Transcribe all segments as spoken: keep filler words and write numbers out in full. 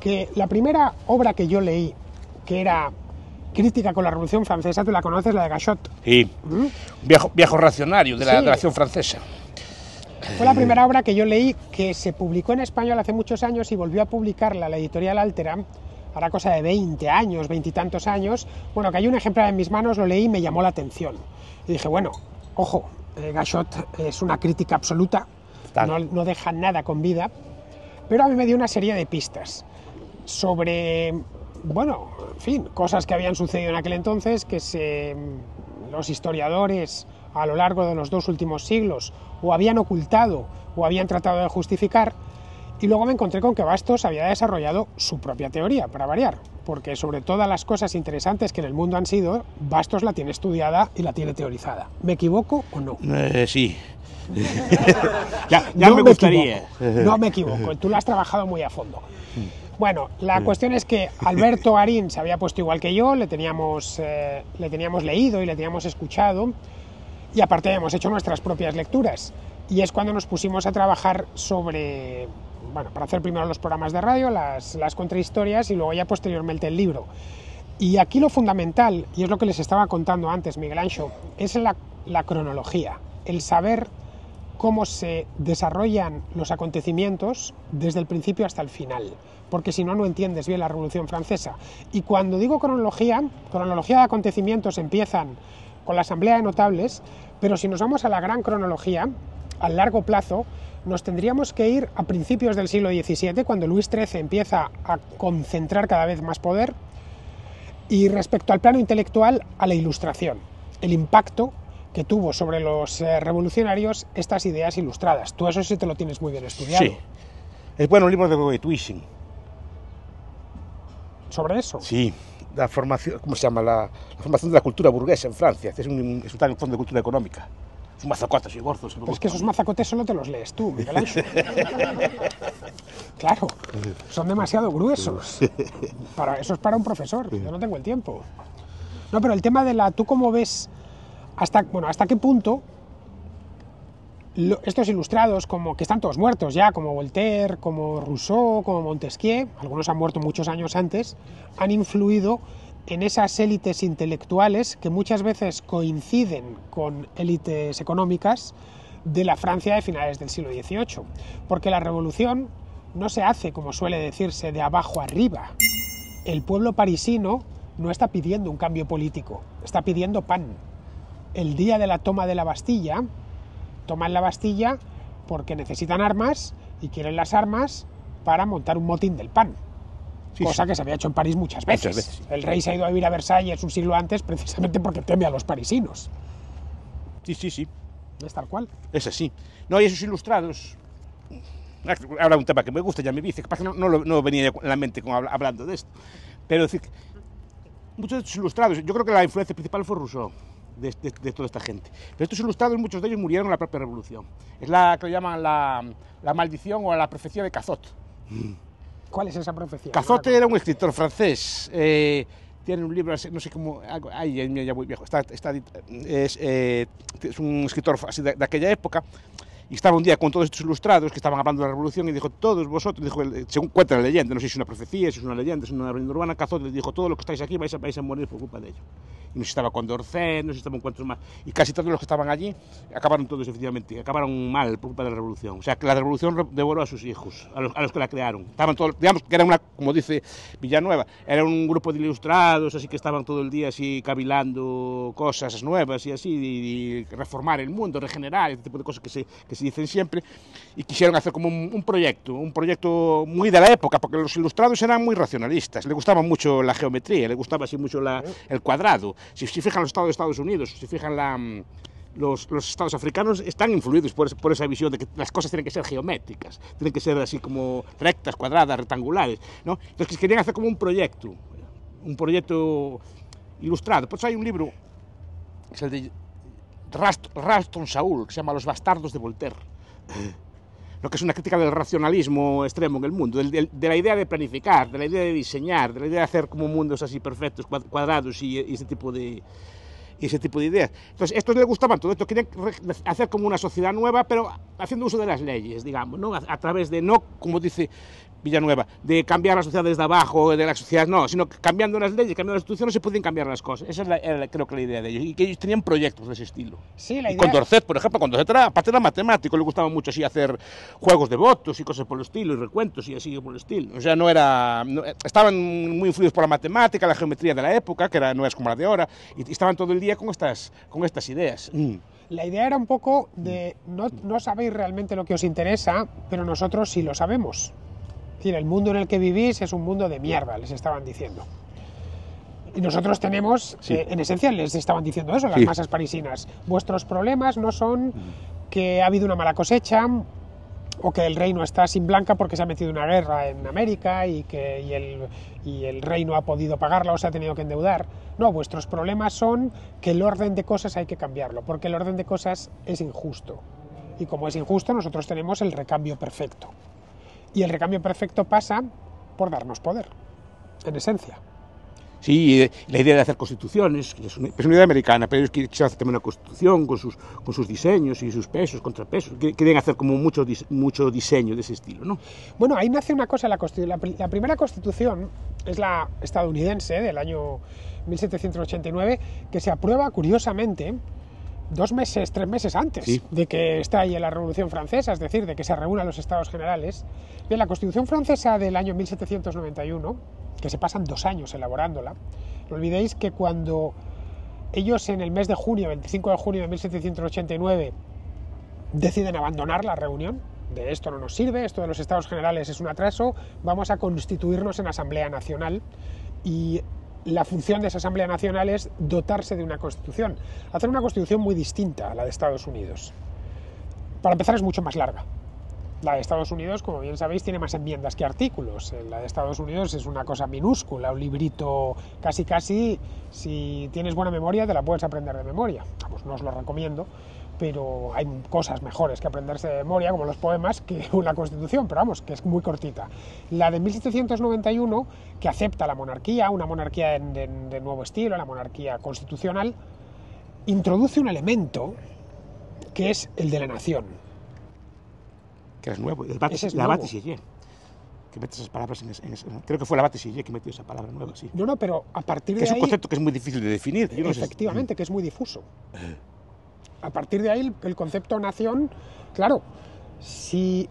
que la primera obra que yo leí, que era crítica con la Revolución Francesa, tú la conoces, la de Gaxotte. Sí, ¿Mm? viejo, viejo reaccionario de la sí. nación francesa. Fue la primera obra que yo leí, que se publicó en español hace muchos años y volvió a publicarla la editorial Altera, ahora cosa de veinte años, veintitantos años. Bueno, que hay un ejemplar en mis manos, lo leí y me llamó la atención. Y dije, bueno, ojo, Gaxotte es una crítica absoluta, no, no deja nada con vida, pero a mí me dio una serie de pistas sobre, bueno, en fin, cosas que habían sucedido en aquel entonces, que se, los historiadores a lo largo de los dos últimos siglos o habían ocultado o habían tratado de justificar, y luego me encontré con que Bastos había desarrollado su propia teoría, para variar, porque sobre todas las cosas interesantes que en el mundo han sido, Bastos la tiene estudiada y la tiene teorizada. ¿Me equivoco o no? Eh, sí. ya ya no me gustaría. Me equivoco, no me equivoco, tú la has trabajado muy a fondo. Bueno, la cuestión es que Alberto Garín se había puesto igual que yo, le teníamos, eh, le teníamos leído y le teníamos escuchado, y aparte hemos hecho nuestras propias lecturas, y es cuando nos pusimos a trabajar sobre, bueno, para hacer primero los programas de radio, las, las contrahistorias, y luego ya posteriormente el libro. Y aquí lo fundamental, y es lo que les estaba contando antes, Miguel Anxo, es la, la cronología, el saber cómo se desarrollan los acontecimientos desde el principio hasta el final, porque si no, no entiendes bien la Revolución Francesa. Y cuando digo cronología, cronología de acontecimientos, empiezan con la Asamblea de Notables, pero si nos vamos a la gran cronología, al largo plazo, nos tendríamos que ir a principios del siglo diecisiete, cuando Luis trece empieza a concentrar cada vez más poder, y respecto al plano intelectual, a la Ilustración, el impacto que tuvo sobre los revolucionarios estas ideas ilustradas. Tú eso sí te lo tienes muy bien estudiado. Sí. Es bueno el libro de Godoy, Twissing. ¿Sobre eso? Sí, la formación, ¿cómo se llama? La, la formación de la cultura burguesa en Francia. Este es un, es un tal fondo de cultura económica. Es un mazacotes y gorzos. Pero es que esos mazacotes solo te los lees tú, Miguel Anxo. Claro, son demasiado gruesos. Para, eso es para un profesor, yo no tengo el tiempo. No, pero el tema de la... ¿Tú cómo ves hasta, bueno, hasta qué punto lo, estos ilustrados, como que están todos muertos ya, como Voltaire, como Rousseau, como Montesquieu, algunos han muerto muchos años antes, han influido en esas élites intelectuales que muchas veces coinciden con élites económicas de la Francia de finales del siglo dieciocho? Porque la revolución no se hace, como suele decirse, de abajo arriba. El pueblo parisino no está pidiendo un cambio político, está pidiendo pan. El día de la toma de la Bastilla, toman la Bastilla porque necesitan armas y quieren las armas para montar un motín del pan, sí, cosa sí. que se había hecho en París muchas veces. Muchas veces sí. El rey se ha ido a vivir a Versalles un siglo antes precisamente porque teme a los parisinos. Sí, sí, sí. Es tal cual. Es así. No, y esos ilustrados... Ahora un tema que me gusta, ya me dice, que no, no, no venía en la mente con, hablando de esto, pero decir, muchos de estos ilustrados, yo creo que la influencia principal fue Rousseau. De, de, de toda esta gente. Pero estos ilustrados, muchos de ellos murieron en la propia revolución. Es la que lo llaman la, la maldición o la profecía de Cazotte. ¿Cuál es esa profecía? Cazotte era un escritor francés. Eh, tiene un libro, no sé cómo... Ay, ya muy viejo. Está, está, es, eh, es un escritor así de, de aquella época. Y estaba un día con todos estos ilustrados que estaban hablando de la revolución y dijo, todos vosotros, dijo, según cuenta la leyenda, no sé si es una profecía, si es una leyenda, si es una leyenda urbana, Cazotte les dijo, todos los que estáis aquí vais a, vais a morir por culpa de ello. Y no sé si estaba Condorcet, no sé si estaban cuantos más, y casi todos los que estaban allí acabaron todos, efectivamente, acabaron mal por culpa de la revolución. O sea, que la revolución devoró a sus hijos, a los, a los que la crearon. Estaban todos, digamos que era una, como dice Villanueva, era un grupo de ilustrados, así que estaban todo el día así cavilando cosas nuevas y así, y, y reformar el mundo, regenerar, este tipo de cosas que se... que se dicen siempre, y quisieron hacer como un, un proyecto, un proyecto muy de la época, porque los ilustrados eran muy racionalistas, les gustaba mucho la geometría, les gustaba así mucho la, el cuadrado. Si, si fijan los estados de Estados Unidos, si fijan la, los, los estados africanos, están influidos por, por esa visión de que las cosas tienen que ser geométricas, tienen que ser así como rectas, cuadradas, rectangulares, ¿no? Entonces querían hacer como un proyecto, un proyecto ilustrado. Por eso hay un libro, que es el de Ralston Saul, que se llama Los bastardos de Voltaire, lo que es una crítica del racionalismo extremo en el mundo, de, de la idea de planificar, de la idea de diseñar, de la idea de hacer como mundos así perfectos, cuadrados y, y ese tipo de... y ese tipo de ideas. Entonces, estos les gustaban todo esto, querían hacer como una sociedad nueva, pero haciendo uso de las leyes, digamos, ¿no? A, a través de, no, como dice Villanueva, de cambiar la sociedad desde abajo, de la sociedad, no, sino que cambiando las leyes, cambiando las instituciones, se pueden cambiar las cosas. Esa es la, era, creo que la idea de ellos, y que ellos tenían proyectos de ese estilo. Sí, la idea... Condorcet, por ejemplo, Condorcet era, aparte era matemático, le gustaba mucho así hacer juegos de votos y cosas por el estilo, y recuentos y así por el estilo. O sea, no era... No, estaban muy influidos por la matemática, la geometría de la época, que era, no es como la de ahora, y estaban todo el día con estas, con estas ideas. Mm. La idea era un poco de, no, no sabéis realmente lo que os interesa, pero nosotros sí lo sabemos. Es decir, el mundo en el que vivís es un mundo de mierda, les estaban diciendo. Y nosotros tenemos, sí. eh, en esencia les estaban diciendo eso, las sí. masas parisinas. Vuestros problemas no son que ha habido una mala cosecha, o que el reino está sin blanca porque se ha metido una guerra en América y que y el, y el rey no ha podido pagarla o se ha tenido que endeudar. No, vuestros problemas son que el orden de cosas hay que cambiarlo, porque el orden de cosas es injusto. Y como es injusto, nosotros tenemos el recambio perfecto. Y el recambio perfecto pasa por darnos poder, en esencia. Sí, la idea de hacer constituciones, es una, es una idea americana, pero ellos quieren hacer también una constitución con sus, con sus diseños y sus pesos, contrapesos, quieren hacer como mucho, mucho diseño de ese estilo, ¿no? Bueno, ahí nace una cosa, la, la, la primera constitución es la estadounidense del año mil setecientos ochenta y nueve, que se aprueba curiosamente dos meses, tres meses antes sí. de que estalle la Revolución Francesa, es decir, de que se reúnan los Estados Generales. Bien, la Constitución Francesa del año mil setecientos noventa y uno, que se pasan dos años elaborándola, no olvidéis que cuando ellos en el mes de junio, veinticinco de junio de mil setecientos ochenta y nueve, deciden abandonar la reunión, de esto no nos sirve, esto de los Estados Generales es un atraso, vamos a constituirnos en Asamblea Nacional, y la función de esa Asamblea Nacional es dotarse de una constitución, hacer una constitución muy distinta a la de Estados Unidos. Para empezar, es mucho más larga. La de Estados Unidos, como bien sabéis, tiene más enmiendas que artículos. La de Estados Unidos es una cosa minúscula, un librito casi casi, si tienes buena memoria te la puedes aprender de memoria. Pues no os lo recomiendo, pero hay cosas mejores que aprenderse de memoria, como los poemas, que una constitución, pero vamos, que es muy cortita. La de mil setecientos noventa y uno, que acepta la monarquía, una monarquía de, de, de nuevo estilo, la monarquía constitucional, introduce un elemento que es el de la nación. Que es nuevo, el Bates, es la Bates y Ye, que mete esas palabras en, en, en creo que fue la Bates y Ye que metió esa palabra nueva, sí. No, no, pero a partir que de ahí... es un concepto que es muy difícil de definir. Yo efectivamente, no sé. Que es muy difuso. A partir de ahí, el concepto nación, claro, si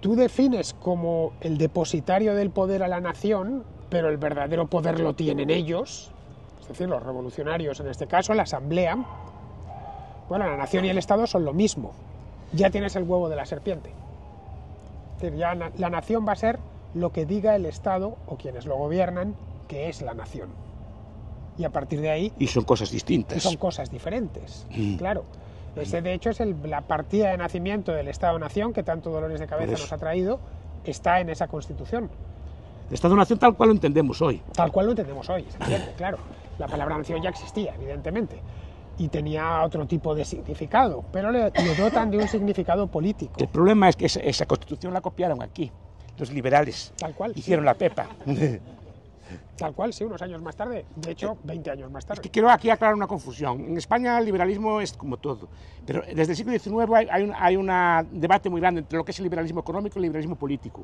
tú defines como el depositario del poder a la nación, pero el verdadero poder lo tienen ellos, es decir, los revolucionarios en este caso, la asamblea, bueno, la nación y el Estado son lo mismo. Ya tienes el huevo de la serpiente. Ya la nación va a ser lo que diga el Estado o quienes lo gobiernan que es la nación. Y a partir de ahí... Y son cosas distintas. Son cosas diferentes, mm. claro. Ese, de hecho, es el, la partida de nacimiento del Estado-Nación que tanto dolores de cabeza nos ha traído, está en esa Constitución. El Estado-Nación tal cual lo entendemos hoy. Tal cual lo entendemos hoy, se entiende, claro. La palabra nación ya existía, evidentemente. Y tenía otro tipo de significado, pero le, le dotan de un significado político. El problema es que esa, esa constitución la copiaron aquí, los liberales. Tal cual. Hicieron sí. la pepa. Tal cual, sí, unos años más tarde, de hecho, veinte años más tarde. Es que quiero aquí aclarar una confusión. En España el liberalismo es como todo, pero desde el siglo diecinueve hay, hay un hay una debate muy grande entre lo que es el liberalismo económico y el liberalismo político.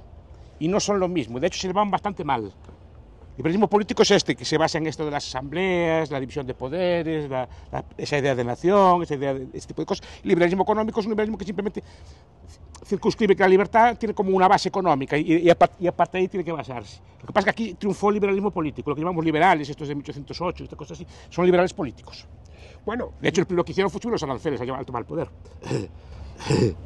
Y no son lo mismo, de hecho se van bastante mal. El liberalismo político es este, que se basa en esto de las asambleas, la división de poderes, la, la, esa idea de nación, esa idea de este tipo de cosas. El liberalismo económico es un liberalismo que simplemente circunscribe que la libertad tiene como una base económica y, y, a, y aparte de ahí tiene que basarse. Lo que pasa es que aquí triunfó el liberalismo político, lo que llamamos liberales, estos de mil ochocientos ocho, estas cosas así, son liberales políticos. Bueno, de hecho, lo que hicieron fue los aranceles al tomar el poder.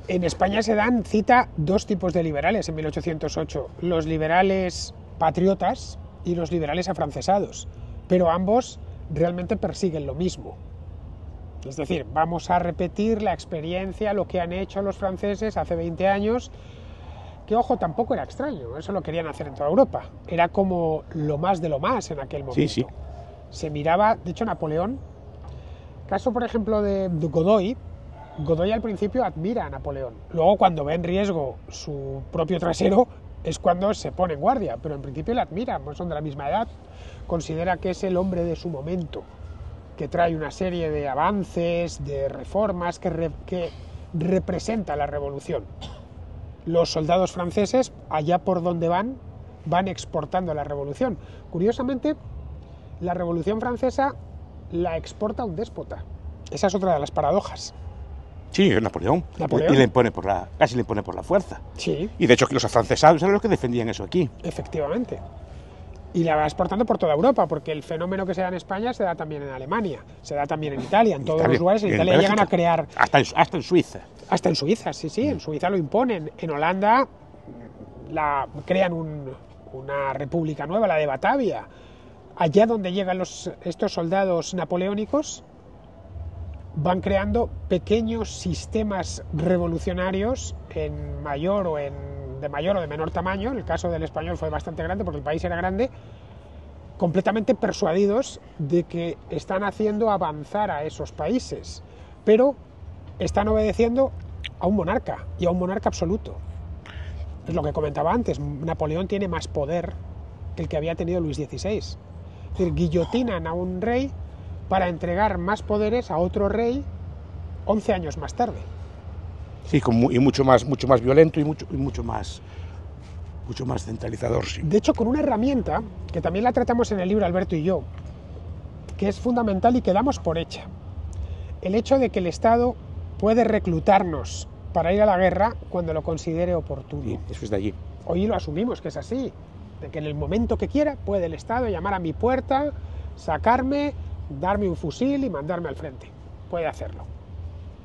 En España se dan cita dos tipos de liberales en mil ochocientos ocho, los liberales patriotas y los liberales afrancesados, pero ambos realmente persiguen lo mismo. Es decir, vamos a repetir la experiencia, lo que han hecho los franceses hace veinte años, que, ojo, tampoco era extraño, eso lo querían hacer en toda Europa. Era como lo más de lo más en aquel momento. Sí, sí. Se miraba, de hecho, Napoleón, caso, por ejemplo, de Godoy, Godoy al principio admira a Napoleón. Luego, cuando ve en riesgo su propio trasero, es cuando se pone en guardia, pero en principio la admira, son de la misma edad, considera que es el hombre de su momento, que trae una serie de avances, de reformas, que, re, que representa la revolución. los soldados franceses, allá por donde van, van exportando la revolución. Curiosamente, la revolución francesa la exporta un déspota. Esa es otra de las paradojas. Sí, es Napoleón. Napoleón. Y le impone por la, casi le impone por la fuerza. Sí. Y de hecho los afrancesados eran los que defendían eso aquí. Efectivamente. Y la va exportando por toda Europa, porque el fenómeno que se da en España se da también en Alemania, se da también en Italia, en todos Italia, los lugares. En Italia en llegan a crear... Hasta en, hasta en Suiza. Hasta en Suiza, sí, sí, mm. en Suiza lo imponen. En Holanda la, crean un, una república nueva, la de Batavia. Allá donde llegan los, estos soldados napoleónicos, van creando pequeños sistemas revolucionarios en mayor o en de mayor o de menor tamaño. El caso del español fue bastante grande porque el país era grande, completamente persuadidos de que están haciendo avanzar a esos países, pero están obedeciendo a un monarca y a un monarca absoluto. Es lo que comentaba antes, Napoleón tiene más poder que el que había tenido Luis dieciséis. Es decir, guillotinan a un rey para entregar más poderes a otro rey once años más tarde. Sí, y mucho más, mucho más violento y mucho, y mucho más, mucho más centralizador. Sí. De hecho, con una herramienta que también la tratamos en el libro Alberto y yo, que es fundamental y que damos por hecha. El hecho de que el Estado puede reclutarnos para ir a la guerra cuando lo considere oportuno. Sí, eso es de allí. Hoy lo asumimos que es así, de que en el momento que quiera puede el Estado llamar a mi puerta, sacarme, darme un fusil y mandarme al frente. Puede hacerlo.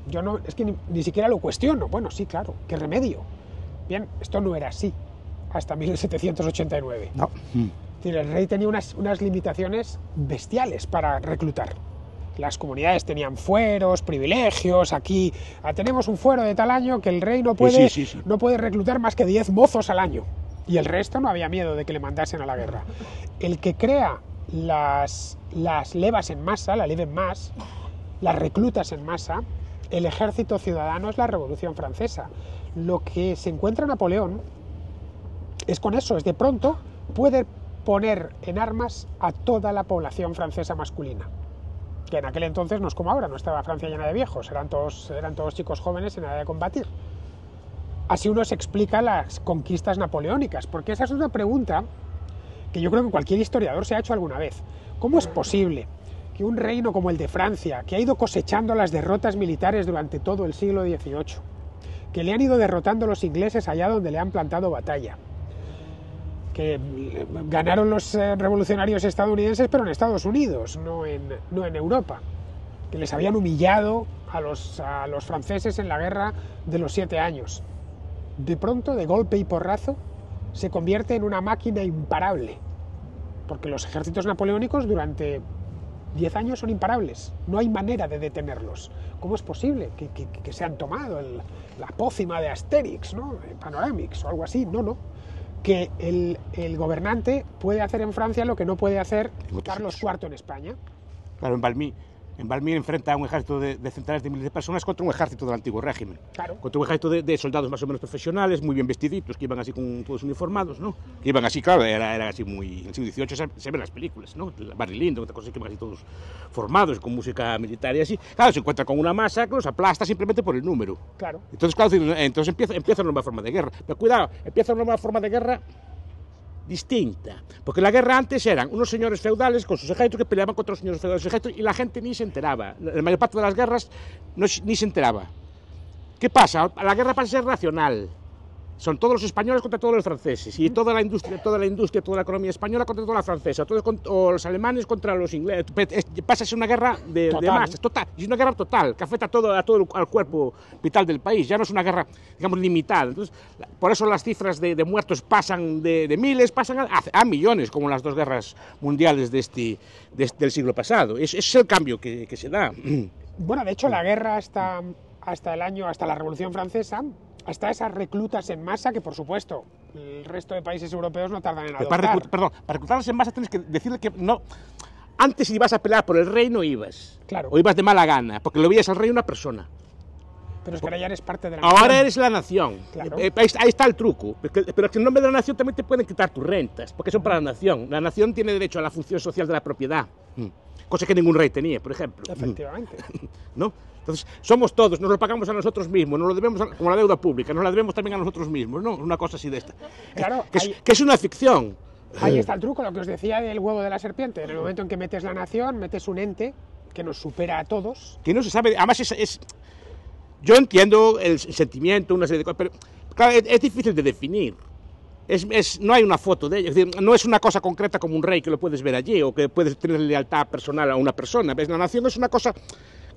Yo no, es que ni, ni siquiera lo cuestiono. Bueno, sí, claro, ¿qué remedio? Bien, esto no era así hasta mil setecientos ochenta y nueve. No. El rey tenía unas, unas limitaciones bestiales para reclutar. Las comunidades tenían fueros, privilegios. Aquí tenemos un fuero de tal año que el rey no puede, sí, sí, sí, sí. No puede reclutar más que diez mozos al año. Y el resto no había miedo de que le mandasen a la guerra. El que crea las, las levas en masa, la leva en masa, las reclutas en masa, el ejército ciudadano es la Revolución Francesa. Lo que se encuentra Napoleón es con eso, es de pronto puede poner en armas a toda la población francesa masculina, que en aquel entonces no es como ahora, no estaba Francia llena de viejos, eran todos, eran todos chicos jóvenes en edad de combatir. Así uno se explica las conquistas napoleónicas, porque esa es una pregunta que yo creo que cualquier historiador se ha hecho alguna vez. ¿Cómo es posible que un reino como el de Francia, que ha ido cosechando las derrotas militares durante todo el siglo dieciocho, que le han ido derrotando los ingleses allá donde le han plantado batalla, que ganaron los revolucionarios estadounidenses pero en Estados Unidos, no en, no en Europa, que les habían humillado a los, a los franceses en la guerra de los siete años, de pronto, de golpe y porrazo, se convierte en una máquina imparable? Porque los ejércitos napoleónicos durante diez años son imparables, no hay manera de detenerlos. ¿Cómo es posible que, que, que se han tomado el, la pócima de Asterix, ¿no? Panoramix o algo así? No, no. Que el, el gobernante puede hacer en Francia lo que no puede hacer Carlos cuarto en España. Claro, en Valmy, en Valmy enfrenta a un ejército de, de centenares de miles de personas contra un ejército del antiguo régimen. Claro. Contra un ejército de, de soldados más o menos profesionales, muy bien vestiditos, que iban así con todos uniformados, ¿no? Que iban así, claro, era, era así muy... En el siglo dieciocho se, se ven las películas, ¿no? Barry Lyndon, otras cosas, que iban así todos formados, con música militar y así. Claro, se encuentra con una masa que los aplasta simplemente por el número. Claro. Entonces, claro, entonces empieza, empieza una nueva forma de guerra. Pero cuidado, empieza una nueva forma de guerra distinta, porque la guerra antes eran unos señores feudales con sus ejércitos que peleaban contra los señores feudales sus ejércitos, y la gente ni se enteraba. La mayor parte de las guerras no, ni se enteraba. ¿Qué pasa? La guerra pasa a ser racional. Son todos los españoles contra todos los franceses, y toda la industria, toda la industria, toda la economía española contra toda la francesa, todos con, o los alemanes contra los ingleses. Pasa a ser una guerra de, de masas, total, es una guerra total, que afecta a todo, a todo el, al cuerpo vital del país. Ya no es una guerra, digamos, limitada. Entonces, por eso las cifras de, de muertos pasan de, de miles, pasan a, a millones, como en las dos guerras mundiales de este, de, del siglo pasado. Ese es el cambio que, que se da. Bueno, de hecho, la guerra hasta, hasta el año, hasta la Revolución Francesa, hasta esas reclutas en masa que, por supuesto, el resto de países europeos no tardan en adoptar. Para reclutar, perdón, para reclutarlas en masa tienes que decirle que no. Antes ibas a pelear por el rey, no ibas. Claro. O ibas de mala gana, porque lo veías al rey una persona. Pero es que ahora ya eres parte de la nación. Ahora eres la nación. Claro. Eh, ahí, ahí está el truco. Pero es que en nombre de la nación también te pueden quitar tus rentas, porque son para la nación. La nación tiene derecho a la función social de la propiedad. cosa que ningún rey tenía, por ejemplo. Efectivamente. ¿No? Entonces, somos todos, nos lo pagamos a nosotros mismos, nos lo debemos a, como la deuda pública, nos la debemos también a nosotros mismos, ¿no? Una cosa así de esta. Claro, que, es, hay... que es una ficción. Ahí está el truco, lo que os decía del huevo de la serpiente. En el momento en que metes la nación, metes un ente que nos supera a todos. Que no se sabe, además es... es... Yo entiendo el sentimiento, una serie de cosas, pero claro, es, es difícil de definir. Es, es, no hay una foto de ello, es decir, no es una cosa concreta como un rey que lo puedes ver allí o que puedes tener lealtad personal a una persona. ¿Ves? La nación es una cosa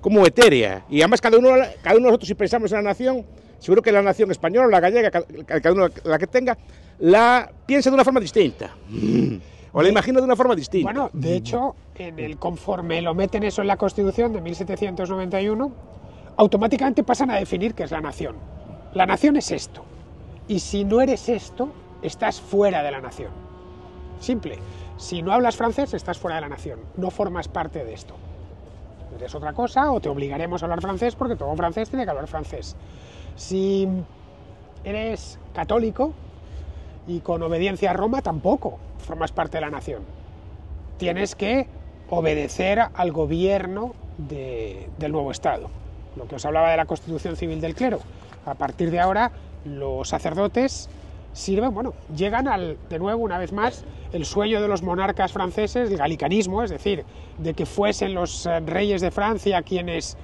como etérea y además cada uno, cada uno de nosotros, si pensamos en la nación, seguro que la nación española, la gallega, cada uno la que tenga, la piensa de una forma distinta. O la imagino de una forma distinta. Bueno, de hecho, en el conforme lo meten eso en la Constitución de mil setecientos noventa y uno, automáticamente pasan a definir qué es la nación. La nación es esto. Y si no eres esto, estás fuera de la nación. Simple. Si no hablas francés, estás fuera de la nación. No formas parte de esto. Eres otra cosa o te obligaremos a hablar francés porque todo francés tiene que hablar francés. Si eres católico y con obediencia a Roma, tampoco formas parte de la nación. Tienes que obedecer al gobierno de, del nuevo Estado. Lo que os hablaba de la Constitución Civil del Clero. A partir de ahora, los sacerdotes sirven, bueno, llegan al, de nuevo, una vez más, el sueño de los monarcas franceses, el galicanismo, es decir, de que fuesen los reyes de Francia quienes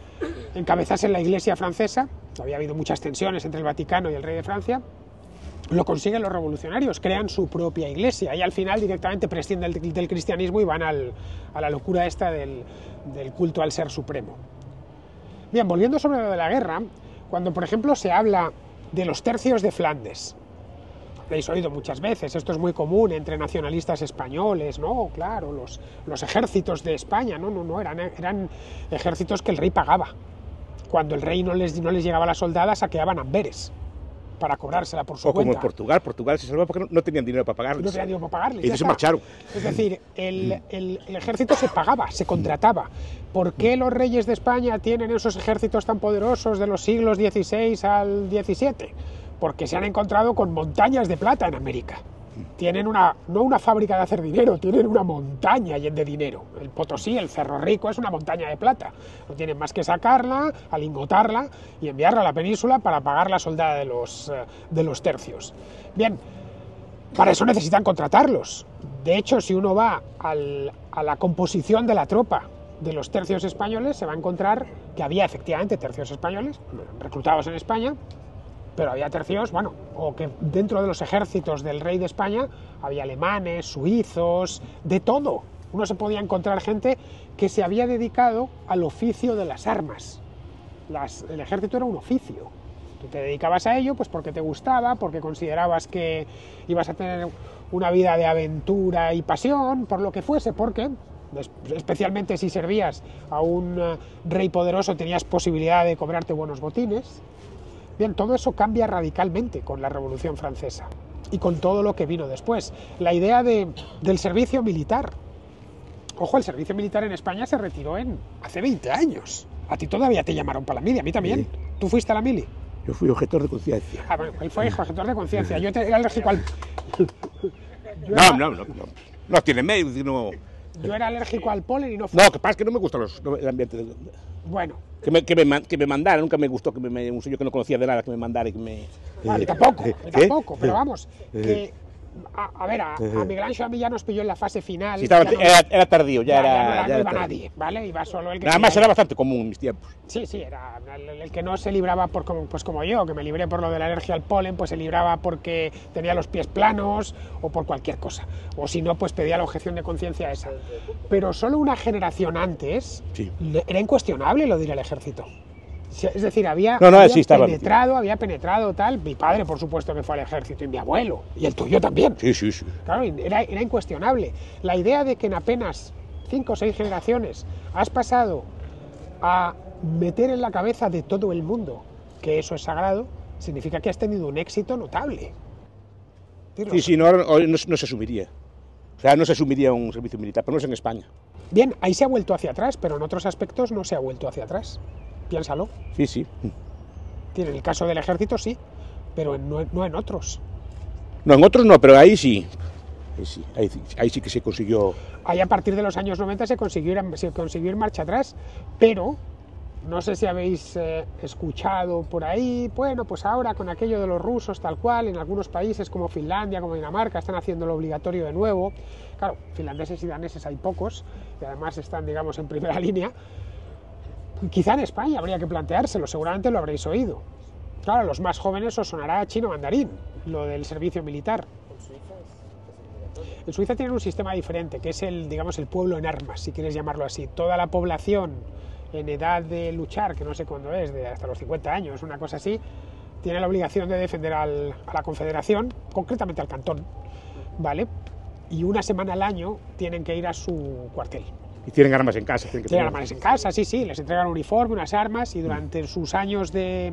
encabezasen la Iglesia francesa. Había habido muchas tensiones entre el Vaticano y el rey de Francia. Lo consiguen los revolucionarios, crean su propia iglesia y al final directamente prescinden del, del cristianismo y van al, a la locura esta del, del culto al ser supremo. Bien, volviendo sobre lo de la guerra, cuando por ejemplo se habla de los tercios de Flandes, habéis oído muchas veces, esto es muy común entre nacionalistas españoles, ¿no? Claro, los, los ejércitos de España, no, no, no, eran, eran ejércitos que el rey pagaba. Cuando el rey no les, no les llegaba a las soldadas, saqueaban Amberes para cobrársela por su cuenta. O como en Portugal, Portugal se salvó porque no tenían dinero para pagarles. No tenían dinero para pagarles. Y se marcharon. Es decir, el, el, el ejército se pagaba, se contrataba. ¿Por qué los reyes de España tienen esos ejércitos tan poderosos de los siglos dieciséis al diecisiete? Porque se han encontrado con montañas de plata en América. Tienen una, no una fábrica de hacer dinero, tienen una montaña de dinero. El Potosí, el Cerro Rico, es una montaña de plata. No tienen más que sacarla, alingotarla y enviarla a la península para pagar la soldada de los, de los tercios. Bien, para eso necesitan contratarlos. De hecho, si uno va al, a la composición de la tropa de los tercios españoles, se va a encontrar que había efectivamente tercios españoles reclutados en España, pero había tercios, bueno, o que dentro de los ejércitos del rey de España había alemanes, suizos, de todo. Uno se podía encontrar gente que se había dedicado al oficio de las armas. Las, el ejército era un oficio. Tú te dedicabas a ello pues porque te gustaba, porque considerabas que ibas a tener una vida de aventura y pasión, por lo que fuese, porque especialmente si servías a un rey poderoso tenías posibilidad de cobrarte buenos botines. Bien, todo eso cambia radicalmente con la Revolución Francesa y con todo lo que vino después. La idea de, del servicio militar. Ojo, el servicio militar en España se retiró en hace veinte años. A ti todavía te llamaron para la mili, a mí también. Sí. ¿Tú fuiste a la mili? Yo fui objetor de conciencia. Ah, bueno, él fue objetor de conciencia. Yo te, era alérgico al... Era... No, no, no, no. No tiene medio, sino... Yo era alérgico al polen y no fui. No, que pasa es que no me gusta los, el ambiente de... Bueno. Que me, que, me, que me mandara, nunca me gustó que me, me, un señor que no conocía de nada, que me mandara y que me... Vale, eh, tampoco, eh, tampoco, eh, pero vamos, eh, que... A, a ver, a, a Miguel Anxo a mí ya nos pilló en la fase final. Sí, estaba, no, era, era tardío, ya, ya era... Ya, ya no iba nadie, ¿vale? Iba solo el que... Nada más era bastante común en mis tiempos. Sí, sí, era el, el que no se libraba por, pues como yo, que me libré por lo de la alergia al polen, pues se libraba porque tenía los pies planos o por cualquier cosa. O si no, pues pedía la objeción de conciencia esa. Pero solo una generación antes, sí, era incuestionable lo de ir al ejército. Es decir, había, no, no, había sí, penetrado, había penetrado tal. Mi padre, por supuesto, que fue al ejército, y mi abuelo, y el tuyo también. Sí, sí, sí. Claro, era, era incuestionable. La idea de que en apenas cinco o seis generaciones has pasado a meter en la cabeza de todo el mundo que eso es sagrado, significa que has tenido un éxito notable. Tiro. Sí, sí, no, no, no se asumiría. O sea, no se asumiría un servicio militar, pero no es en España. Bien, ahí se ha vuelto hacia atrás, pero en otros aspectos no se ha vuelto hacia atrás. Piénsalo. Sí, sí. En el caso del ejército sí, pero en, no, no en otros. No, en otros no, pero ahí sí. Ahí sí, ahí, ahí sí que se consiguió... Ahí a partir de los años noventa se consiguió ir, se consiguió ir marcha atrás, pero no sé si habéis eh, escuchado por ahí, bueno, pues ahora con aquello de los rusos tal cual, en algunos países como Finlandia, como Dinamarca, están haciendo lo obligatorio de nuevo. Claro, finlandeses y daneses hay pocos, y además están, digamos, en primera línea. Quizá en España habría que planteárselo, seguramente lo habréis oído. Claro, a los más jóvenes os sonará chino mandarín, lo del servicio militar. En Suiza tienen un sistema diferente, que es el, digamos, el pueblo en armas, si quieres llamarlo así. Toda la población en edad de luchar, que no sé cuándo es, de hasta los cincuenta años, una cosa así, tiene la obligación de defender al, a la Confederación, concretamente al cantón, ¿vale? Y una semana al año tienen que ir a su cuartel. Y tienen armas en casa. Tienen, que tienen tener... armas en casa, sí, sí. Les entregan un uniforme, unas armas, y durante sus años de,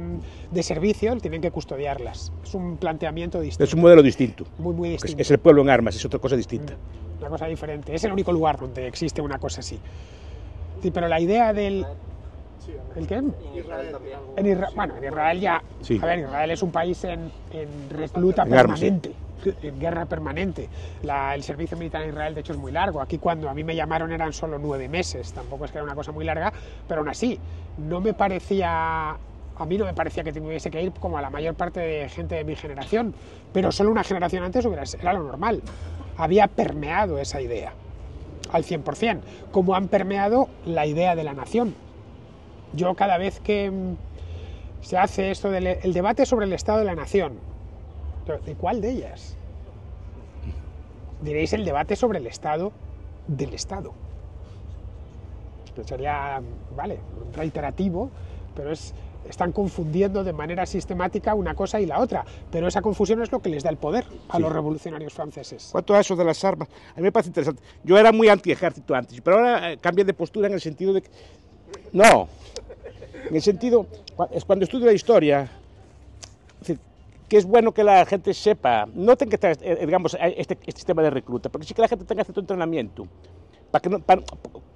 de servicio tienen que custodiarlas. Es un planteamiento distinto. Es un modelo distinto. Muy, muy distinto. Es el pueblo en armas, es otra cosa distinta. Una cosa diferente. Es el único lugar donde existe una cosa así. Sí, pero la idea del... Sí, ¿el qué? En Israel también. En Isra... Bueno, en Israel ya... Sí. A ver, Israel es un país en, en recluta en permanente. Armas, sí. En guerra permanente. La, el servicio militar en Israel, de hecho, es muy largo. Aquí, cuando a mí me llamaron, eran solo nueve meses. Tampoco es que era una cosa muy larga, pero aún así, no me parecía... A mí no me parecía que tuviese que ir como a la mayor parte de gente de mi generación, pero solo una generación antes hubiera, era lo normal. Había permeado esa idea al cien por cien, como han permeado la idea de la nación. Yo, cada vez que se hace esto del el debate sobre el estado de la nación, ¿de cuál de ellas? Diréis el debate sobre el estado del estado. Sería, vale, reiterativo, pero es, están confundiendo de manera sistemática una cosa y la otra, pero esa confusión es lo que les da el poder a sí. Los revolucionarios franceses. ¿Cuánto a eso de las armas? A mí me parece interesante. Yo era muy anti-ejército antes, pero ahora cambié de postura en el sentido de que... No, en el sentido... Es cuando estudio la historia... que es bueno que la gente sepa, no tenga que estar, digamos, este, este sistema de recluta, porque sí que la gente tenga cierto entrenamiento. Para que no, para,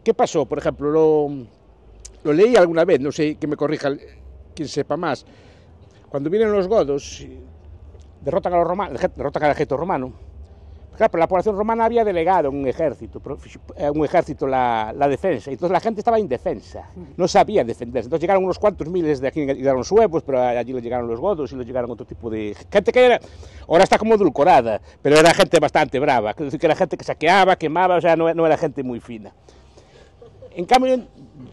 ¿qué pasó? Por ejemplo, lo, lo leí alguna vez, no sé, que me corrija quien sepa más. Cuando vienen los godos, derrotan a los romanos, derrotan al ejército romano. Claro, pero la población romana había delegado un ejército, un ejército la, la defensa, entonces la gente estaba indefensa, no sabía defenderse. Entonces llegaron unos cuantos miles de aquí, llegaron suevos, pero allí les llegaron los godos y les llegaron otro tipo de gente que era, ahora está como edulcorada, pero era gente bastante brava, es decir, que era gente que saqueaba, quemaba, o sea, no, no era gente muy fina. En cambio,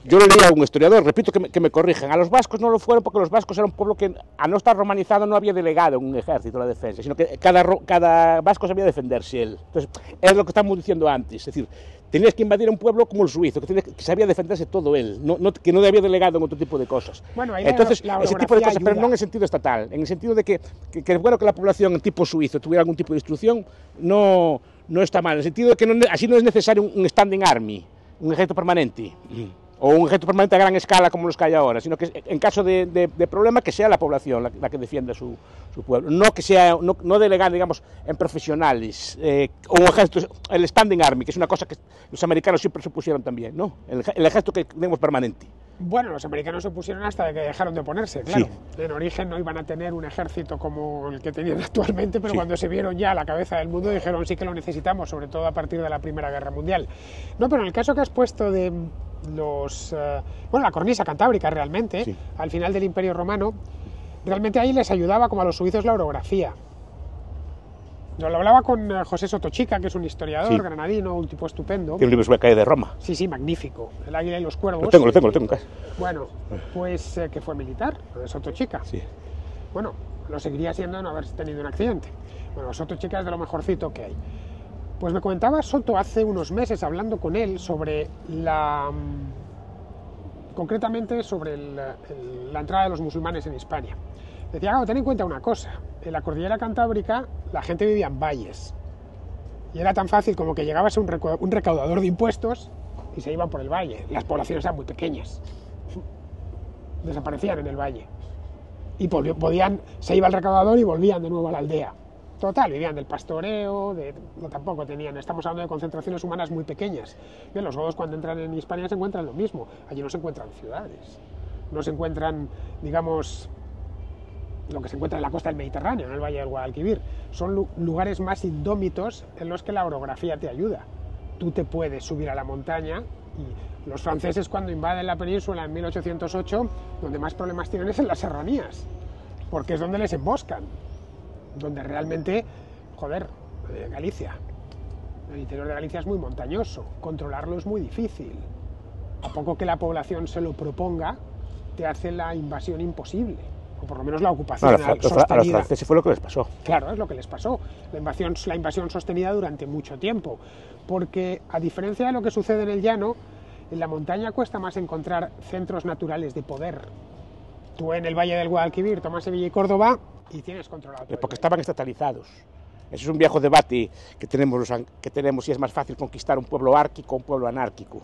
yo lo leí a un historiador, repito que me, que me corrijan, a los vascos no lo fueron porque los vascos eran un pueblo que, a no estar romanizado, no había delegado un ejército a la defensa, sino que cada, cada vasco sabía defenderse él. Entonces, es lo que estábamos diciendo antes, es decir, tenías que invadir un pueblo como el suizo, que, tenía, que sabía defenderse todo él, no, no, que no debía delegado en otro tipo de cosas. Bueno, ahí entonces, la, la ese tipo de cosas, ayuda. Pero no en el sentido estatal, en el sentido de que, que, que es bueno que la población tipo suizo tuviera algún tipo de instrucción, no, no está mal, en el sentido de que no, así no es necesario un, un standing army, un ejército permanente, o un ejército permanente a gran escala como los que hay ahora, sino que en caso de, de, de problema que sea la población la, la que defienda su, su pueblo, no que sea, no, no delegar, digamos, en profesionales, eh, o un ejército, el standing army, que es una cosa que los americanos siempre se opusieron también, ¿no? El, el ejército que tenemos permanente. Bueno, los americanos se opusieron hasta que dejaron de oponerse, claro. Sí. En origen no iban a tener un ejército como el que tenían actualmente, pero sí. Cuando se vieron ya a la cabeza del mundo dijeron sí que lo necesitamos, sobre todo a partir de la Primera Guerra Mundial. No, pero en el caso que has puesto de los... Eh, bueno, la cornisa cantábrica realmente, sí. Al final del Imperio Romano, realmente ahí les ayudaba como a los suizos la orografía. Yo lo hablaba con José Soto Chica, que es un historiador, sí. Granadino, un tipo estupendo. Tiene un libro sobre la calle de Roma. Sí, sí, magnífico. El águila y los cuervos. Lo tengo, lo tengo, lo tengo en casa. Bueno, pues eh, que fue militar, de Soto Chica. Sí. Bueno, lo seguiría siendo no haber tenido un accidente. Bueno, Soto Chica es de lo mejorcito que hay. Pues me comentaba Soto hace unos meses, hablando con él, sobre la... concretamente sobre el, el, la entrada de los musulmanes en España. Decía, ah, ten en cuenta una cosa, en la cordillera cantábrica la gente vivía en valles y era tan fácil como que llegabas a un, reca un recaudador de impuestos y se iban por el valle, las poblaciones eran muy pequeñas, desaparecían en el valle y podían, se iba el recaudador y volvían de nuevo a la aldea. Total, vivían del pastoreo, de, no, tampoco tenían, estamos hablando de concentraciones humanas muy pequeñas. Bien, los godos cuando entran en Hispania se encuentran lo mismo, allí no se encuentran ciudades, no se encuentran, digamos, lo que se encuentra en la costa del Mediterráneo, en el Valle del Guadalquivir. Son lu lugares más indómitos en los que la orografía te ayuda. Tú te puedes subir a la montaña y los franceses cuando invaden la península en mil ochocientos ocho, donde más problemas tienen es en las serranías, porque es donde les emboscan, donde realmente, joder, Galicia, el interior de Galicia es muy montañoso, controlarlo es muy difícil. A poco que la población se lo proponga, te hace la invasión imposible, o por lo menos la ocupación no, a los, sostenida. A los franceses fue lo que les pasó. Claro, es lo que les pasó, la invasión, la invasión sostenida durante mucho tiempo, porque a diferencia de lo que sucede en el llano, en la montaña cuesta más encontrar centros naturales de poder. Tú en el Valle del Guadalquivir tomas Sevilla y Córdoba y tienes controlado todo. Porque estaban estatalizados. Ese es un viejo debate que tenemos, que tenemos si es más fácil conquistar un pueblo árquico o un pueblo anárquico.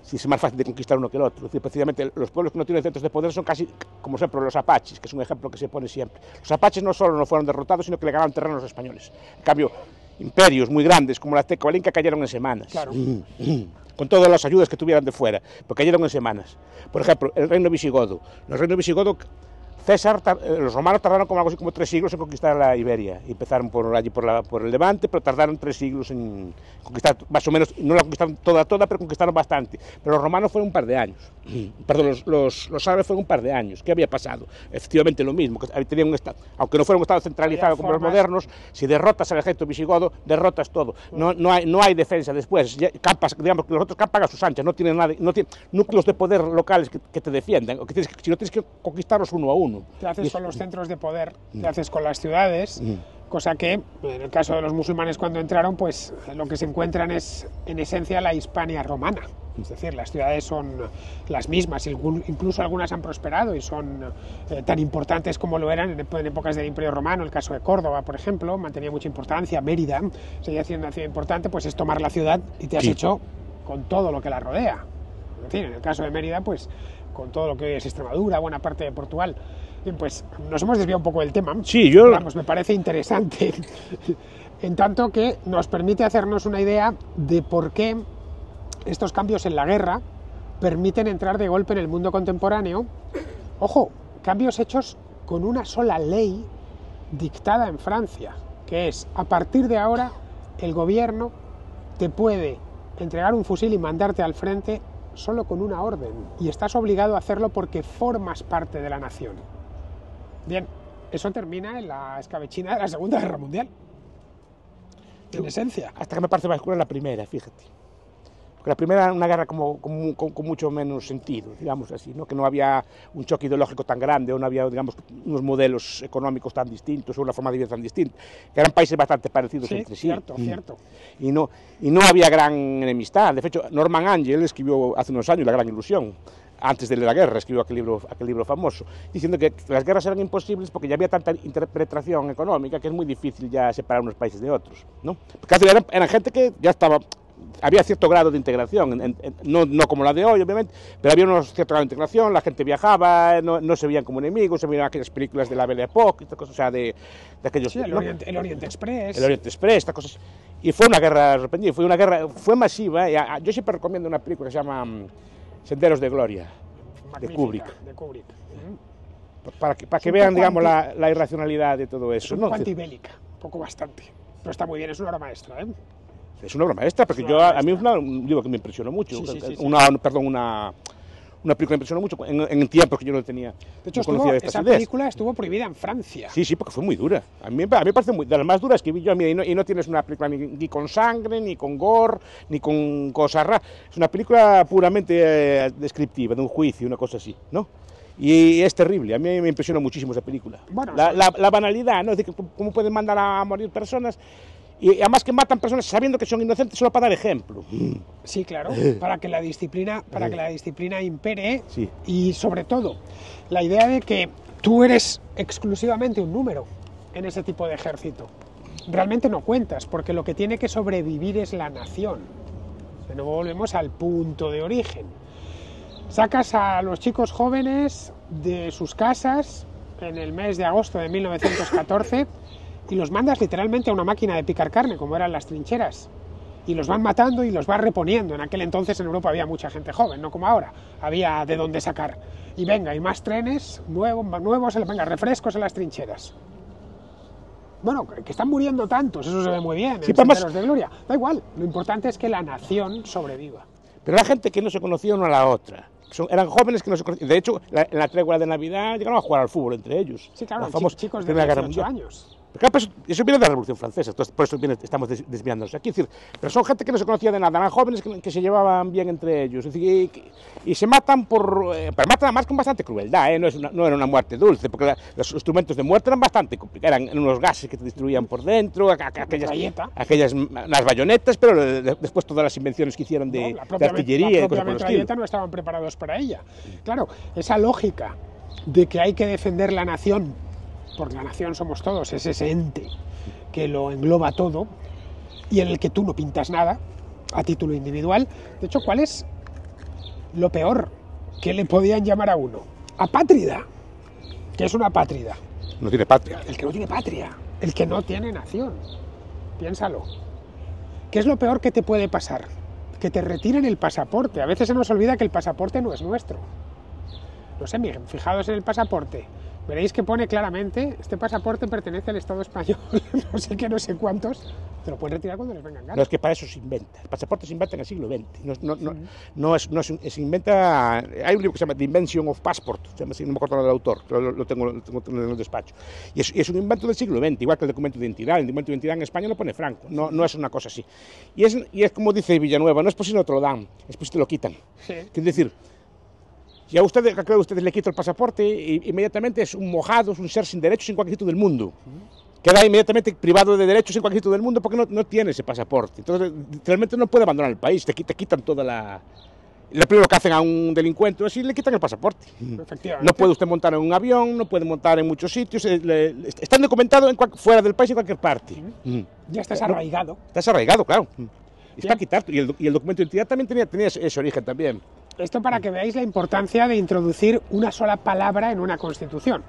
Si es más fácil de conquistar uno que el otro. Es decir, precisamente los pueblos que no tienen centros de poder son casi, como siempre, los apaches, que es un ejemplo que se pone siempre. Los apaches no solo no fueron derrotados, sino que le ganaron terreno a los españoles. En cambio, imperios muy grandes como la Azteca o el Inca cayeron en semanas. Claro. Con todas las ayudas que tuvieran de fuera, pero cayeron en semanas. Por ejemplo, el reino visigodo. El reino visigodo, César, los romanos tardaron como algo así como tres siglos en conquistar la Iberia. Empezaron por allí por, la, por el Levante, pero tardaron tres siglos en conquistar, más o menos, no la conquistaron toda, toda, pero conquistaron bastante. Pero los romanos fueron un par de años, perdón, los, los, los árabes fueron un par de años. ¿Qué había pasado? Efectivamente lo mismo, que tenían un estado, aunque no fuera un estado centralizado como los modernos, si derrotas al ejército visigodo, derrotas todo. No, no, hay, no hay defensa después, ya, campas, digamos que los otros campan a sus anchas, no tienen, nada, no tienen núcleos de poder locales que, que te defiendan, o que tienes, si no tienes que conquistarlos uno a uno. Te haces con los centros de poder, te haces con las ciudades, cosa que en el caso de los musulmanes cuando entraron, pues lo que se encuentran es en esencia la Hispania romana, es decir, las ciudades son las mismas, incluso algunas han prosperado y son eh, tan importantes como lo eran en épocas del Imperio Romano. El caso de Córdoba, por ejemplo, mantenía mucha importancia, Mérida seguía siendo una ciudad importante, pues es tomar la ciudad y te has hecho con todo lo que la rodea, en fin, en el caso de Mérida, pues con todo lo que hoy es Extremadura, buena parte de Portugal. Bien, pues nos hemos desviado un poco del tema. Sí, yo... Vamos, me parece interesante. En tanto que nos permite hacernos una idea de por qué estos cambios en la guerra permiten entrar de golpe en el mundo contemporáneo. Ojo, cambios hechos con una sola ley dictada en Francia, que es, a partir de ahora, el gobierno te puede entregar un fusil y mandarte al frente solo con una orden, y estás obligado a hacerlo porque formas parte de la nación. Bien, eso termina en la escabechina de la Segunda Guerra Mundial, en esencia. Hasta que me parece más cruel la primera, fíjate. Porque la primera era una guerra como, como, con, con mucho menos sentido, digamos así, ¿no? Que no había un choque ideológico tan grande, o no había, digamos, unos modelos económicos tan distintos, o una forma de vida tan distinta, que eran países bastante parecidos sí, entre sí. Cierto, mm. cierto. Y no, y no había gran enemistad. De hecho, Norman Angell escribió hace unos años La Gran Ilusión, antes de la guerra, escribió aquel libro, aquel libro famoso, diciendo que las guerras eran imposibles porque ya había tanta interpenetración económica que es muy difícil ya separar unos países de otros, ¿no? Porque eran, eran gente que ya estaba... Había cierto grado de integración, en, en, no, no como la de hoy, obviamente, pero había unos cierto grado de integración, la gente viajaba, no, no se veían como enemigos, se veían aquellas películas de la Belle Époque, estas cosas, o sea, de, de aquellos... Sí, el, ¿no? Orient, el Orient Express. El Orient Express, estas cosas. Y fue una guerra repentina, fue una guerra, fue masiva. Y a, yo siempre recomiendo una película que se llama Senderos de Gloria, Magnífica, de Kubrick. De Kubrick. Uh-huh. Para que, para que vean, digamos, la, la irracionalidad de todo eso. Es un cuantibélica, un poco bastante, pero está muy bien, es una obra maestra, ¿eh? Es una obra maestra, porque yo, a mí es una, un libro que me impresionó mucho, sí, sí, sí, una, sí. perdón, una, una película que me impresionó mucho, en, en tiempos que yo no tenía. De hecho, no estuvo, esa ideas. película estuvo prohibida en Francia. Sí, sí, porque fue muy dura. A mí, a mí me parece muy, de las más duras que vi yo, a mí, y, no, y no tienes una película ni, ni con sangre, ni con gore, ni con cosas raras. Es una película puramente eh, descriptiva, de un juicio, una cosa así, ¿no? Y es terrible, a mí me impresionó muchísimo esa película. Bueno, la, la, la banalidad, ¿no? Es decir, cómo pueden mandar a morir personas... Y además que matan personas sabiendo que son inocentes solo para dar ejemplo. Sí, claro, para que la disciplina, para que la disciplina impere, sí. Y sobre todo la idea de que tú eres exclusivamente un número en ese tipo de ejército. Realmente no cuentas, porque lo que tiene que sobrevivir es la nación. De nuevo volvemos al punto de origen. Sacas a los chicos jóvenes de sus casas en el mes de agosto de mil novecientos catorce... y los mandas literalmente a una máquina de picar carne, como eran las trincheras. y los van matando y los van reponiendo. En aquel entonces en Europa había mucha gente joven, no como ahora, había de dónde sacar. Y venga, y más trenes nuevos, nuevos, venga, refrescos en las trincheras. Bueno, que están muriendo tantos, eso se ve muy bien, sí, en Senderos de Gloria. Da igual, lo importante es que la nación sobreviva. Pero era gente que no se conocía una a la otra. Son, eran jóvenes que no se conocían. De hecho, la, en la tregua de Navidad llegaron a jugar al fútbol entre ellos. Sí, claro, los famosos chicos de dieciocho años. Pero claro, eso viene de la Revolución Francesa, entonces por eso viene, estamos desviándonos aquí. Es decir, pero son gente que no se conocía de nada, eran jóvenes que, que se llevaban bien entre ellos. Es decir, y, y se matan por. Eh, pero matan además con bastante crueldad, ¿eh? No, es una, no era una muerte dulce, porque la, los instrumentos de muerte eran bastante complicados. Eran unos gases que te distribuían por dentro, a, a, a, aquellas, aquellas. las bayonetas, pero de, de, después todas las invenciones que hicieron de, no, de artillería y cosas por el estilo. No estaban preparados para ella. Claro, esa lógica de que hay que defender la nación, porque la nación somos todos, es ese ente que lo engloba todo y en el que tú no pintas nada a título individual. De hecho, ¿cuál es lo peor que le podían llamar a uno? Apátrida. ¿Qué es una apátrida? No tiene patria. El que no tiene patria, el que no tiene nación. Piénsalo. ¿Qué es lo peor que te puede pasar? Que te retiren el pasaporte. A veces se nos olvida que el pasaporte no es nuestro. No sé, miren, fijados en el pasaporte. Veréis que pone claramente, este pasaporte pertenece al Estado español, no sé qué, no sé cuántos, te lo pueden retirar cuando les vengan ganas. No, es que para eso se inventa, el pasaporte se inventa en el siglo veinte, no, no, no, no es, no es, se inventa, hay un libro que se llama The Invention of Passport, se llama, no me acuerdo el autor, pero lo, lo, tengo, lo tengo en el despacho, y es, es un invento del siglo veinte, igual que el documento de identidad, el documento de identidad en España lo pone Franco, no, no es una cosa así, y es, y es como dice Villanueva, no es posible otro dan, es posible lo quitan, sí. Quiere decir, y a ustedes, a ustedes le quito el pasaporte e inmediatamente es un mojado, es un ser sin derechos en cualquier sitio del mundo. Queda inmediatamente privado de derechos en cualquier sitio del mundo porque no, no tiene ese pasaporte. Entonces, realmente no puede abandonar el país, te, te quitan toda la... Lo primero que hacen a un delincuente es le quitan el pasaporte. No puede usted montar en un avión, no puede montar en muchos sitios, está documentado en cual, fuera del país en cualquier parte. Ya estás arraigado. Estás arraigado, claro. Está quitado. Y el, y el documento de identidad también tenía, tenía ese, ese origen también. Esto para que veáis la importancia de introducir una sola palabra en una Constitución.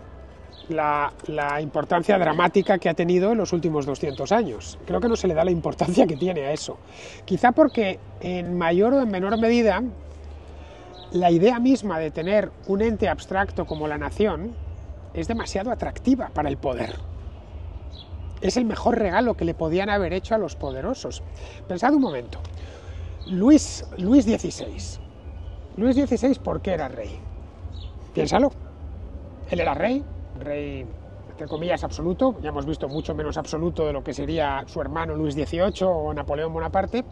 La, la importancia dramática que ha tenido en los últimos doscientos años. Creo que no se le da la importancia que tiene a eso. Quizá porque en mayor o en menor medida la idea misma de tener un ente abstracto como la nación es demasiado atractiva para el poder. Es el mejor regalo que le podían haber hecho a los poderosos. Pensad un momento. Luis, Luis dieciséis... Luis dieciséis, ¿por qué era rey? Piénsalo. Él era rey, rey, entre comillas, absoluto. Ya hemos visto mucho menos absoluto de lo que sería su hermano Luis dieciocho o Napoleón Bonaparte.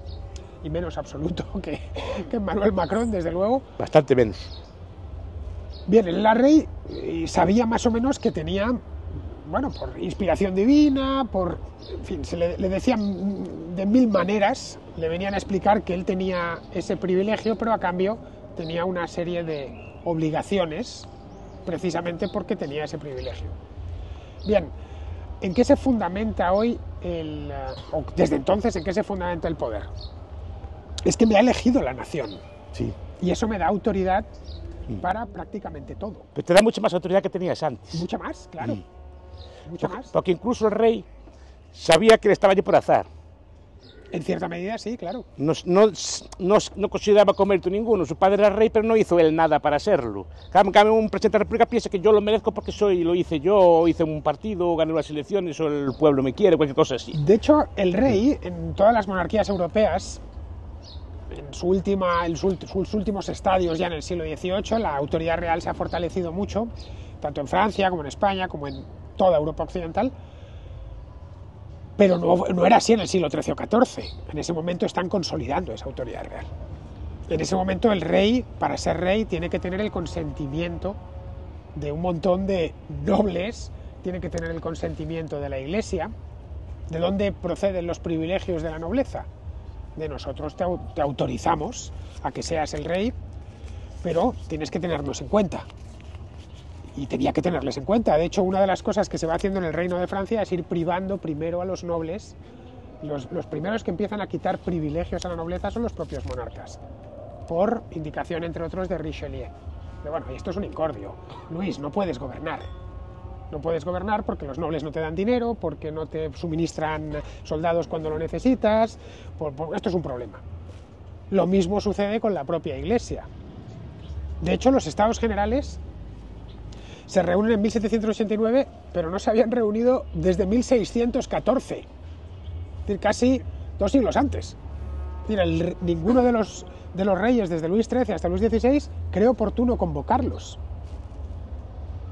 Y menos absoluto que, que Emmanuel Macron, desde luego. Bastante menos. Bien, él era rey y sabía más o menos que tenía, bueno, por inspiración divina, por... En fin, se le, le decían de mil maneras, le venían a explicar que él tenía ese privilegio, pero a cambio tenía una serie de obligaciones precisamente porque tenía ese privilegio. Bien, ¿en qué se fundamenta hoy el... o desde entonces, ¿en qué se fundamenta el poder? Es que me ha elegido la nación. Sí. Y eso me da autoridad mm. para prácticamente todo. Pero te da mucha más autoridad que tenías antes. Mucha más, claro. Mm. Mucha más. Porque incluso el rey sabía que estaba allí por azar. En cierta medida, sí, claro. No, no, no, no consideraba mérito ninguno. Su padre era rey, pero no hizo él nada para serlo. Cambio, un presidente de la República piensa que yo lo merezco porque soy, lo hice yo, o hice un partido, o gané las elecciones, o el pueblo me quiere, cualquier cosa así. De hecho, el rey, en todas las monarquías europeas, en, su última, en su, sus últimos estadios ya en el siglo dieciocho, la autoridad real se ha fortalecido mucho, tanto en Francia, como en España, como en toda Europa occidental. Pero no, no era así en el siglo trece o catorce. En ese momento están consolidando esa autoridad real. En ese momento el rey, para ser rey, tiene que tener el consentimiento de un montón de nobles, tiene que tener el consentimiento de la Iglesia. ¿De dónde proceden los privilegios de la nobleza? De nosotros te, te autorizamos a que seas el rey, pero tienes que tenernos en cuenta. Y tenía que tenerles en cuenta. De hecho, una de las cosas que se va haciendo en el Reino de Francia es ir privando primero a los nobles. Los, los primeros que empiezan a quitar privilegios a la nobleza son los propios monarcas, por indicación, entre otros, de Richelieu. Pero bueno, esto es un incordio. Luis, no puedes gobernar. no puedes gobernar porque los nobles no te dan dinero, porque no te suministran soldados cuando lo necesitas, por, por, esto es un problema. Lo mismo sucede con la propia Iglesia. De hecho, los Estados Generales se reúnen en mil setecientos ochenta y nueve, pero no se habían reunido desde mil seiscientos catorce, es decir, casi dos siglos antes. Es decir, el, ninguno de los, de los reyes, desde Luis trece hasta Luis dieciséis, creo oportuno convocarlos.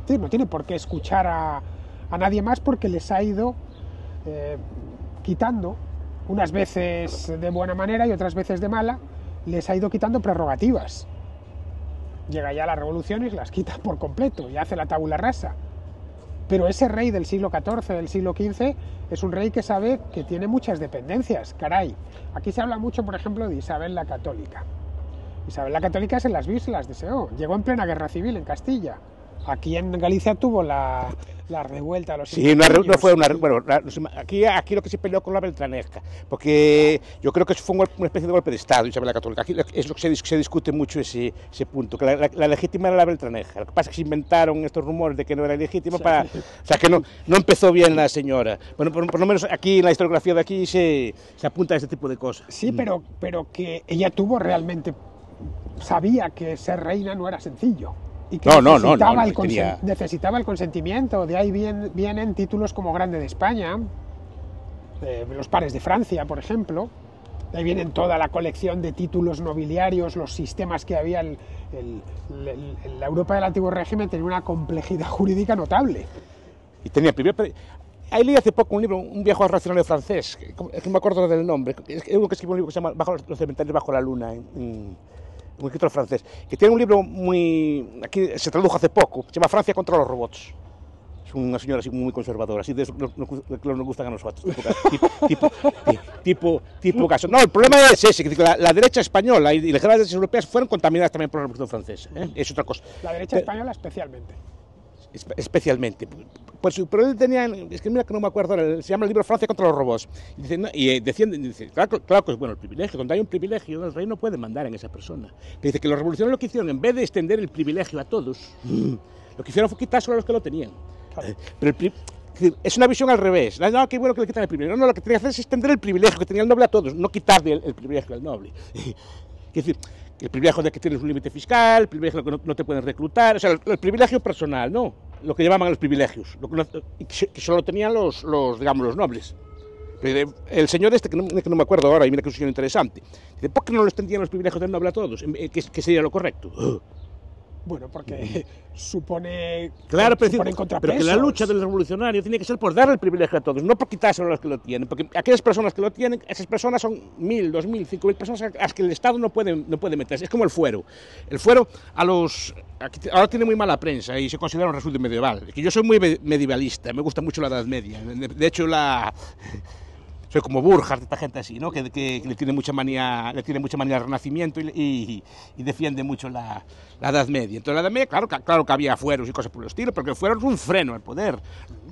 Es decir, no tiene por qué escuchar a, a nadie más porque les ha ido eh, quitando, unas veces de buena manera y otras veces de mala, les ha ido quitando prerrogativas. Llega ya la revolución y las quita por completo, y hace la tabula rasa. Pero ese rey del siglo catorce, del siglo quince, es un rey que sabe que tiene muchas dependencias, caray. Aquí se habla mucho, por ejemplo, de Isabel la Católica. Isabel la Católica se las vio y se las deseó. Llegó en plena guerra civil en Castilla. Aquí en Galicia tuvo la, la revuelta a los... Sí, una no fue una... Bueno, la, aquí, aquí lo que se peleó con la Beltraneja, porque yo creo que eso fue un, una especie de golpe de Estado, Isabel la Católica. Aquí es lo que se, se discute mucho ese, ese punto, que la, la, la legítima era la Beltraneja. Lo que pasa es que se inventaron estos rumores de que no era legítima, sí. para... O sea, que no, no empezó bien la señora. Bueno, por, por lo menos aquí en la historiografía de aquí se, se apunta a este tipo de cosas. Sí, pero, pero que ella tuvo realmente... Sabía que ser reina no era sencillo. Y que no, necesitaba, no, no, no, el tenía... necesitaba el consentimiento, de ahí vienen, vienen títulos como Grande de España, eh, los pares de Francia, por ejemplo, de ahí vienen toda la colección de títulos nobiliarios, los sistemas que había, el, el, el, el, la Europa del antiguo régimen tenía una complejidad jurídica notable. Y tenía primero... Ahí leí hace poco un libro, un viejo racionario francés, que, que no me acuerdo del nombre, es uno que escribió un libro que se llama Bajo los cementerios bajo la luna, en, en... un escritor francés, que tiene un libro muy... aquí se tradujo hace poco, se llama Francia contra los robots. Es una señora así muy conservadora, así de eso que nos gustan a nosotros, tipo, tipo, tipo, tipo caso. No, el problema es ese, que la, la derecha española y las derechas europeas fueron contaminadas también por la Revolución Francesa, ¿eh? Es otra cosa. La derecha española especialmente. especialmente. Pues, pero él tenía, es que mira que no me acuerdo, se llama el libro Francia contra los robots, y, dice, no, y defiende, dice, claro, claro que es bueno el privilegio, cuando hay un privilegio el rey no puede mandar en esa persona, pero dice que los revolucionarios lo que hicieron, en vez de extender el privilegio a todos, lo que hicieron fue quitárselo a los que lo tenían, claro. Pero el, es una visión al revés, no, qué bueno que le quitan el privilegio, no, no, lo que tenía que hacer es extender el privilegio que tenía el noble a todos, no quitarle el, el privilegio al noble. Es decir, el privilegio de que tienes un límite fiscal, el privilegio de que no, no te pueden reclutar, o sea, el, el privilegio personal, ¿no? Lo que llamaban los privilegios, lo que, que solo tenían los, los, digamos, los nobles. Pero el señor este, que no, que no me acuerdo ahora, y mira que es un señor interesante, dice, ¿por qué no los tendrían los privilegios del noble a todos? ¿Qué, qué sería lo correcto? Uh. Bueno, porque supone... Claro, pero, supone pero que la lucha del revolucionario tiene que ser por dar el privilegio a todos, no por quitárselo a los que lo tienen, porque aquellas personas que lo tienen, esas personas son mil, dos mil, cinco mil personas a las que el Estado no puede, no puede meterse. Es como el fuero. El fuero a los... Aquí, ahora tiene muy mala prensa y se considera un resultado medieval. Es que yo soy muy medievalista, me gusta mucho la Edad Media. De hecho, la... soy como Burkhardt, esta gente así, ¿no? Que, que, que le tiene mucha manía, le tiene mucha manía al Renacimiento y, y, y defiende mucho la, la Edad Media. Entonces la Edad Media, claro, claro que había fueros y cosas por el estilo, pero que el fuero es un freno al poder.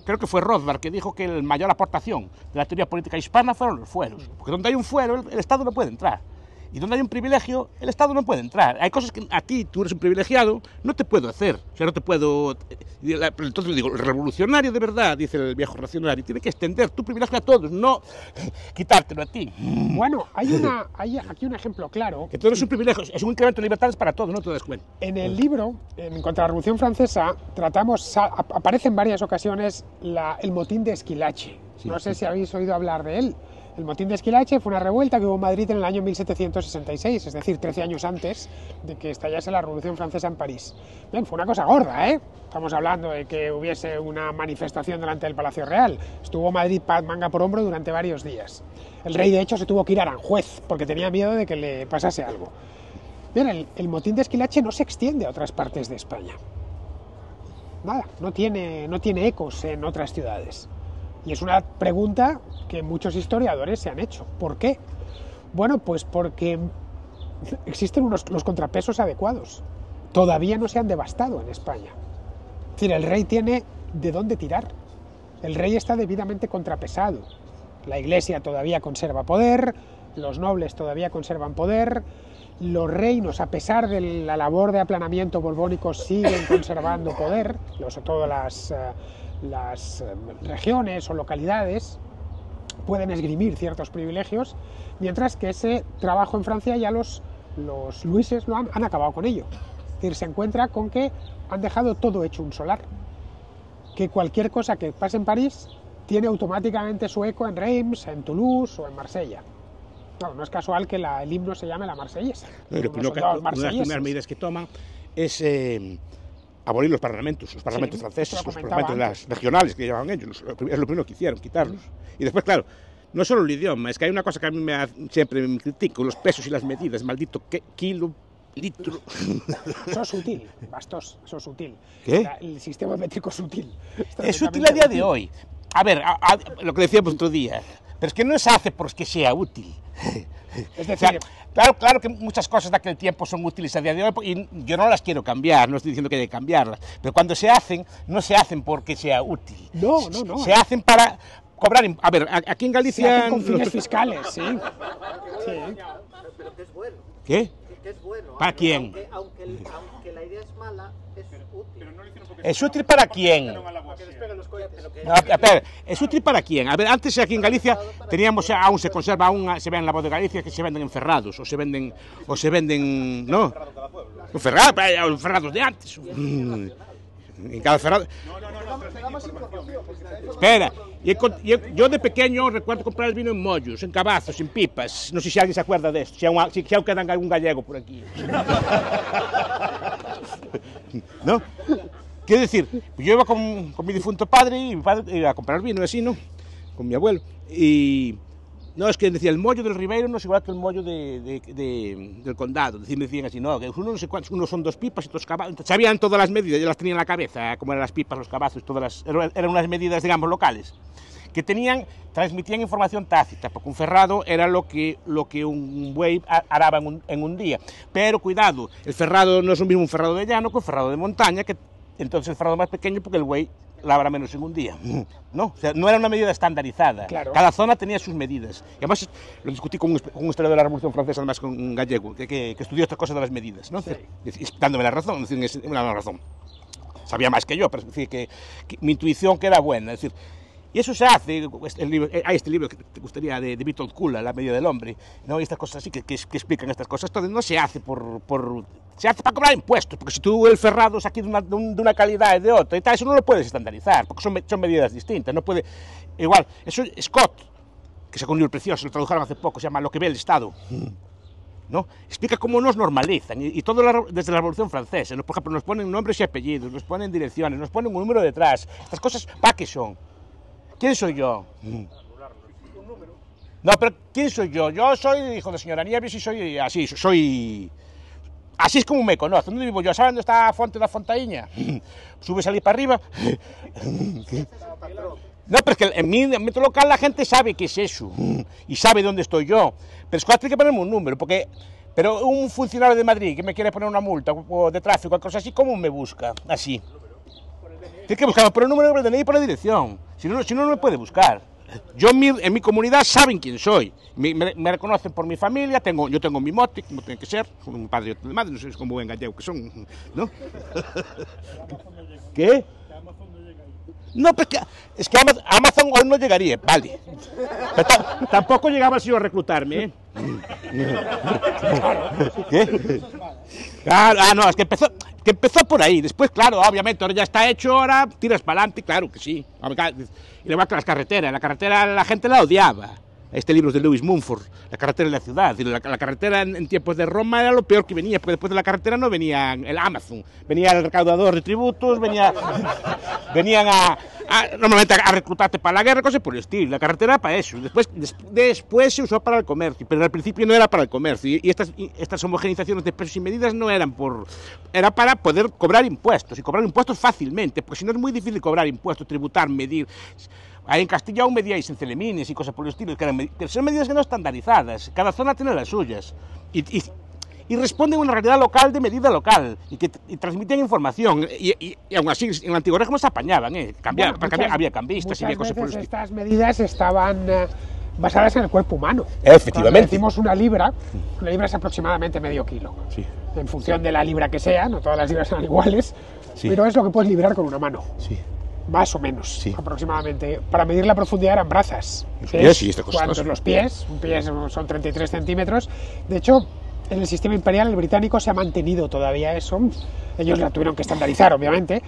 Creo que fue Rothbard que dijo que la mayor aportación de la teoría política hispana fueron los fueros, porque donde hay un fuero el, el Estado no puede entrar. Y donde hay un privilegio, el Estado no puede entrar. Hay cosas que a ti, tú eres un privilegiado, no te puedo hacer. O sea, no te puedo... Entonces digo, el revolucionario de verdad, dice el viejo reaccionario, tiene que extender tu privilegio a todos, no quitártelo a ti. Bueno, hay, una, hay aquí un ejemplo claro. Que todo es un privilegio, es un incremento de libertades para todos, no te das cuenta. En el libro, en Contra la Revolución Francesa, tratamos, aparece en varias ocasiones la, el motín de Esquilache. Sí, no sé sí. si habéis oído hablar de él. El motín de Esquilache fue una revuelta que hubo en Madrid en el año mil setecientos sesenta y seis, es decir, trece años antes de que estallase la Revolución Francesa en París. Bien, fue una cosa gorda, ¿eh? Estamos hablando de que hubiese una manifestación delante del Palacio Real. Estuvo Madrid manga por hombro durante varios días. El rey, de hecho, se tuvo que ir a Aranjuez porque tenía miedo de que le pasase algo. Bien, el, el motín de Esquilache no se extiende a otras partes de España. Nada, no tiene, no tiene ecos en otras ciudades. Y es una pregunta que muchos historiadores se han hecho. ¿Por qué? Bueno, pues porque existen unos, los contrapesos adecuados. Todavía no se han devastado en España. Es decir, el rey tiene de dónde tirar. El rey está debidamente contrapesado. La Iglesia todavía conserva poder, los nobles todavía conservan poder, los reinos, a pesar de la labor de aplanamiento borbónico, siguen conservando poder, sobre todo las... las regiones o localidades pueden esgrimir ciertos privilegios, mientras que ese trabajo en Francia ya los, los luises lo han, han acabado con ello. Es decir, se encuentra con que han dejado todo hecho un solar, que cualquier cosa que pase en París tiene automáticamente su eco en Reims, en Toulouse o en Marsella. No, no es casual que la, el himno se llame la marsellesa. Pero lo que, una de las primeras medidas que toma es eh, abolir los parlamentos, los parlamentos sí, franceses, lo los parlamentos de las regionales que llamaban ellos, es lo primero que hicieron, quitarlos. Y después, claro, no solo el idioma, es que hay una cosa que a mí me ha, siempre me critico, los pesos y las medidas, maldito que, kilo, litro. Eso es sutil, Bastos, eso es sutil. ¿Qué? El sistema métrico es sutil. Es sutil a día de hoy. A ver, a, a, lo que decíamos otro día, pero es que no se hace porque sea útil. Es decir, o sea, claro, claro que muchas cosas de aquel tiempo son útiles a día de hoy y yo no las quiero cambiar, no estoy diciendo que hay que cambiarlas, pero cuando se hacen, no se hacen porque sea útil. No, no, no. Se hacen para cobrar. A ver, aquí en Galicia. Se hacen con fines los... fiscales, sí. Sí. Pero que es bueno. ¿Qué? Que es bueno. ¿Para quién? Aunque, aunque, el, aunque la idea es mala, es útil. Pero no lo hicieron porque ¿es útil para quién? No, a ver, ¿es útil para quién? A ver, antes aquí en Galicia teníamos, aún se conserva, aún se ve en la voz de Galicia que se venden enferrados, o se venden, o se venden, ¿no? Enferrados, enferrados de antes. En cada enferrado. Espera, y el, y el, yo de pequeño recuerdo comprar el vino en mollos, en cabazos, en pipas. No sé si alguien se acuerda de esto, si aún, si aún quedan algún gallego por aquí. ¿No? Quiero decir, yo iba con, con mi difunto padre y mi padre iba a comprar vino así, ¿no? Con mi abuelo. Y no, es que decía, el mollo del Ribeiro no es igual que el mollo de, de, de, del condado. Decían, decían así, no, que uno no sé cuántos, unos son dos pipas y otros cabazos. Sabían todas las medidas, yo las tenía en la cabeza, cómo eran las pipas, los cabazos, todas las, eran unas medidas, digamos, locales, que tenían, transmitían información tácita, porque un ferrado era lo que, lo que un buey araba en un, en un día. Pero cuidado, el ferrado no es lo mismo un ferrado de llano que un ferrado de montaña, que entonces el ferrado más pequeño porque el buey labra menos en un día, ¿no? O sea, no era una medida estandarizada, claro. Cada zona tenía sus medidas. Y además lo discutí con un, con un historiador de la Revolución Francesa, además con un gallego, que, que, que estudió estas cosas de las medidas, ¿no? Sí. Dándome la razón, es decir, una razón. Sabía más que yo, pero es decir, que, que mi intuición que era buena, es decir, y eso se hace, el libro, hay este libro que te gustaría de, de Witold Kula, La medida del hombre, ¿no? Y estas cosas así que, que, que explican estas cosas. Entonces no se hace por, por... se hace para cobrar impuestos, porque si tú el ferrado es aquí de una, de una calidad y de otra y tal, eso no lo puedes estandarizar, porque son, son medidas distintas, no puede... Igual, eso Scott, que sacó un libro precioso, lo tradujeron hace poco, se llama Lo que ve el Estado, ¿no? Explica cómo nos normalizan, y, y todo la, desde la Revolución Francesa, ¿no? Por ejemplo, nos ponen nombres y apellidos, nos ponen direcciones, nos ponen un número detrás, estas cosas, ¿para qué son? ¿Quién soy yo? No, pero ¿quién soy yo? Yo soy hijo de señora Nieves y soy así, soy... Así es como me conozco. ¿Dónde vivo yo? ¿Saben dónde está la Fonte da Fontaíña? Sube, salí para arriba. No, pero es que en mi ámbito local la gente sabe qué es eso y sabe dónde estoy yo. Pero es que hay que ponerme un número, porque... Pero un funcionario de Madrid que me quiere poner una multa o de tráfico o cosas así, ¿cómo me busca? Así. Tienes que buscarlo por el número, por el D N I y por la dirección. Si no, si no, no me puede buscar. Yo en mi, en mi comunidad saben quién soy. Me, me, me reconocen por mi familia, tengo, yo tengo mi mote, como tiene que ser, como mi padre y mi madre, no sé cómo buen gallego que son, ¿no? ¿Qué? No, pues que, es que Amazon, Amazon hoy no llegaría, vale. Pero tampoco llegaba el señor a reclutarme, ¿eh? ¿Qué? Claro, ah, no, es que empezó... Que empezó por ahí, después, claro, obviamente, ahora ya está hecho, ahora tiras para adelante, claro que sí. Y luego las carreteras, la carretera la gente la odiaba. Este libro es de Lewis Mumford, La carretera de la ciudad. La, la carretera en, en tiempos de Roma era lo peor que venía, porque después de la carretera no venía el Amazon, venía el recaudador de tributos, venía, venían a, a, normalmente a reclutarte para la guerra, cosas por el estilo. La carretera para eso, después, des, después se usó para el comercio, pero al principio no era para el comercio. Y, y, estas, y estas homogenizaciones de precios y medidas no eran por... Era para poder cobrar impuestos, y cobrar impuestos fácilmente, porque si no es muy difícil cobrar impuestos, tributar, medir... Ahí en Castilla aún medíais en celemines y cosas por el estilo, que, eran, que son medidas que no estandarizadas, cada zona tiene las suyas, y, y, y responden a una realidad local de medida local, y que y transmiten información, y, y, y aún así en el antiguo régimen se apañaban, ¿eh? Cambiaba, bueno, muchas, cambiaba, había cambistas y había cosas por el estilo. Estas medidas estaban eh, basadas en el cuerpo humano. Efectivamente. Hicimos una libra, una libra es aproximadamente medio kilo, sí. En función sí. De la libra que sea, no todas las libras son iguales, sí. Pero es lo que puedes librar con una mano. Sí. más o menos, sí, aproximadamente. Para medir la profundidad eran brazas. Los pies y esta cosa. ¿Cuántos los pies? Un pie son treinta y tres centímetros. De hecho, en el sistema imperial el británico se ha mantenido todavía eso. Ellos la tuvieron que estandarizar, obviamente,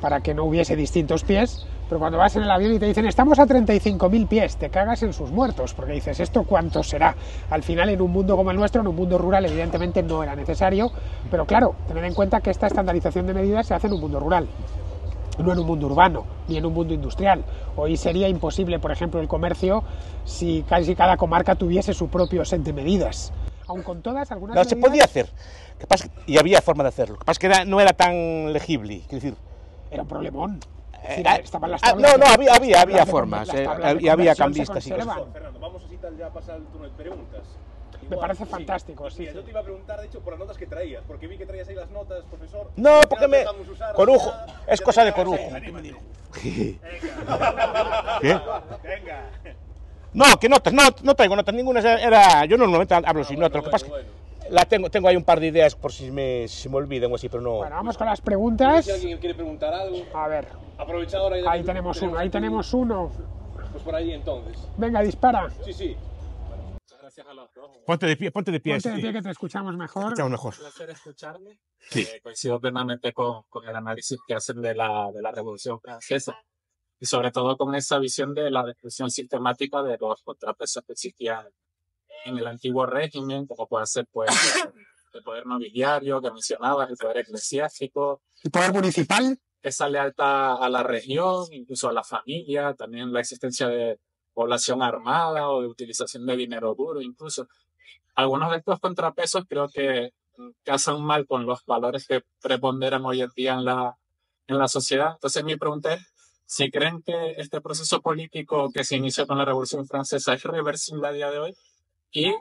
para que no hubiese distintos pies. Pero cuando vas en el avión y te dicen estamos a treinta y cinco mil pies, te cagas en sus muertos, porque dices, ¿esto cuánto será? Al final, en un mundo como el nuestro, en un mundo rural, evidentemente no era necesario, pero claro, tened en cuenta que esta estandarización de medidas se hace en un mundo rural, no en un mundo urbano, ni en un mundo industrial. Hoy sería imposible, por ejemplo, el comercio si casi cada comarca tuviese su propio set de medidas. Aun con todas, algunas no, medidas... se podía hacer, y había forma de hacerlo, lo que pasa es que era, no era tan legible, es decir... Era un problemón. Sí, estaban las tablas, ah, no, no, había, había, había formas, eh, y había cambistas y cosas. Fernando, vamos así tal ya a pasar el turno de preguntas. Igual, me parece sí, fantástico, sí, sí. Yo te iba a preguntar, de hecho, por las notas que traías, porque vi que traías ahí las notas, profesor. No, porque me... Usar, corujo, ya, es cosa de corujo. Venga, venga. ¿Qué? Venga. No, que notas, no, no traigo notas ninguna, era... Yo normalmente hablo no, sin bueno, notas, lo que pasa es bueno. que... La tengo, tengo ahí un par de ideas por si me, si me olvidan o así, pero no... Bueno, vamos con las preguntas. Si alguien quiere preguntar algo... A ver... Aprovecha ahora... Ahí tenemos uno, ahí tenemos uno. Pues por ahí entonces. Venga, dispara. Sí, sí. Gracias a los dos. Ponte de pie, ponte de pie. Ponte de pie que te escuchamos mejor. Te escuchamos mejor. Un placer escucharme. Sí. Eh, coincido plenamente con, con el análisis que hacen de la, de la Revolución Francesa. Y sobre todo con esa visión de la destrucción sistemática de los contrapesos que existían en el antiguo régimen, como puede ser pues, el poder nobiliario que mencionabas, el poder eclesiástico. ¿El poder municipal? Esa lealtad a la región, incluso a la familia, también la existencia de población armada o de utilización de dinero duro, incluso. Algunos de estos contrapesos creo que casan mal con los valores que preponderan hoy en día en la, en la sociedad. Entonces mi pregunta es, ¿si creen que este proceso político que se inició con la Revolución Francesa es reversible a día de hoy? ¿Y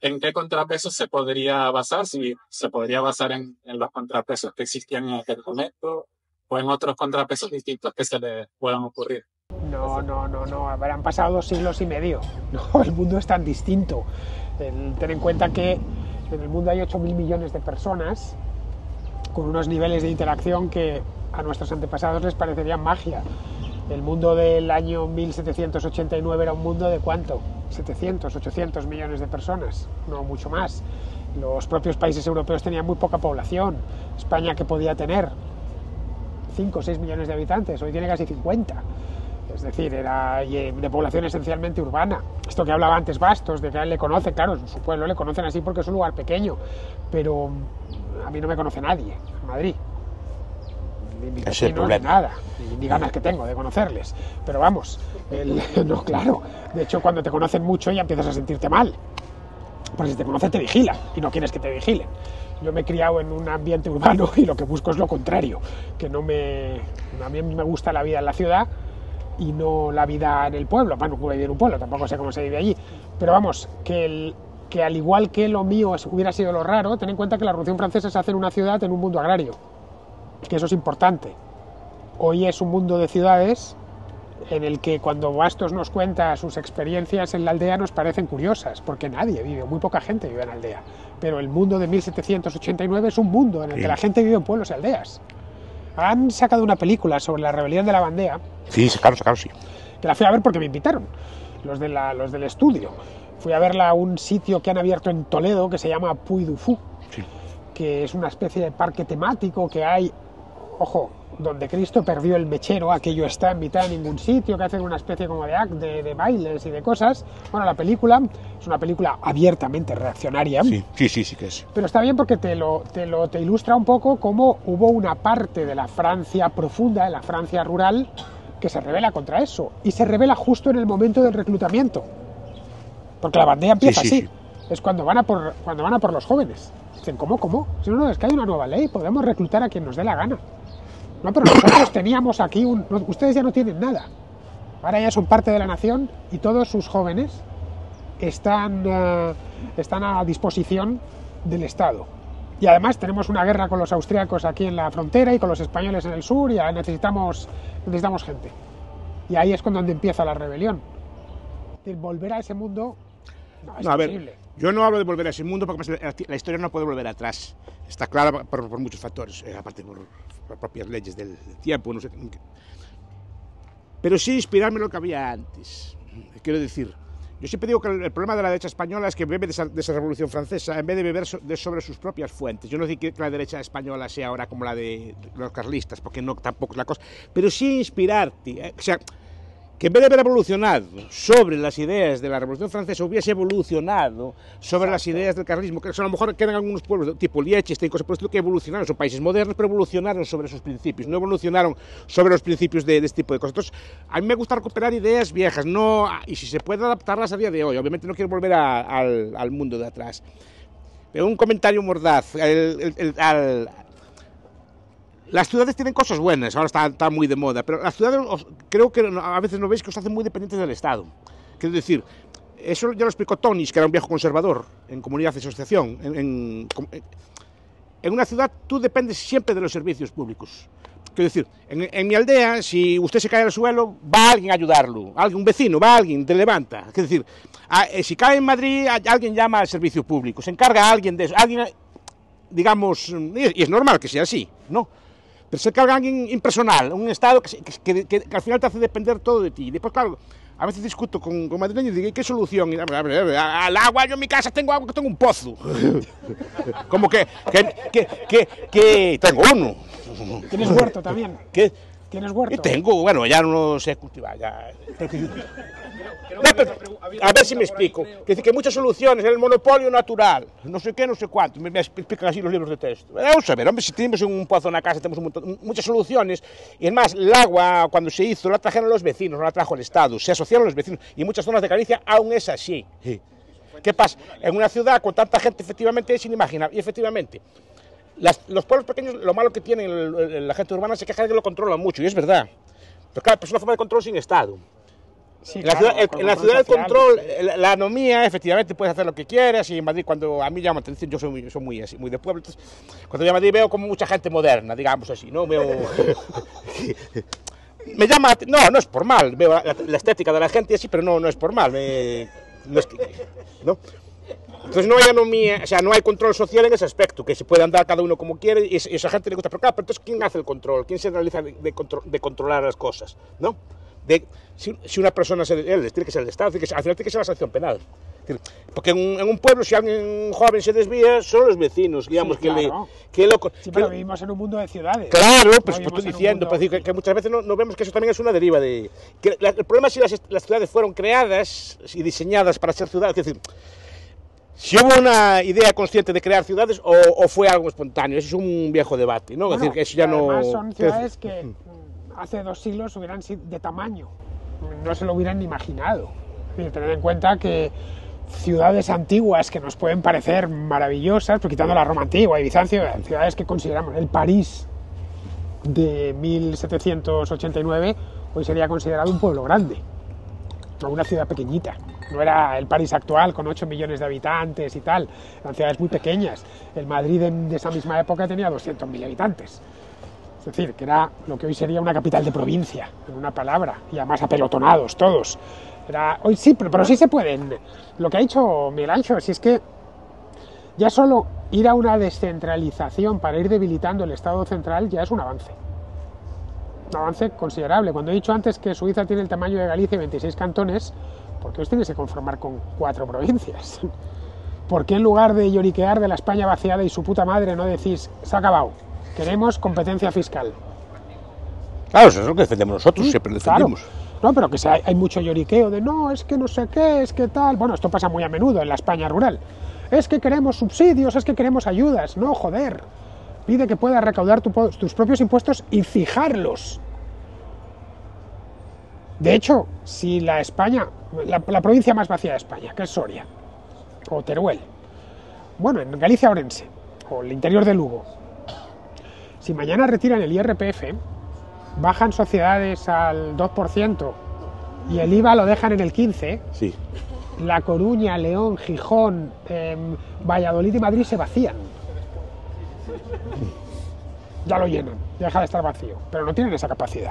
en qué contrapesos se podría basar? Si se podría basar en, en los contrapesos que existían en aquel momento o en otros contrapesos distintos que se les puedan ocurrir. No, no, no, no. Habrán pasado dos siglos y medio. No, el mundo es tan distinto. El, ten en cuenta que en el mundo hay ocho mil millones de personas con unos niveles de interacción que a nuestros antepasados les parecerían magia. El mundo del año mil setecientos ochenta y nueve era un mundo de ¿cuánto? setecientos, ochocientos millones de personas, no mucho más. Los propios países europeos tenían muy poca población. España, que podía tener cinco o seis millones de habitantes, hoy tiene casi cincuenta. Es decir, era de población esencialmente urbana. Esto que hablaba antes Bastos, de que a él le conoce, claro, en su pueblo le conocen así porque es un lugar pequeño, pero a mí no me conoce nadie en Madrid. Ni, ni, es el problema. Ni nada, ni, ni ganas que tengo de conocerles, pero vamos, el, no, claro, de hecho cuando te conocen mucho ya empiezas a sentirte mal, porque si te conocen te vigilan y no quieres que te vigilen. Yo me he criado en un ambiente urbano y lo que busco es lo contrario, que no me... a mí me gusta la vida en la ciudad y no la vida en el pueblo. Bueno, no puedo vivir en un pueblo, tampoco sé cómo se vive allí, pero vamos, que el... que al igual que lo mío hubiera sido lo raro, ten en cuenta que la Revolución Francesa se hace en una ciudad, en un mundo agrario, que eso es importante. Hoy es un mundo de ciudades en el que cuando Bastos nos cuenta sus experiencias en la aldea nos parecen curiosas, porque nadie vive, muy poca gente vive en la aldea, pero el mundo de mil setecientos ochenta y nueve es un mundo en el sí. que la gente vive en pueblos y aldeas. Han sacado una película sobre la rebelión de la Bandea. Sí, sacaron, sacaron, sí. Que la fui a ver porque me invitaron, los, de la, los del estudio. Fui a verla a un sitio que han abierto en Toledo que se llama Puy du Fou, sí. que es una especie de parque temático que hay... Ojo, donde Cristo perdió el mechero, aquello está en mitad de ningún sitio, que hacen una especie como de act, de, de bailes y de cosas. Bueno, la película es una película abiertamente reaccionaria. Sí, sí, sí, sí que es. Pero está bien porque te, lo, te, lo, te ilustra un poco cómo hubo una parte de la Francia profunda, de la Francia rural, que se rebela contra eso. Y se rebela justo en el momento del reclutamiento. Porque la bandera empieza sí, sí, así. Sí. Es cuando van a por, cuando van a por los jóvenes. Dicen, ¿cómo, cómo? Si no, no, es que hay una nueva ley, podemos reclutar a quien nos dé la gana. No, pero nosotros teníamos aquí un... Ustedes ya no tienen nada. Ahora ya son parte de la nación y todos sus jóvenes están, uh, están a disposición del Estado. Y además tenemos una guerra con los austríacos aquí en la frontera y con los españoles en el sur, y ahora necesitamos, necesitamos gente. Y ahí es cuando empieza la rebelión. Volver a ese mundo no, es no, posible. Yo no hablo de volver a ese mundo porque la historia no puede volver atrás. Está claro por, por muchos factores, eh, aparte por... las propias leyes del tiempo, no sé, pero sí inspirarme en lo que había antes. Quiero decir, yo siempre digo que el problema de la derecha española es que bebe de esa, de esa revolución francesa en vez de beber so, de sobre sus propias fuentes. Yo no digo que la derecha española sea ahora como la de los carlistas, porque no tampoco es la cosa, pero sí inspirarte, eh, o sea, que en vez de haber evolucionado sobre las ideas de la Revolución Francesa, hubiese evolucionado sobre las ideas del carlismo, que a lo mejor quedan algunos pueblos tipo Liechtenstein, cosas por esto, que evolucionaron, son países modernos, pero evolucionaron sobre sus principios, no evolucionaron sobre los principios de, de este tipo de cosas. Entonces, a mí me gusta recuperar ideas viejas, no, y si se puede adaptarlas a día de hoy, obviamente no quiero volver a, al, al mundo de atrás. Pero un comentario mordaz, el, el, el, al... Las ciudades tienen cosas buenas, ahora está, está muy de moda, pero las ciudades os, creo que a veces no veis que os hacen muy dependientes del Estado. Quiero decir, eso ya lo explicó Tonis, que era un viejo conservador en Comunidad y Asociación. En, en, en una ciudad tú dependes siempre de los servicios públicos. Quiero decir, en, en mi aldea, si usted se cae al suelo, va alguien a ayudarlo, alguien, un vecino, va alguien, te levanta. Quiero decir, a, si cae en Madrid, a, alguien llama al servicio público, se encarga a alguien de eso, alguien, digamos, y, y es normal que sea así, ¿no? Pero se carga alguien impersonal, un Estado que, que, que, que al final te hace depender todo de ti. Después, claro, a veces discuto con, con madrileños y digo, ¿qué solución? Y, a, a, a, al agua, yo en mi casa tengo agua, que tengo un pozo. Como que, que, que, que, que tengo uno. ¿Tienes huerto también? ¿Qué? ¿Tienes huerto? Yo tengo, bueno, ya no sé cultivar, ya... No, pero, a ver si me explico. Es decir, que muchas soluciones, el monopolio natural, no sé qué, no sé cuánto, me, me explican así los libros de texto. Vamos a ver, hombre, si tenemos un pozo en la casa, tenemos un montón, muchas soluciones, y es más, el agua, cuando se hizo, la trajeron los vecinos, no la trajo el Estado, se asociaron los vecinos, y en muchas zonas de Galicia aún es así. Sí. ¿Qué pasa? En una ciudad con tanta gente, efectivamente, es inimaginable, y efectivamente... Las, los pueblos pequeños, lo malo que tienen el, el, la gente urbana se queja de que lo controla mucho, y es verdad. Pero claro, es una forma de control sin Estado. Sí, en la claro, ciudad, el, en la ciudad el control, la, la anomía, efectivamente, puedes hacer lo que quieras, y en Madrid, cuando a mí llama atención, yo soy, soy muy, así, muy de pueblo, entonces, cuando voy a Madrid veo como mucha gente moderna, digamos así, ¿no? Veo... me llama... No, no es por mal, veo la, la estética de la gente así, pero no, no es por mal, me, no es que... ¿no? Entonces no hay anomía, o sea, no hay control social en ese aspecto, que se puede andar cada uno como quiere y a esa gente le gusta. Pero claro, pero entonces ¿quién hace el control? ¿Quién se realiza de, de, contro de controlar las cosas? ¿No? De, si, si una persona es el, él, tiene que ser el Estado, tiene que ser, al final tiene que ser la sanción penal. Porque en un, en un pueblo, si alguien joven se desvía, son los vecinos, digamos, sí, claro. que le... Que lo, sí, pero que, vivimos en un mundo de ciudades. Claro, no pues, pues estoy diciendo, mundo... pues, que, que muchas veces no, no vemos que eso también es una deriva de... Que la, el problema es si las, las ciudades fueron creadas y diseñadas para ser ciudades, es decir... Si hubo una idea consciente de crear ciudades o, o fue algo espontáneo, eso es un viejo debate, ¿no? Bueno, es decir, que eso ya no... Además son ciudades que hace dos siglos hubieran sido de tamaño, no se lo hubieran imaginado. Y tener en cuenta que ciudades antiguas que nos pueden parecer maravillosas, pero quitando la Roma antigua y Bizancio, ciudades que consideramos el París de mil setecientos ochenta y nueve, hoy sería considerado un pueblo grande, o una ciudad pequeñita. No era el París actual con ocho millones de habitantes y tal, eran ciudades muy pequeñas. El Madrid de esa misma época tenía doscientos mil habitantes. Es decir, que era lo que hoy sería una capital de provincia, en una palabra, y además apelotonados todos. Era, hoy sí, pero, pero sí se pueden. Lo que ha dicho Miguel Anxo, si es que ya solo ir a una descentralización para ir debilitando el Estado central ya es un avance. Un avance considerable. Cuando he dicho antes que Suiza tiene el tamaño de Galicia y veintiséis cantones, porque os tenéis que conformar con cuatro provincias. ¿Por qué en lugar de lloriquear de la España vaciada y su puta madre no decís, se ha acabado, queremos competencia fiscal? Claro, eso es lo que defendemos nosotros, sí, siempre defendemos. Claro. No, pero que sea, hay mucho lloriqueo de no, es que no sé qué, es que tal... Bueno, esto pasa muy a menudo en la España rural. Es que queremos subsidios, es que queremos ayudas. No, joder, pide que puedas recaudar tu, tus propios impuestos y fijarlos. De hecho, si la España, la, la provincia más vacía de España, que es Soria, o Teruel, bueno, en Galicia Orense, o el interior de Lugo, si mañana retiran el I R P F, bajan sociedades al dos por ciento y el I V A lo dejan en el quince por ciento, sí. La Coruña, León, Gijón, eh, Valladolid y Madrid se vacían. Ya lo llenan, ya deja de estar vacío, pero no tienen esa capacidad.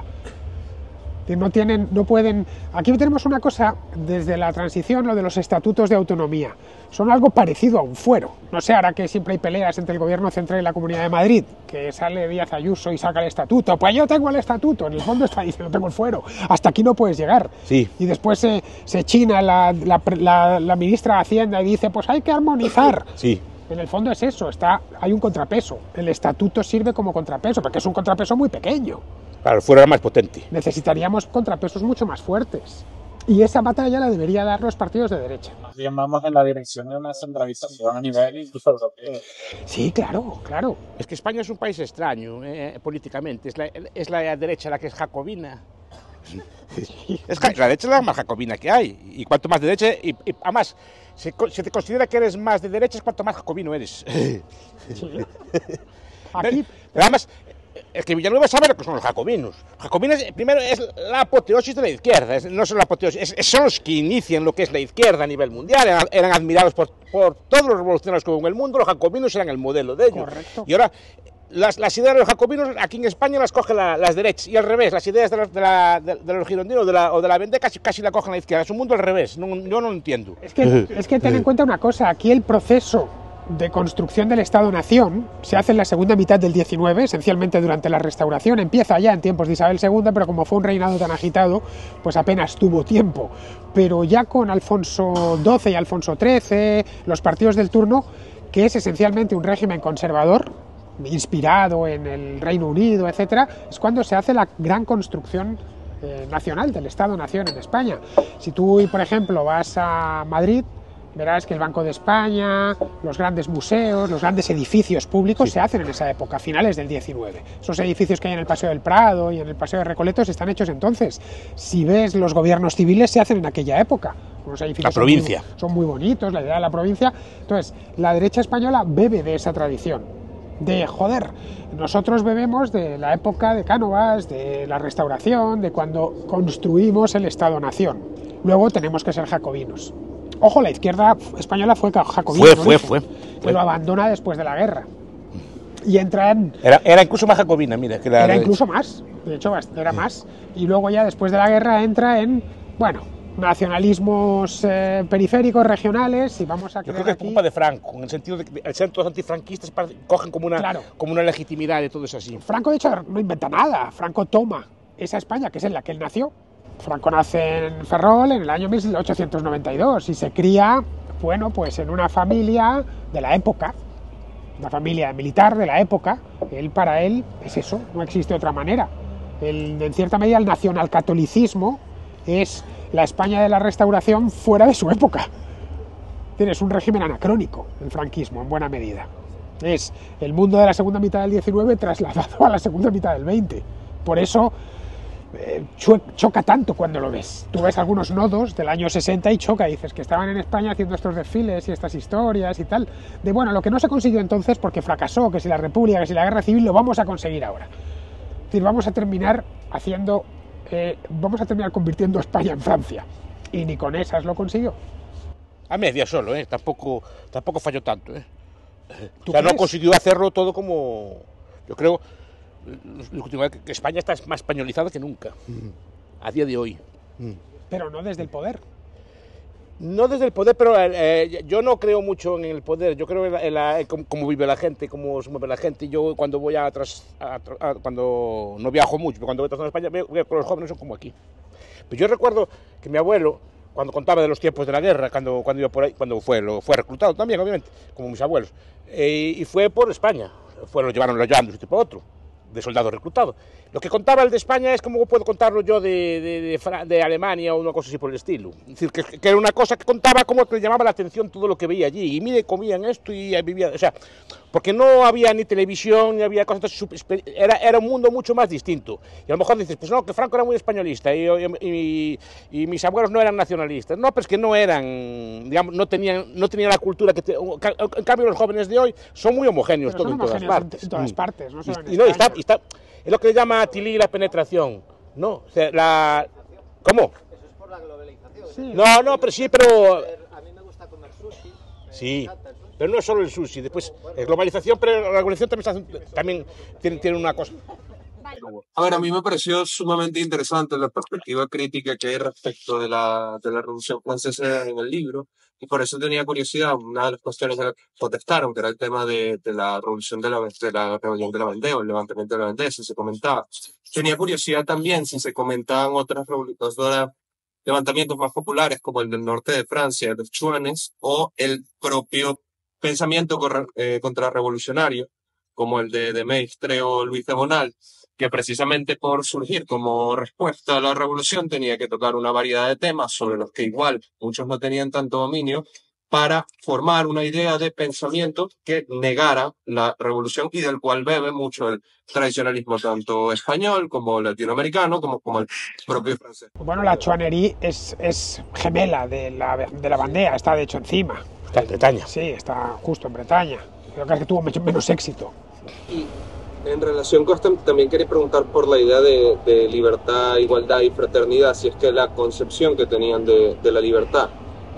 no tienen, no pueden... Aquí tenemos una cosa, desde la transición, lo de los estatutos de autonomía. Son algo parecido a un fuero. No sé, ahora que siempre hay peleas entre el gobierno central y la Comunidad de Madrid, que sale Díaz Ayuso y saca el estatuto. Pues yo tengo el estatuto. En el fondo está diciendo, tengo el fuero. Hasta aquí no puedes llegar. Sí. Y después se, se china la, la, la, la ministra de Hacienda y dice, pues hay que armonizar. Sí. En el fondo es eso, está, hay un contrapeso. El estatuto sirve como contrapeso, porque es un contrapeso muy pequeño. Claro, el fuero era más potente. Necesitaríamos contrapesos mucho más fuertes. Y esa batalla la debería dar los partidos de derecha. Más bien vamos en la dirección de una centralización a nivel incluso europeo. Sí, claro, claro. Es que España es un país extraño eh, políticamente. Es la, es la derecha la que es jacobina. Es que la derecha es la más jacobina que hay. Y cuanto más de derecha, y, y además, se, se te considera que eres más de derechas cuanto más jacobino eres. Sí. Aquí... Pero además, es que Villanueva sabe lo que son los jacobinos. Jacobinos, primero, es la apoteosis de la izquierda. Es, no son la apoteosis, es, son los que inician lo que es la izquierda a nivel mundial. Eran, eran admirados por, por todos los revolucionarios que hubo en el mundo. Los jacobinos eran el modelo de ellos. Correcto. Y ahora... Las, las ideas de los jacobinos aquí en España las cogen la, las derechas, y al revés, las ideas de, la, de, la, de, de los girondinos de la, o de la Vendée casi, casi la cogen la izquierda. Es un mundo al revés, no, yo no lo entiendo. Es que, es que ten en cuenta una cosa, aquí el proceso de construcción del Estado-Nación se hace en la segunda mitad del diecinueve, esencialmente durante la Restauración, empieza ya en tiempos de Isabel segunda, pero como fue un reinado tan agitado, pues apenas tuvo tiempo. Pero ya con Alfonso doce y Alfonso trece, los partidos del turno, que es esencialmente un régimen conservador, inspirado en el Reino Unido, etcétera, es cuando se hace la gran construcción eh, nacional del Estado-Nación en España. Si tú, por ejemplo, vas a Madrid, verás que el Banco de España, los grandes museos, los grandes edificios públicos, sí, se hacen en esa época, finales del diecinueve. Esos edificios que hay en el Paseo del Prado y en el Paseo de Recoletos están hechos entonces. Si ves, los gobiernos civiles se hacen en aquella época. Los edificios la provincia. Son muy, son muy bonitos, la idea de la provincia. Entonces, la derecha española bebe de esa tradición. De joder, nosotros bebemos de la época de Cánovas, de la Restauración, de cuando construimos el Estado-Nación. Luego tenemos que ser jacobinos. Ojo, la izquierda española fue jacobina. Fue, fue, fue, fue. Pero lo abandona después de la guerra. Y entran... Era, era incluso más jacobina, mira. Que la era incluso más, de hecho era más. Y luego ya después de la guerra entra en, bueno... nacionalismos eh, periféricos, regionales, y vamos a... Yo creo que aquí... es culpa de Franco, en el sentido de que el centro de los antifranquistas cogen como una, claro, como una legitimidad de todo eso así. Franco, de hecho, no inventa nada. Franco toma esa España, que es en la que él nació. Franco nace en Ferrol en el año mil ochocientos noventa y dos y se cría, bueno, pues en una familia de la época, una familia militar de la época. Él, para él, es eso, no existe otra manera. Él, en cierta medida, el nacionalcatolicismo es... la España de la Restauración fuera de su época. Tienes un régimen anacrónico, el franquismo, en buena medida. Es el mundo de la segunda mitad del diecinueve trasladado a la segunda mitad del veinte. Por eso eh, cho choca tanto cuando lo ves. Tú ves algunos nodos del año sesenta y choca. Dices que estaban en España haciendo estos desfiles y estas historias y tal. De bueno, lo que no se consiguió entonces porque fracasó, que si la República, que si la Guerra Civil, lo vamos a conseguir ahora. Es decir, vamos a terminar haciendo... Eh, vamos a terminar convirtiendo a España en Francia. Y ni con esas lo consiguió. A media solo, ¿eh? Tampoco, tampoco falló tanto, ¿eh? O sea, no consiguió hacerlo todo como... Yo creo que España está más españolizada que nunca. Mm. A día de hoy. Mm. Pero no desde el poder. No desde el poder, pero eh, yo no creo mucho en el poder. Yo creo en, la, en, la, en cómo vive la gente, cómo se mueve la gente. Yo cuando voy a, tras, a, a cuando no viajo mucho, pero cuando voy a tras España, veo que los jóvenes son como aquí. Pero yo recuerdo que mi abuelo, cuando contaba de los tiempos de la guerra, cuando, cuando iba por ahí, cuando fue, lo, fue reclutado también, obviamente, como mis abuelos, eh, y fue por España. Fue, lo llevaron, lo llevaron de un tipo a otro, de soldados reclutados. Lo que contaba el de España es como puedo contarlo yo de, de, de, de Alemania o una cosa así por el estilo. Es decir, que, que era una cosa que contaba como que le llamaba la atención todo lo que veía allí. Y mire, comían esto y vivían... O sea, porque no había ni televisión, ni había cosas... Era, era un mundo mucho más distinto. Y a lo mejor dices, pues no, que Franco era muy españolista y, y, y, y mis abuelos no eran nacionalistas. No, pero es que no eran... Digamos, no tenían, no tenían la cultura que... Te, en cambio, los jóvenes de hoy son muy homogéneos, todo, son en homogéneos todas partes. En todas partes, no solo en España. Y no, y está, y está, es lo que le llama a Tilly la penetración, ¿no? O sea, la... ¿Cómo? Eso es por la globalización. Sí. No, no, pero sí, pero... A mí me gusta comer sushi. Sí, pero no es solo el sushi. Después, es globalización, pero la globalización también, también tiene, tiene una cosa. A ver, a mí me pareció sumamente interesante la perspectiva crítica que hay respecto de la, de la Revolución Francesa en el libro, y por eso tenía curiosidad. Una de las cuestiones de las que contestaron, que era el tema de, de la Revolución de la, de la Rebelión de la Vendée, o el levantamiento de la Vendée, si se comentaba. Tenía curiosidad también si se comentaban otras revoluciones, levantamientos más populares, como el del norte de Francia, los Chuanes, o el propio pensamiento eh, contrarrevolucionario, como el de, de Maistre o Luis de Bonald, que precisamente por surgir como respuesta a la revolución tenía que tocar una variedad de temas sobre los que igual muchos no tenían tanto dominio, para formar una idea de pensamiento que negara la revolución y del cual bebe mucho el tradicionalismo tanto español como latinoamericano, como, como el propio francés. Bueno, la Chouannerie es, es gemela de la, de la bandera, está de hecho encima. Está en Bretaña. Sí, está justo en Bretaña. Creo que es que tuvo menos éxito. Y en relación con esto, también quería preguntar por la idea de, de libertad, igualdad y fraternidad, si es que la concepción que tenían de, de la libertad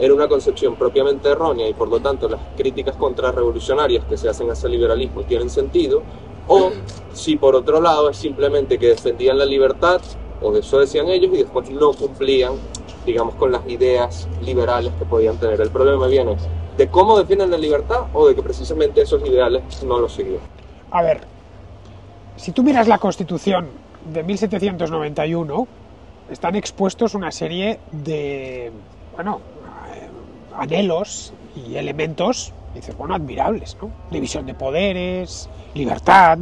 era una concepción propiamente errónea y por lo tanto las críticas contrarrevolucionarias que se hacen hacia el liberalismo tienen sentido, o si por otro lado es simplemente que defendían la libertad, o de eso decían ellos, y después no cumplían, digamos, con las ideas liberales que podían tener. El problema viene de cómo defienden la libertad o de que precisamente esos ideales no los siguieron. A ver, si tú miras la Constitución de mil setecientos noventa y uno, están expuestos una serie de, bueno, anhelos y elementos, dices, bueno, admirables, ¿no? División de poderes, libertad,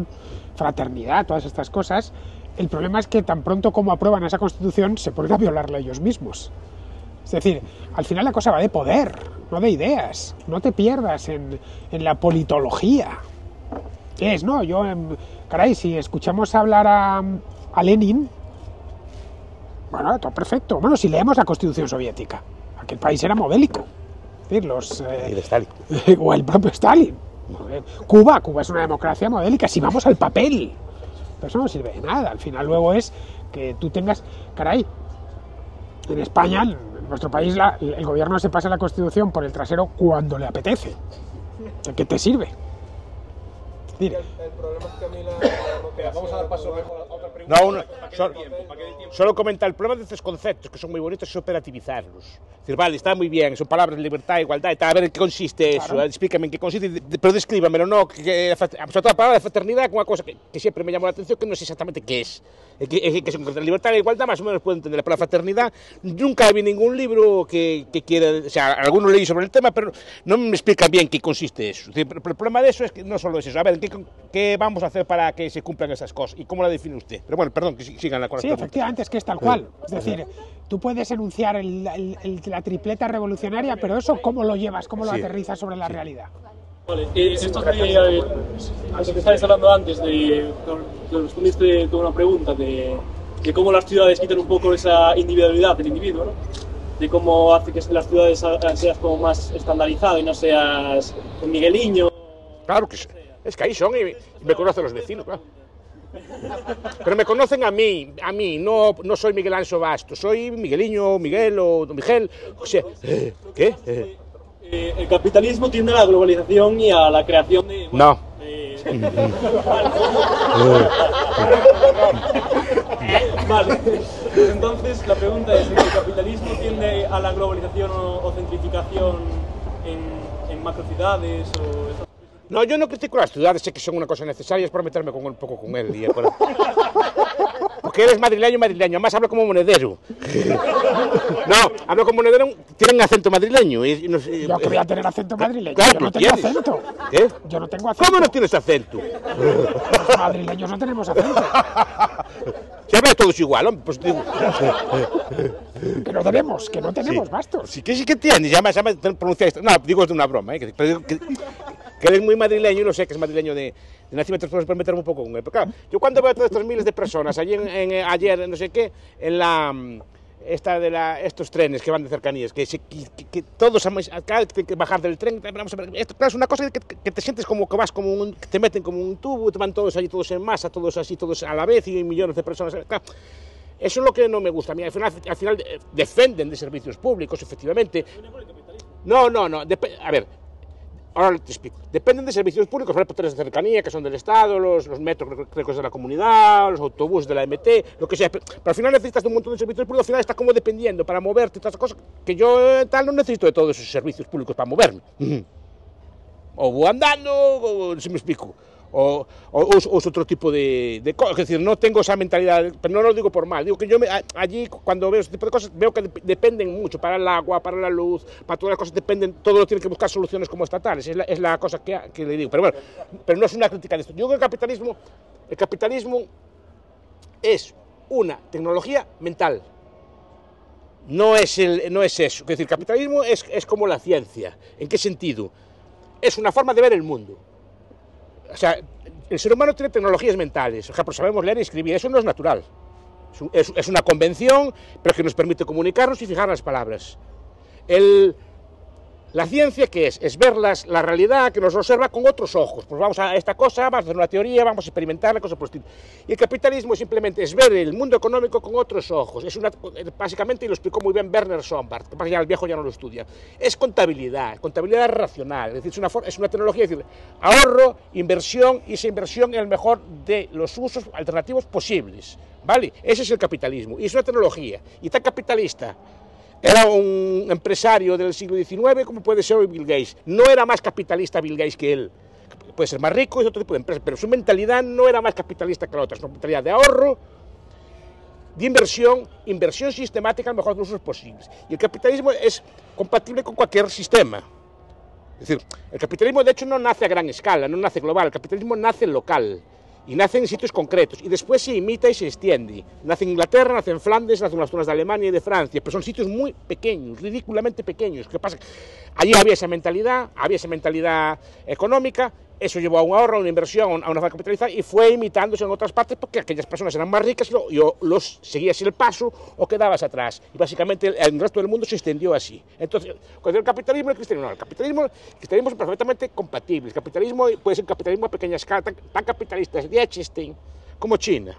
fraternidad, todas estas cosas. El problema es que tan pronto como aprueban esa Constitución se ponen a violarla ellos mismos. Es decir, al final la cosa va de poder, no de ideas. No te pierdas en, en la politología. ¿Qué es? No, yo, caray, si escuchamos hablar a, a Lenin, bueno, todo perfecto. Bueno, si leemos la Constitución soviética, aquel país era modélico. Es decir, los... Eh, el Stalin. O el propio Stalin. Cuba, Cuba es una democracia modélica. Si vamos al papel, pero eso no sirve de nada. Al final luego es que tú tengas... Caray, en España, en nuestro país, la, el gobierno se pasa la Constitución por el trasero cuando le apetece. ¿De qué te sirve? El, el problema es que a mí la... la vamos a dar paso mejor a otra pregunta. No, no, solo, solo comentar el problema de estos conceptos, que son muy bonitos, es operativizarlos. Es decir, vale, está muy bien, son palabras, libertad, igualdad, tal, a ver en qué consiste eso, claro. Explícame en qué consiste, pero descríbamelo, no, que, que, sobre todo la palabra de fraternidad es una cosa que, que siempre me llamó la atención, que no sé exactamente qué es. Que, que, que se encuentra libertad e igualdad, más o menos puedo entender, pero la fraternidad, nunca vi ningún libro que, que quiera, o sea, algunos leí sobre el tema, pero no me explica bien qué consiste eso. Es decir, el problema de eso es que no solo es eso, a ver, ¿Qué, ¿qué vamos a hacer para que se cumplan esas cosas? ¿Y cómo la define usted? Pero bueno, perdón, que sigan la corrección. Sí, efectivamente, es que es tal cual. Es decir, tú puedes enunciar el, el, el, la tripleta revolucionaria, pero eso, ¿cómo lo llevas? ¿Cómo lo sí. aterrizas sobre la sí. realidad? Vale, eh, esto es de, eh, lo que estáis hablando antes, de, de respondiste con una pregunta de, de cómo las ciudades quitan un poco esa individualidad del individuo, ¿no? De cómo hace que las ciudades seas como más estandarizado y no seas un migueliño. Claro que sí. Es que ahí son y me conocen los vecinos, claro. Pero me conocen a mí, a mí, no, no soy Miguel Anxo Bastos, soy Migueliño, Miguel o Don Miguel, o sea, eh, ¿qué? Eh. Eh, el capitalismo tiende a la globalización y a la creación de... Bueno, no. Eh... Vale, entonces la pregunta es, ¿el capitalismo tiende a la globalización o centrificación en, en macrocidades o eso? No, yo no critico las ciudades, sé que son una cosa necesaria, es para meterme con, un poco con él. Y es para... Porque eres madrileño, madrileño, además hablo como monedero. No, hablo como monedero, tienen acento madrileño. Y no sé, yo quería tener acento madrileño, claro, yo no tengo acento. ¿Qué? Yo no tengo acento. ¿Cómo no tienes acento? Los madrileños no tenemos acento. Ya ves, todos igual, hombre, pues digo... Que no tenemos, que no tenemos, sí. Bastos. Sí, que sí que tienes, ya me, ya me pronunciáis... No, digo es de una broma, ¿eh? Que, que, que eres muy madrileño y lo sé, que es madrileño de, de nacimiento, pero meterme un poco con él. Pero claro, yo cuando veo a todas estas miles de personas, allí en, en, ayer, no sé qué, en la... Esta de la, estos trenes que van de cercanías, que, se, que, que todos acá tienen que bajar del tren, vamos a ver, esto, claro, es una cosa que, que te sientes como que vas como un, que te meten como un tubo, te van todos allí, todos en masa, todos así, todos a la vez y millones de personas, claro. Eso es lo que no me gusta a mí. Al final, al final defienden de servicios públicos, efectivamente. No, no, no. De, a ver, ahora te explico. Dependen de servicios públicos, por ejemplo, trenes de cercanía, que son del Estado, los, los metros, que de la comunidad, los autobuses de la M T, lo que sea. Pero, pero al final necesitas un montón de servicios públicos, al final estás como dependiendo para moverte y todas esas cosas, que yo eh, tal no necesito de todos esos servicios públicos para moverme. O voy andando, o, si me explico. O, o, o es otro tipo de, de cosas, es decir, no tengo esa mentalidad, pero no lo digo por mal, digo que yo me, a, allí cuando veo ese tipo de cosas veo que de, dependen mucho, para el agua, para la luz, para todas las cosas dependen, todo lo tiene que buscar soluciones como estatales, es la, es la cosa que, que le digo, pero bueno, pero no es una crítica de esto, yo creo que el capitalismo, el capitalismo es una tecnología mental. No es, el, no es eso, es decir, el capitalismo es, es como la ciencia. ¿En qué sentido? Es una forma de ver el mundo. O sea, el ser humano tiene tecnologías mentales, o sea, pues sabemos leer y escribir, eso no es natural, es, es una convención, pero que nos permite comunicarnos y fijar las palabras. El, la ciencia, ¿qué es? Es ver las, la realidad que nos observa con otros ojos, pues vamos a esta cosa, vamos a hacer una teoría, vamos a experimentar la cosa por el estilo. Y el capitalismo simplemente es ver el mundo económico con otros ojos, es una, básicamente, y lo explicó muy bien Werner Sombart, que pasa ya el viejo ya no lo estudia, es contabilidad, contabilidad racional, es decir, es una, es una tecnología, es decir, ahorro, inversión, y esa inversión en el mejor de los usos alternativos posibles, ¿vale? Ese es el capitalismo, y es una tecnología, y tan capitalista. Era un empresario del siglo diecinueve, como puede ser hoy Bill Gates. No era más capitalista Bill Gates que él. Puede ser más rico, es otro tipo de empresa, pero su mentalidad no era más capitalista que la otra. Es una mentalidad de ahorro, de inversión, inversión sistemática en los mejores usos posibles. Y el capitalismo es compatible con cualquier sistema. Es decir, el capitalismo de hecho no nace a gran escala, no nace global, el capitalismo nace local. Y nace en sitios concretos, y después se imita y se extiende. Nace en Inglaterra, nace en Flandes, nace en las zonas de Alemania y de Francia, pero son sitios muy pequeños, ridículamente pequeños. ¿Qué pasa? Allí había esa mentalidad, había esa mentalidad económica, eso llevó a un ahorro, a una inversión, a una forma capitalizada, y fue imitándose en otras partes porque aquellas personas eran más ricas y yo los seguías el paso o quedabas atrás. Y básicamente el, el resto del mundo se extendió así. Entonces, cuando el capitalismo y el cristianismo, no, el capitalismo, el cristianismo es perfectamente compatible. El capitalismo puede ser capitalismo a pequeña escala, tan, tan capitalista es Liechtenstein como China.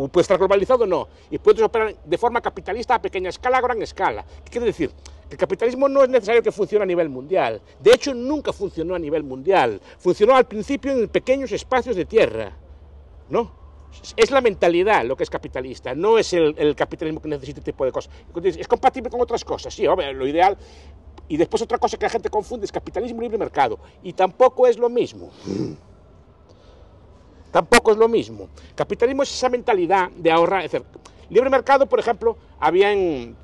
O puede estar globalizado o no, y puedes operar de forma capitalista a pequeña escala, a gran escala. ¿Qué quiere decir? El capitalismo no es necesario que funcione a nivel mundial. De hecho, nunca funcionó a nivel mundial. Funcionó al principio en pequeños espacios de tierra, ¿no? Es la mentalidad lo que es capitalista, no es el, el capitalismo que necesita este tipo de cosas. Es compatible con otras cosas, sí, hombre, lo ideal. Y después otra cosa que la gente confunde es capitalismo y libre mercado. Y tampoco es lo mismo. Tampoco es lo mismo. Capitalismo es esa mentalidad de ahorrar. Es decir, libre mercado, por ejemplo, había en...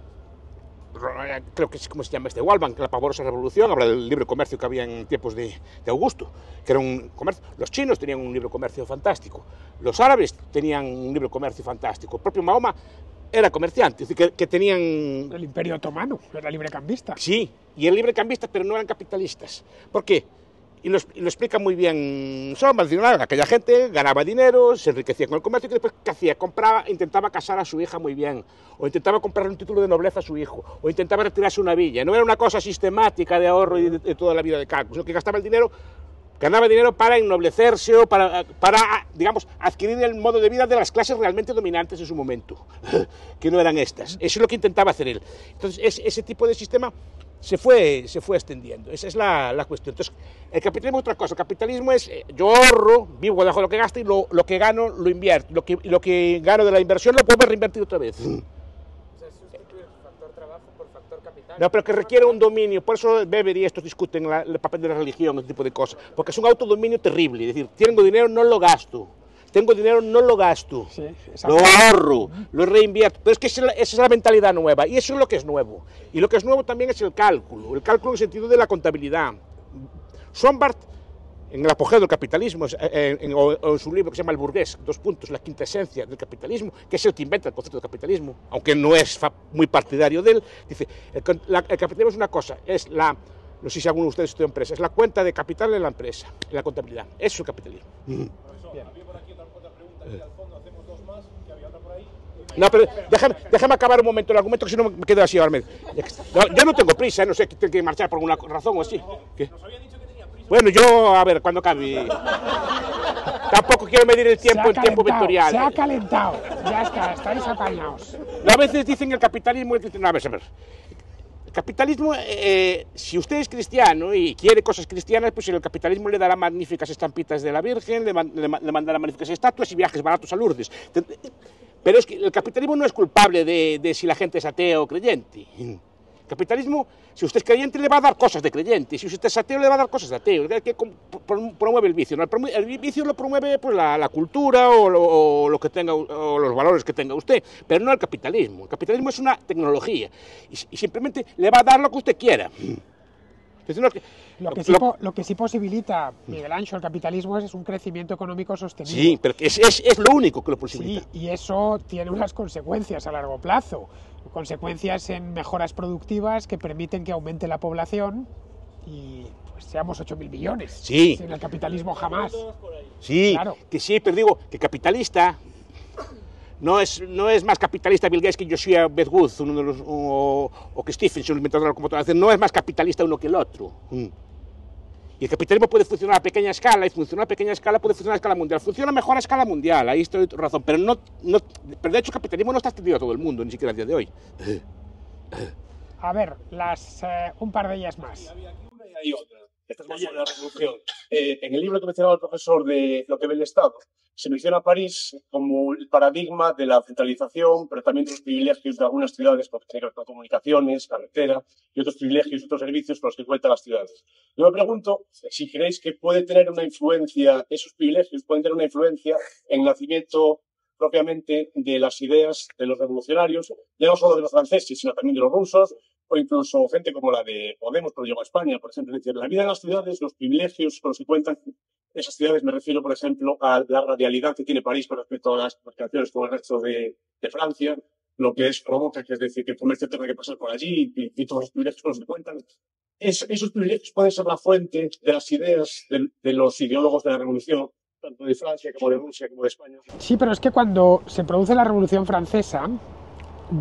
creo que es como se llama este Walbank, la pavorosa revolución, habla del libre comercio que había en tiempos de, de Augusto, que era un comercio, los chinos tenían un libre comercio fantástico, los árabes tenían un libre comercio fantástico, el propio Mahoma era comerciante, es decir, que, que tenían... El Imperio Otomano, era librecambista. Sí, y era librecambista, pero no eran capitalistas. ¿Por qué? Y lo, y lo explica muy bien Sombart, aquella gente ganaba dinero, se enriquecía con el comercio y después ¿qué hacía? Compraba, intentaba casar a su hija muy bien, o intentaba comprar un título de nobleza a su hijo, o intentaba retirarse una villa. No era una cosa sistemática de ahorro y de, de toda la vida de cálculo, sino que gastaba el dinero, ganaba dinero para ennoblecerse o para, para, digamos, adquirir el modo de vida de las clases realmente dominantes en su momento, que no eran estas. Eso es lo que intentaba hacer él. Entonces, es, ese tipo de sistema... Se fue, se fue extendiendo, esa es la, la cuestión. Entonces, el capitalismo es otra cosa, el capitalismo es, yo ahorro, vivo debajo de lo que gasto y lo, lo que gano lo invierto, lo que, lo que gano de la inversión lo puedo reinvertir otra vez. O sea, sustituir el factor trabajo por factor capital. No, pero que requiere un dominio, por eso Weber y estos discuten la, el papel de la religión, ese tipo de cosas, porque es un autodominio terrible, es decir, tengo dinero, no lo gasto. Tengo dinero, no lo gasto, sí, lo ahorro, lo reinvierto. Pero es que esa es la mentalidad nueva, y eso es lo que es nuevo. Y lo que es nuevo también es el cálculo, el cálculo en el sentido de la contabilidad. Sombart, en el apogeo del capitalismo, en, en, o en su libro que se llama El burgués, dos puntos, la quinta esencia del capitalismo, que es el que inventa el concepto de capitalismo, aunque no es muy partidario de él, dice, el, la, el capitalismo es una cosa, es la, no sé si alguno de ustedes estudia empresa, es la cuenta de capital en la empresa, en la contabilidad, eso es el capitalismo. No, pero déjame, déjame acabar un momento el argumento, que si no me quedo así ahora medio. Yo no tengo prisa, no sé, tengo que marchar por alguna razón o así. ¿Qué? Bueno, yo, a ver, cuando acabe. Tampoco quiero medir el tiempo en tiempo vectorial. Se ha calentado, ya está, estáis apañados. A veces dicen el capitalismo y el cristianismo. A ver, a ver. capitalismo, eh, si usted es cristiano y quiere cosas cristianas, pues el capitalismo le dará magníficas estampitas de la Virgen, le, man, le, le mandará magníficas estatuas y viajes baratos a Lourdes. Pero es que el capitalismo no es culpable de, de si la gente es ateo o creyente. El capitalismo, si usted es creyente, le va a dar cosas de creyente, si usted es ateo, le va a dar cosas de ateo. El que promueve el vicio, ¿no? El vicio lo promueve pues, la, la cultura o, lo, o, lo que tenga, o los valores que tenga usted, pero no el capitalismo. El capitalismo es una tecnología y, y simplemente le va a dar lo que usted quiera. Entonces, lo, que, lo, que sí, lo, lo que sí posibilita, Miguel Anxo, el capitalismo es, es un crecimiento económico sostenible. Sí, pero es, es, es lo único que lo posibilita. Sí, y eso tiene unas consecuencias a largo plazo. Consecuencias en mejoras productivas que permiten que aumente la población y pues, seamos ocho mil millones. Sí. En el capitalismo jamás. Sí, claro. Que sí, pero digo que capitalista... No es, no es más capitalista Bill Gates que Joshua Bedwood uno de los, o, o que Stephenson, el inventor de la computadora. No es más capitalista uno que el otro. Y el capitalismo puede funcionar a pequeña escala, y funcionar a pequeña escala puede funcionar a escala mundial. Funciona mejor a escala mundial, ahí estoy razón. Pero, no, no, pero de hecho el capitalismo no está extendido a todo el mundo, ni siquiera al día de hoy. A ver, las, eh, un par de ellas más. Sí, había aquí una y hay otra. Esta es más sobre la revolución. Eh, en el libro que mencionaba el profesor de Lo que ve el Estado, se menciona a París como el paradigma de la centralización, pero también de los privilegios de algunas ciudades, porque tiene que ver con comunicaciones, carretera, y otros privilegios, otros servicios con los que cuentan las ciudades. Yo me pregunto si creéis que puede tener una influencia, esos privilegios pueden tener una influencia en el nacimiento propiamente de las ideas de los revolucionarios, ya no solo de los franceses, sino también de los rusos, o incluso gente como la de Podemos, pero llegó a España, por ejemplo. Es decir, la vida en las ciudades, los privilegios con los que cuentan esas ciudades, me refiero, por ejemplo, a la radialidad que tiene París con respecto a las mercancías con el resto de, de Francia, lo que es provoca, que es decir, que el comercio tenga que pasar por allí y, y todos los privilegios con los que cuentan. Es, esos privilegios pueden ser la fuente de las ideas de, de los ideólogos de la revolución, tanto de Francia como de Rusia como de España. Sí, pero es que cuando se produce la Revolución Francesa,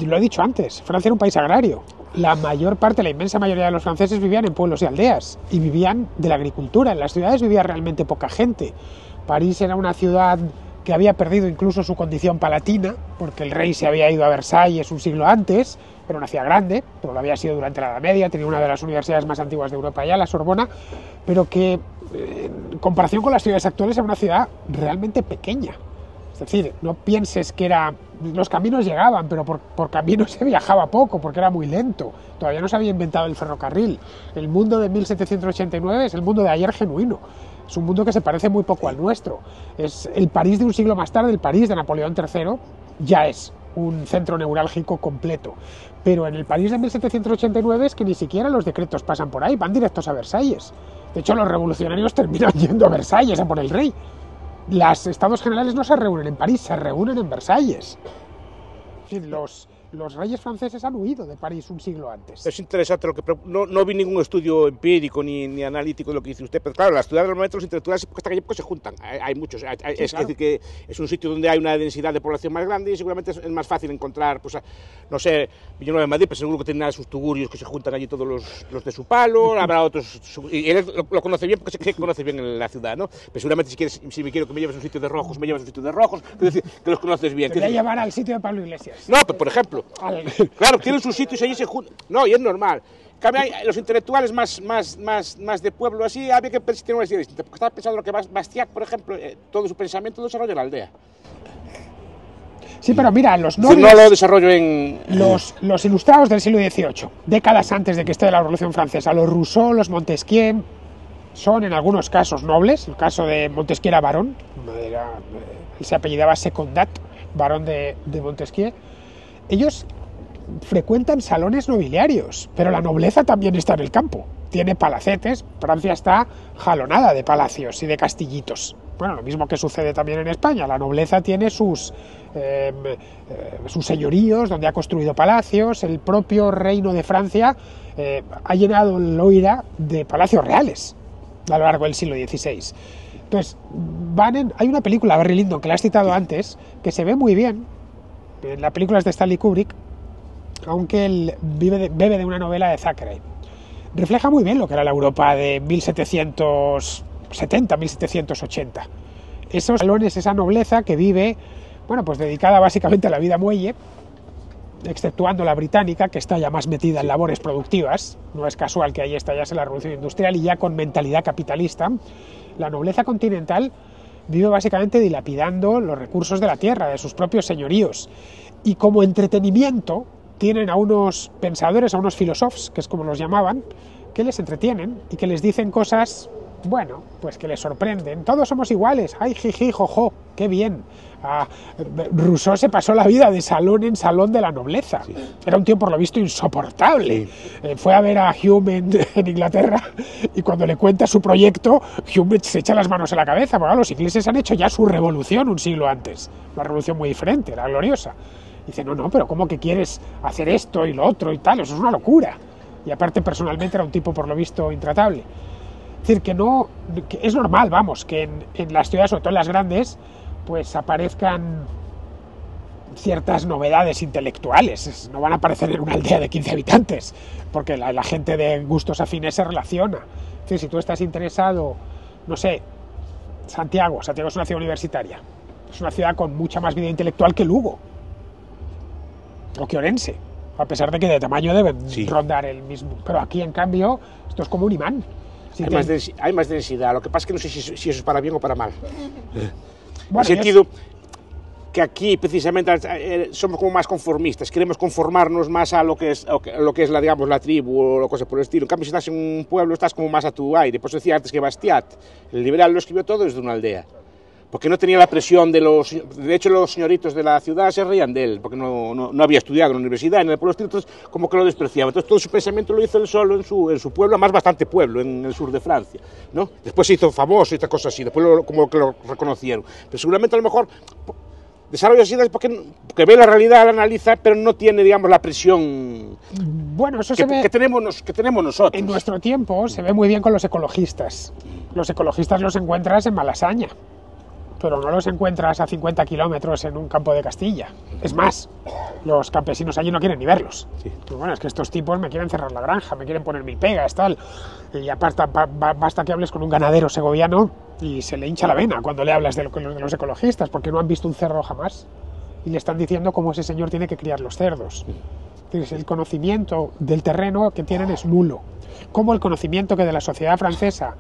lo he dicho antes, Francia era un país agrario. La mayor parte, la inmensa mayoría de los franceses vivían en pueblos y aldeas y vivían de la agricultura. En las ciudades vivía realmente poca gente. París era una ciudad que había perdido incluso su condición palatina, porque el rey se había ido a Versalles un siglo antes. Era una ciudad grande, pero lo había sido durante la Edad Media, tenía una de las universidades más antiguas de Europa ya, la Sorbona, pero que en comparación con las ciudades actuales era una ciudad realmente pequeña. Es decir, no pienses que era... Los caminos llegaban, pero por, por caminos se viajaba poco, porque era muy lento. Todavía no se había inventado el ferrocarril. El mundo de mil setecientos ochenta y nueve es el mundo de ayer genuino. Es un mundo que se parece muy poco al nuestro. Es el París de un siglo más tarde, el París de Napoleón tercero, ya es un centro neurálgico completo. Pero en el París de mil setecientos ochenta y nueve es que ni siquiera los decretos pasan por ahí, van directos a Versalles. De hecho, los revolucionarios terminan yendo a Versalles a por el rey. Los estados generales no se reúnen en París, se reúnen en Versalles. Los, los reyes franceses han huido de París un siglo antes. Es interesante lo que... No, no vi ningún estudio empírico ni, ni analítico de lo que dice usted, pero claro, las ciudades normalmente los intelectuales hasta que se juntan. Hay, hay muchos. Hay, sí, es claro. Decir, que es un sitio donde hay una densidad de población más grande y seguramente es más fácil encontrar, pues, no sé, Villanueva de Madrid, pero seguro que tiene sus tugurios que se juntan allí todos los, los de su palo, habrá otros... Y él lo, lo conoce bien porque se conoce bien en la ciudad, ¿no? Pero seguramente si, quieres, si me quiero que me lleves a un sitio de rojos, me llevas a un sitio de rojos, es decir, que los conoces bien. Te voy a llevar al sitio de Pablo Iglesias. No, pero por ejemplo, claro, tienen sus sitios y allí se juntan. No, y es normal. Los intelectuales más, más, más, más de pueblo así, había que tener una idea distinta. Porque estaba pensando lo que Bastiat, por ejemplo, eh, todo su pensamiento lo desarrolla en la aldea. Sí, pero mira, los nobles... Sí, no lo desarrollo en... Los, los ilustrados del siglo dieciocho, décadas antes de que esté la Revolución Francesa, los Rousseau, los Montesquieu, son en algunos casos nobles. El caso de Montesquieu era varón, era, él se apellidaba Secondat, varón de, de Montesquieu. Ellos frecuentan salones nobiliarios, pero la nobleza también está en el campo. Tiene palacetes, Francia está jalonada de palacios y de castillitos. Bueno, lo mismo que sucede también en España, la nobleza tiene sus, eh, eh, sus señoríos donde ha construido palacios, el propio reino de Francia eh, ha llenado Loira de palacios reales a lo largo del siglo dieciséis. Entonces, van en, hay una película, Barry Lyndon, que la has citado antes, que se ve muy bien. La película es de Stanley Kubrick, aunque él vive de, bebe de una novela de Thackeray. Refleja muy bien lo que era la Europa de mil setecientos setenta, mil setecientos ochenta. Esos salones, esa nobleza que vive, bueno, pues dedicada básicamente a la vida muelle, exceptuando la británica, que está ya más metida en labores productivas, no es casual que ahí estallase la revolución industrial, y ya con mentalidad capitalista, la nobleza continental vive básicamente dilapidando los recursos de la tierra, de sus propios señoríos, y como entretenimiento tienen a unos pensadores, a unos filósofos, que es como los llamaban, que les entretienen y que les dicen cosas, bueno, pues que les sorprenden. Todos somos iguales, ay, jiji, jojo, qué bien. Ah, Rousseau se pasó la vida de salón en salón de la nobleza. Sí. Era un tío, por lo visto, insoportable. Sí. Eh, fue a ver a Hume en, en Inglaterra, y cuando le cuenta su proyecto, Hume se echa las manos a la cabeza. Bueno, los ingleses han hecho ya su revolución un siglo antes. Una revolución muy diferente, era gloriosa. Y dice, no, no, pero ¿cómo que quieres hacer esto y lo otro y tal? Eso es una locura. Y aparte, personalmente, era un tipo, por lo visto, intratable. Es decir, que no, que es normal, vamos, que en, en las ciudades, sobre todo en las grandes, pues aparezcan ciertas novedades intelectuales. No van a aparecer en una aldea de quince habitantes, porque la, la gente de gustos afines se relaciona. Es decir, si tú estás interesado, no sé, Santiago, Santiago es una ciudad universitaria, es una ciudad con mucha más vida intelectual que Lugo, o que Orense, a pesar de que de tamaño deben sí. rondar el mismo. Pero aquí, en cambio, esto es como un imán. Sí, hay, más densidad, hay más densidad, lo que pasa es que no sé si, si eso es para bien o para mal. Bueno, en sentido que aquí precisamente eh, somos como más conformistas, queremos conformarnos más a lo que es, a lo que es la, digamos, la tribu o cosas por el estilo. En cambio, si estás en un pueblo, estás como más a tu aire. Por eso decía antes que Bastiat, el liberal, lo escribió todo desde una aldea, porque no tenía la presión de los... De hecho, los señoritos de la ciudad se reían de él, porque no, no, no había estudiado en la universidad, en el pueblo, entonces como que lo despreciaba. Entonces todo su pensamiento lo hizo él solo en su, en su pueblo, además bastante pueblo, en el sur de Francia, ¿no? Después se hizo famoso y estas cosas así, después lo, como que lo reconocieron. Pero seguramente a lo mejor desarrolla ideas porque, porque ve la realidad, la analiza, pero no tiene, digamos, la presión bueno, eso que, se ve que, tenemos nos, que tenemos nosotros. En nuestro tiempo se ve muy bien con los ecologistas. Los ecologistas los encuentras en Malasaña, pero no los encuentras a cincuenta kilómetros en un campo de Castilla. Es más, los campesinos allí no quieren ni verlos. Sí. Pero bueno, es que estos tipos me quieren cerrar la granja, me quieren poner mil pegas, tal. Y aparte, basta que hables con un ganadero segoviano y se le hincha la vena cuando le hablas de los ecologistas, porque no han visto un cerdo jamás. Y le están diciendo cómo ese señor tiene que criar los cerdos. Entonces, el conocimiento del terreno que tienen es nulo. Como el conocimiento que de la sociedad francesa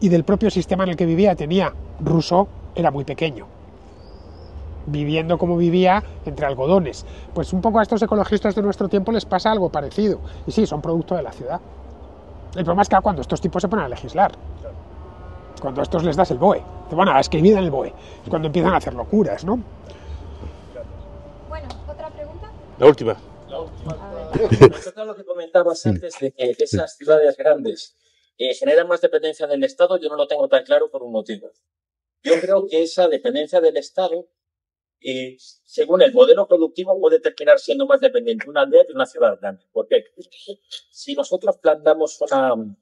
y del propio sistema en el que vivía tenía Rousseau, era muy pequeño, viviendo como vivía entre algodones. Pues un poco a estos ecologistas de nuestro tiempo les pasa algo parecido, y sí, son producto de la ciudad. El problema es que cuando estos tipos se ponen a legislar, cuando a estos les das el B O E, te van a escribir en el B O E, es cuando empiezan a hacer locuras, ¿no? Bueno, ¿otra pregunta? La última. La última. Respecto a lo que comentabas antes de que esas ciudades grandes eh, generan más dependencia del Estado, yo no lo tengo tan claro por un motivo. Yo creo que esa dependencia del Estado, eh, según el modelo productivo, puede terminar siendo más dependiente una aldea que una ciudad grande. Porque si nosotros plantamos una, una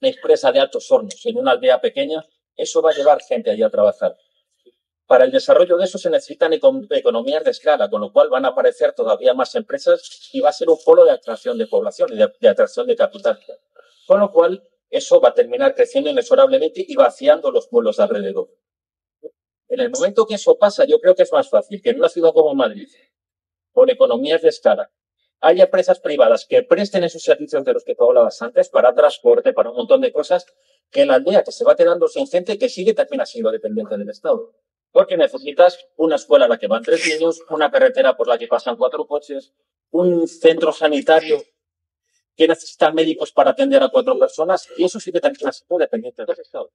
empresa de altos hornos en una aldea pequeña, eso va a llevar gente allí a trabajar. Para el desarrollo de eso se necesitan economías de escala, con lo cual van a aparecer todavía más empresas y va a ser un polo de atracción de población y de, de atracción de capital. Con lo cual, eso va a terminar creciendo inexorablemente y vaciando los pueblos de alrededor. En el momento que eso pasa, yo creo que es más fácil que en una ciudad como Madrid, con economías de escala, haya empresas privadas que presten esos servicios de los que tú hablabas antes, para transporte, para un montón de cosas, que la aldea que se va quedando sin gente, que sigue también ha sido dependiente del Estado. Porque necesitas una escuela a la que van tres niños, una carretera por la que pasan cuatro coches, un centro sanitario que necesita médicos para atender a cuatro personas, y eso sí que también ha sido dependiente del Estado.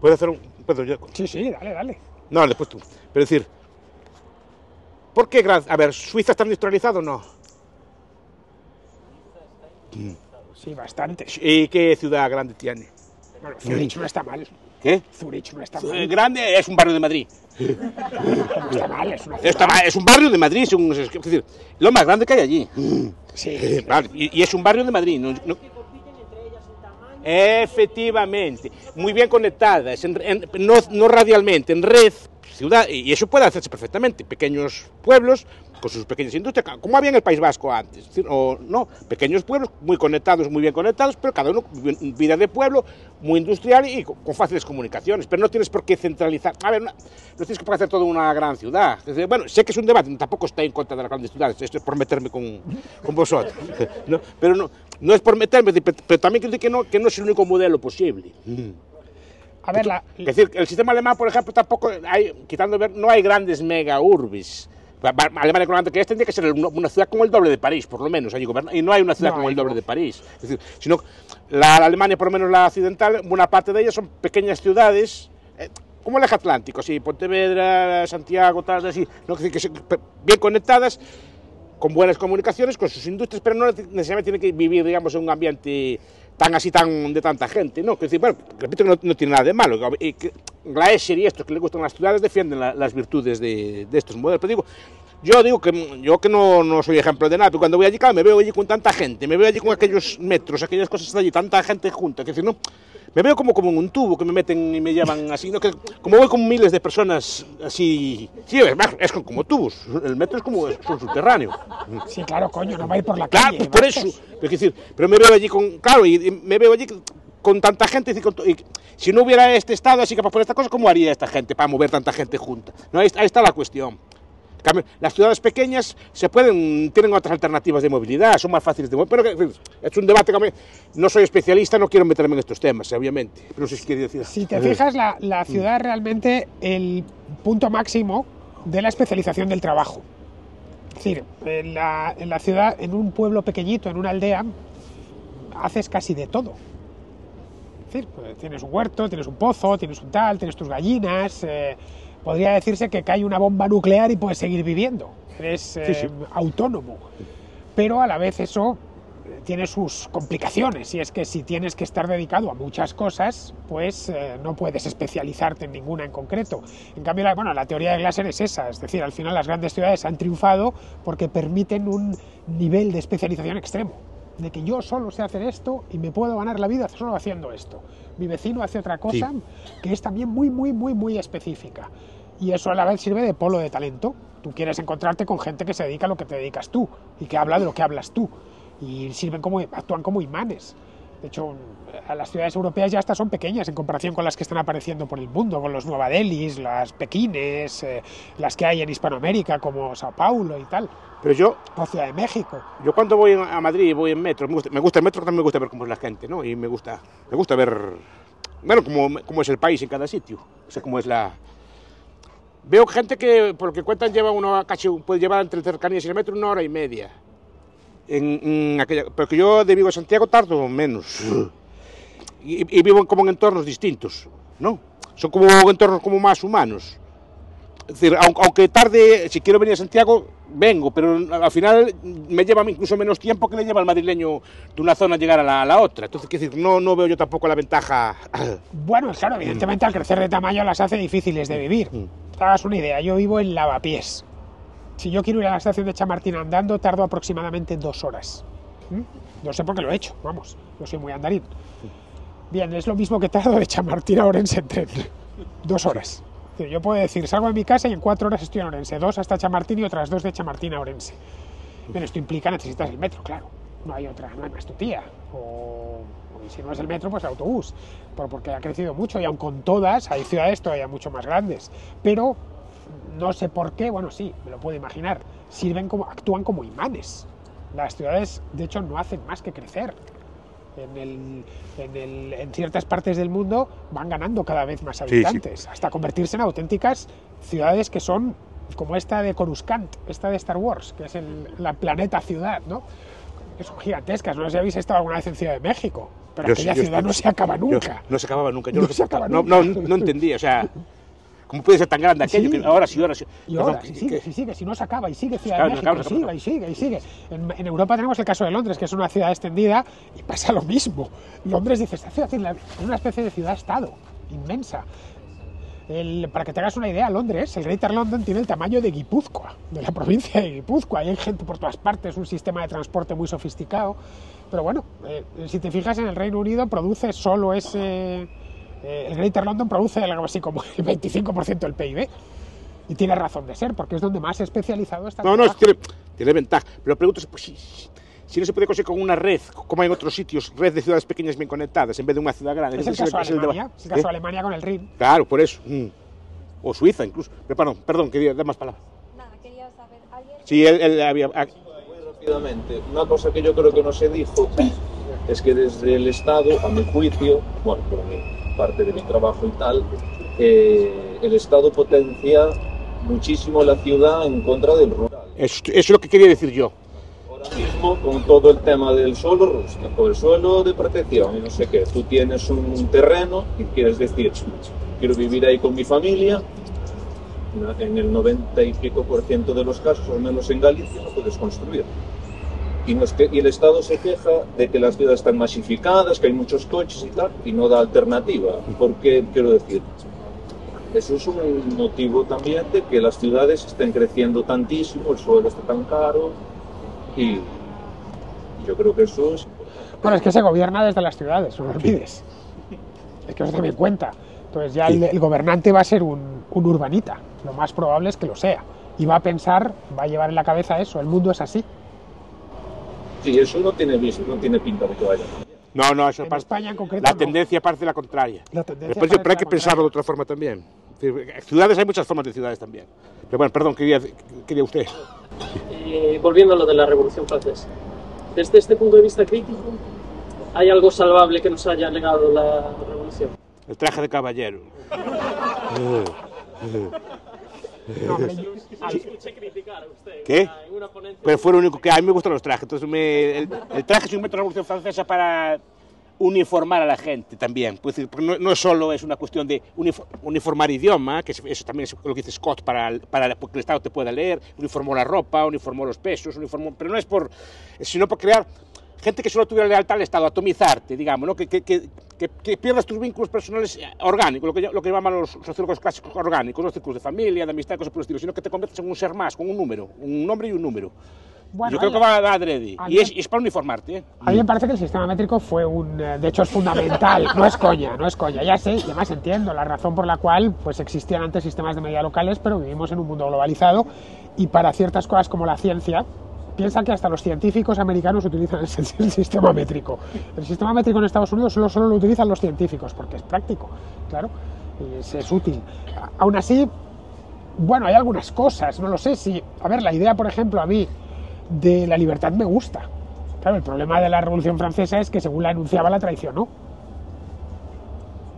¿Puedo hacer un...? ¿Puedo yo? Sí, sí, dale, dale. No, después tú. Pero decir, ¿por qué Gran... A ver, ¿Suiza está industrializada o no? Sí, bastante. ¿Y qué ciudad grande tiene? Bueno, Zurich no está mal. ¿Qué? Zurich no está mal. Grande es un barrio de Madrid. No está mal, es una ciudad. Está mal, es un barrio de Madrid, es, un, es decir, lo más grande que hay allí. Sí. Vale, y, y es un barrio de Madrid, no... no... Efectivamente, muy bien conectadas, en, en, no, no radialmente, en red, ciudad, y eso puede hacerse perfectamente, pequeños pueblos con sus pequeñas industrias, como había en el País Vasco antes, o no, pequeños pueblos muy conectados, muy bien conectados, pero cada uno vida de pueblo, muy industrial y con fáciles comunicaciones, pero no tienes por qué centralizar, a ver, no, no tienes que hacer toda una gran ciudad. Bueno, sé que es un debate, tampoco estoy en contra de las grandes ciudades, esto es por meterme con, con vosotros, ¿no? Pero no, no es por meterme, pero también creo que no, que no es el único modelo posible. A ver, la... Es decir, el sistema alemán, por ejemplo, tampoco hay, quitando ver, no hay grandes mega urbis. Alemania, con lo que es, tendría que ser una ciudad como el doble de París, por lo menos, allí gobernando, y no hay una ciudad no, como el doble no. de París. Es decir, sino la, la Alemania, por lo menos la occidental, buena parte de ellas son pequeñas ciudades, eh, como el eje atlántico, así, Pontevedra, Santiago, tal, así, ¿no? Es decir, que son bien conectadas, con buenas comunicaciones, con sus industrias, pero no necesariamente tienen que vivir, digamos, en un ambiente tan así, tan de tanta gente, ¿no? Que decir, bueno, repito que no, no tiene nada de malo, y que la Escher y estos que les gustan las ciudades defienden la, las virtudes de, de estos modelos, pero digo, yo digo que yo que no, no soy ejemplo de nada, pero cuando voy allí, claro, me veo allí con tanta gente, me veo allí con aquellos metros, aquellas cosas de allí, tanta gente junta, que decir, no, me veo como, como en un tubo, que me meten y me llevan así, ¿no? Que, como voy con miles de personas así, sí, es, es como tubos, el metro es como es, es subterráneo. Sí, claro, coño, no va a ir por la calle. Claro, pues por eso, es decir, pero me veo allí con, claro, y, y me veo allí con tanta gente, y con, y, si no hubiera este estado así capaz por esta cosa, ¿cómo haría esta gente para mover tanta gente junta? No, ahí, ahí está la cuestión. Las ciudades pequeñas se pueden, tienen otras alternativas de movilidad, son más fáciles de mover, pero es un debate que no soy especialista, no quiero meterme en estos temas, obviamente, pero no sé si quería decir. Si te fijas, la, la ciudad es realmente el punto máximo de la especialización del trabajo. Es decir, en la, en la ciudad, en un pueblo pequeñito, en una aldea, haces casi de todo. Es decir, pues, tienes un huerto, tienes un pozo, tienes un tal, tienes tus gallinas... Eh, podría decirse que cae una bomba nuclear y puedes seguir viviendo, eres eh, sí, sí. autónomo, pero a la vez eso tiene sus complicaciones, y es que si tienes que estar dedicado a muchas cosas, pues eh, no puedes especializarte en ninguna en concreto. En cambio, la, bueno, la teoría de Glaser es esa, es decir, al final las grandes ciudades han triunfado porque permiten un nivel de especialización extremo, de que yo solo sé hacer esto y me puedo ganar la vida solo haciendo esto. Mi vecino hace otra cosa sí. que es también muy, muy, muy, muy específica. Y eso a la vez sirve de polo de talento. Tú quieres encontrarte con gente que se dedica a lo que te dedicas tú y que habla de lo que hablas tú. Y sirven como, actúan como imanes. De hecho, a las ciudades europeas ya estas son pequeñas en comparación con las que están apareciendo por el mundo, con los Nueva Delhis, las Pekines, eh, las que hay en Hispanoamérica como Sao Paulo y tal. Pero yo, o Ciudad de México. Yo cuando voy a Madrid y voy en metro, me gusta, me gusta el metro, también me gusta ver cómo es la gente, ¿no? Y me gusta, me gusta ver, bueno, cómo, cómo es el país en cada sitio, o sea, cómo es la... Veo gente que, por lo que cuentan, lleva uno, casi, puede llevar entre cercanías y el metro una hora y media. En, en aquella, porque yo de Vigo a Santiago tardo menos. Y, y vivo como en entornos distintos, ¿no? Son como entornos como más humanos. Es decir, aunque tarde, si quiero venir a Santiago, vengo, pero al final me lleva incluso menos tiempo que le lleva al madrileño de una zona llegar a la, a la otra. Entonces, quiero decir, no, no veo yo tampoco la ventaja. Bueno, claro, evidentemente al crecer de tamaño las hace difíciles de vivir. Te hagas una idea, yo vivo en Lavapiés. Si yo quiero ir a la estación de Chamartín andando, tardo aproximadamente dos horas. No sé por qué lo he hecho, vamos, yo soy muy andarín. Bien, es lo mismo que tardo de Chamartín a Orense en tren. Dos horas. Yo puedo decir, salgo de mi casa y en cuatro horas estoy en Orense, dos hasta Chamartín y otras dos de Chamartín a Orense. Bueno, esto implica necesitas el metro, claro, no hay otra, no hay más tutía, o, o si no es el metro, pues el autobús, pero porque ha crecido mucho y aun con todas hay ciudades todavía mucho más grandes, pero no sé por qué, bueno sí, me lo puedo imaginar, sirven como, actúan como imanes, las ciudades de hecho no hacen más que crecer. En, el, en, el, en ciertas partes del mundo van ganando cada vez más habitantes, sí, sí. hasta convertirse en auténticas ciudades que son como esta de Coruscant, esta de Star Wars, que es el, la planeta ciudad, ¿no? Que son gigantescas, no sé si habéis estado alguna vez en Ciudad de México, pero yo, aquella yo, ciudad yo, no se acaba nunca. Yo, no se acababa nunca, yo no, no, se acaba, nunca. No, no, no entendía, o sea... ¿Cómo puede ser tan grande aquello? Sí, que ahora sí, ahora sí. Y ahora, y sigue, y sigue, si no se acaba, y sigue Ciudad claro, de México, no acaba, no acaba, y sigue, y sigue, y sigue. En, en Europa tenemos el caso de Londres, que es una ciudad extendida, y pasa lo mismo. Londres, dice, esta ciudad es una especie de ciudad-estado, inmensa. El, para que te hagas una idea, Londres, el Greater London tiene el tamaño de Guipúzcoa, de la provincia de Guipúzcoa. Hay gente por todas partes, un sistema de transporte muy sofisticado. Pero bueno, eh, si te fijas, en el Reino Unido produce solo ese... eh, el Greater London produce algo así como el veinticinco por ciento del P I B. Y tiene razón de ser, porque es donde más especializado está. No, no, es, tiene, tiene ventaja. Pero pregunto es, pues, si, si no se puede conseguir con una red, como hay en otros sitios, red de ciudades pequeñas bien conectadas, en vez de una ciudad grande. Es el caso de Alemania, es el caso de Alemania con el Rin. Claro, por eso. Mm. O Suiza, incluso. Pero perdón, perdón, quería dar más palabras. Nada, quería saber, ¿alguien? Sí, él, él había... Muy rápidamente, una cosa que yo creo que no se dijo es que desde el Estado, a mi juicio, bueno, por mi parte de mi trabajo y tal, eh, el Estado potencia muchísimo la ciudad en contra del rural. Eso, eso es lo que quería decir yo. Ahora mismo, con todo el tema del suelo rústico, el suelo de protección y no sé qué, tú tienes un terreno y quieres decir, quiero vivir ahí con mi familia, en el noventa y pico por ciento de los casos, al menos en Galicia, no puedes construir. Y, nos, y el Estado se queja de que las ciudades están masificadas, que hay muchos coches y tal, y no da alternativa. Porque, quiero decir, eso es un motivo también de que las ciudades estén creciendo tantísimo, el suelo está tan caro, y yo creo que eso es... Bueno, es que se gobierna desde las ciudades, no lo olvides. Es que eso también cuenta. Entonces ya el, el gobernante va a ser un, un urbanita, lo más probable es que lo sea. Y va a pensar, va a llevar en la cabeza eso, el mundo es así. Sí, eso no tiene, no tiene pinta de que vaya. No, no, eso en parece, España en concreto. La tendencia no. Parece la contraria. La tendencia pero, pero hay que pensarlo de otra forma también. Ciudades, hay muchas formas de ciudades también. Pero bueno, perdón, quería, quería usted. Eh, volviendo a lo de la Revolución Francesa. Desde este punto de vista crítico, ¿hay algo salvable que nos haya legado la Revolución? El traje de caballero. No, pero yo escuché criticar a usted. ¿Qué? En una ponencia... Pero fue lo único que... A mí me gustan los trajes. Entonces me, el, el traje es un invento de la Revolución Francesa para uniformar a la gente también. Pues decir, no, no solo es una cuestión de uniformar idioma, que eso también es lo que dice Scott, para, para que el Estado te pueda leer, uniformó la ropa, uniformó los pesos, uniformó... Pero no es por... sino por crear... gente que solo tuviera lealtad al Estado, atomizarte, digamos, ¿no? que, que, que, que pierdas tus vínculos personales orgánicos, lo que, lo que llaman los sociólogos clásicos orgánicos, los círculos de familia, de amistad, cosas por el estilo, sino que te conviertas en un ser más, con un número, un nombre y un número. Bueno, yo creo que va a adrede, y es, es para uniformarte. ¿Eh? A mí me parece que el sistema métrico fue un... de hecho es fundamental, no es coña, no es coña, ya sé, y además entiendo la razón por la cual pues existían antes sistemas de medida locales, pero vivimos en un mundo globalizado, y para ciertas cosas como la ciencia, piensa que hasta los científicos americanos utilizan el sistema métrico. El sistema métrico en Estados Unidos solo, solo lo utilizan los científicos, porque es práctico, claro, y es, es útil. Aún así, bueno, hay algunas cosas, no lo sé si... A ver, la idea, por ejemplo, a mí, de la libertad me gusta. Claro, el problema de la Revolución Francesa es que según la enunciaba la traicionó.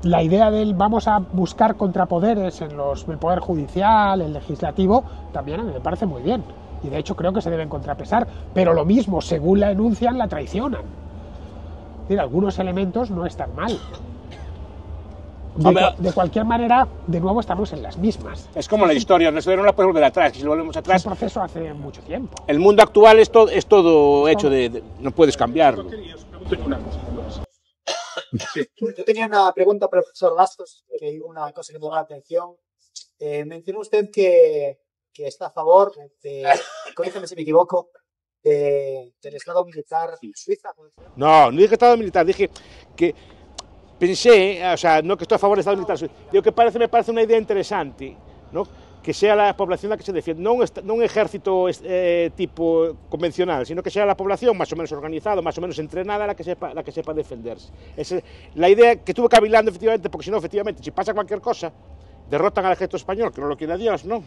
La idea del vamos a buscar contrapoderes en los, el Poder Judicial, el Legislativo, también a mí me parece muy bien. Y de hecho creo que se deben contrapesar, pero lo mismo, según la enuncian, la traicionan. Es decir, algunos elementos no están mal. De, de cualquier manera, de nuevo estamos en las mismas. Es como la historia, la historia no la podemos volver atrás, si lo volvemos atrás... El proceso hace mucho tiempo. El mundo actual es, to, es todo hecho de, de... no puedes cambiarlo. Yo tenía una pregunta para el profesor Bastos, que hay una cosa que me llamó la atención. Eh, mencionó usted que... que está a favor, de, corrígeme si me equivoco, de, del Estado militar en Suiza. No, no dije Estado militar, dije que pensé, o sea, no que estoy a favor del Estado militar suizo, digo que parece, me parece una idea interesante, ¿no? Que sea la población la que se defiende, no un, no un ejército eh, tipo convencional, sino que sea la población más o menos organizada, más o menos entrenada, la que sepa, la que sepa defenderse. Esa es la idea que estuve cavilando efectivamente, porque si no, efectivamente, si pasa cualquier cosa, derrotan al ejército español, que no lo quiere Dios, ¿no?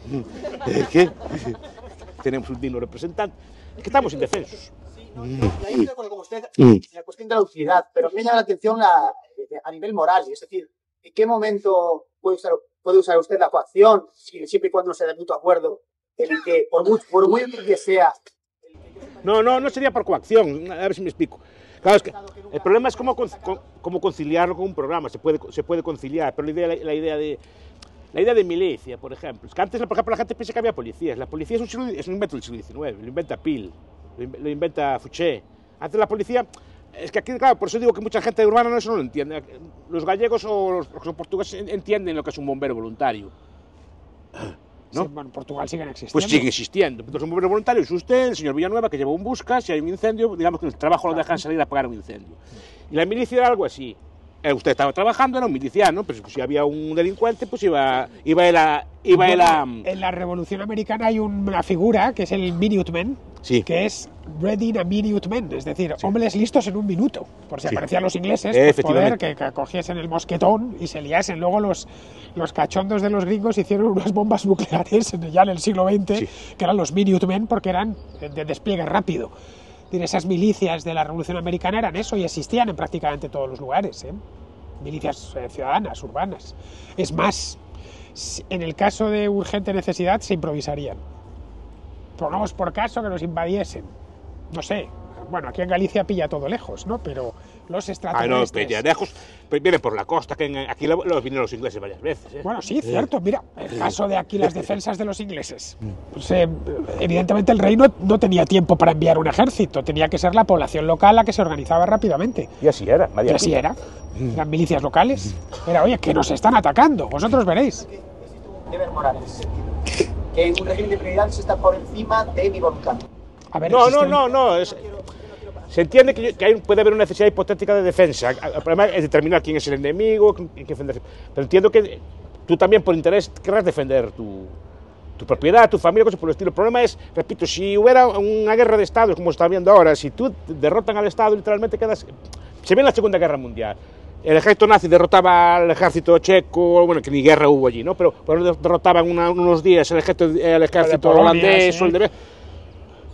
¿Qué? Tenemos un digno representante. Es que estamos indefensos. Sí, no, yo, yo estoy de acuerdo con usted en la cuestión de la utilidad, pero me llama la atención a, a nivel moral, es decir, ¿en qué momento puede usar, puede usar usted la coacción, siempre y cuando no se dé mutuo acuerdo, en el que, por muy, por muy que sea... No, no, no sería por coacción, a ver si me explico. Claro, es que el problema es cómo, cómo conciliarlo con un programa, se puede, se puede conciliar, pero la idea, la, la idea de... La idea de milicia, por ejemplo. Es que antes, por ejemplo, la gente piensa que había policías. La policía es un, es un invento del siglo diecinueve, lo inventa Peel, lo inventa Fouché. Antes la policía... Es que aquí, claro, por eso digo que mucha gente urbana no, eso no lo entiende. Los gallegos o los, los portugueses entienden lo que es un bombero voluntario, ¿no? Sí, bueno, en Portugal siguen existiendo. Pues sigue existiendo. Entonces un bombero voluntario es usted, el señor Villanueva, que lleva un busca, si hay un incendio, digamos que el trabajo lo dejan salir a apagar un incendio. Y la milicia era algo así. usted estaba trabajando, era un miliciano, pero si había un delincuente, pues iba iba él a... Iba bueno, a... En la Revolución Americana hay una figura que es el Minuteman, sí, que es Ready in a Minute Man, es decir, sí, hombres listos en un minuto, por si sí aparecían los ingleses, eh, pues poder que, que cogiesen el mosquetón y se liasen. Luego los, los cachondos de los gringos hicieron unas bombas nucleares ya en el siglo veinte, sí, que eran los Minute Men porque eran de despliegue rápido. Esas milicias de la Revolución Americana eran eso y existían en prácticamente todos los lugares, ¿eh? Milicias eh, ciudadanas, urbanas. Es más, en el caso de urgente necesidad se improvisarían. Pongamos por caso que nos invadiesen, no sé, bueno, aquí en Galicia pilla todo lejos, ¿no? Pero los extraterrestres... Ah, no, pilla lejos, pero viene por la costa, que en, aquí los lo vinieron los ingleses varias veces, ¿eh? Bueno, sí, cierto, mira, el caso de aquí las defensas de los ingleses. Pues, eh, evidentemente el rey no, no tenía tiempo para enviar un ejército, tenía que ser la población local la que se organizaba rápidamente. Y así era. Y así era, las milicias locales. Era, oye, que nos están atacando, vosotros veréis. Deber moral en ese sentido. Que un régimen de prioridades está por encima de mi voluntad. A ver, no, no, no, no, no, es, se entiende que, yo, que hay, puede haber una necesidad hipotética de defensa. El problema es determinar quién es el enemigo, quién hay que defenderse. Pero entiendo que tú también por interés querrás defender tu, tu propiedad, tu familia, cosas por el estilo. El problema es, repito, si hubiera una guerra de estados como se está viendo ahora, si tú derrotan al estado, literalmente quedas... Se viene la Segunda Guerra Mundial. El ejército nazi derrotaba al ejército checo, bueno, que ni guerra hubo allí, ¿no? Pero, pero derrotaban una, unos días el ejército, el ejército holandés, sí, o el de...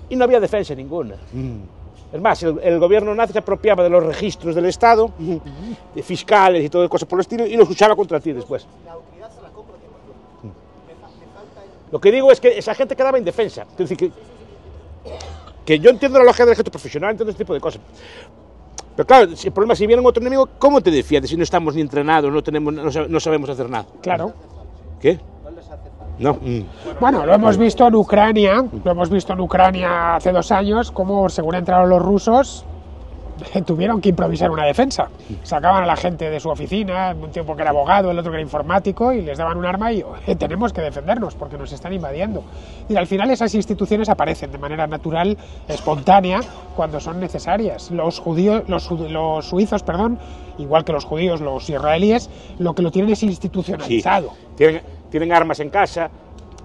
Y no había defensa ninguna. Mm. Es más, el, el gobierno nazi se apropiaba de los registros del Estado, de fiscales y todo, cosas por el estilo, y los usaba contra ti después. La utilidad se la compra de... Mm. Lo que digo es que esa gente quedaba indefensa. Es decir, que, que yo entiendo la lógica del ejército profesional, entiendo este tipo de cosas. Pero claro, el problema es si viene otro enemigo, ¿cómo te defiendes si no estamos ni entrenados, no tenemos, no, no sabemos hacer nada? Claro. ¿Qué? No. Bueno, lo hemos visto en Ucrania, lo hemos visto en Ucrania hace dos años, como según entraron los rusos, tuvieron que improvisar una defensa. Sacaban a la gente de su oficina, un tiempo que era abogado, el otro que era informático, y les daban un arma y tenemos que defendernos porque nos están invadiendo. Y al final esas instituciones aparecen de manera natural, espontánea, cuando son necesarias. Los judíos, los, los suizos, perdón, igual que los judíos, los israelíes, lo que lo tienen es institucionalizado. Sí. Tienen... Tienen armas en casa,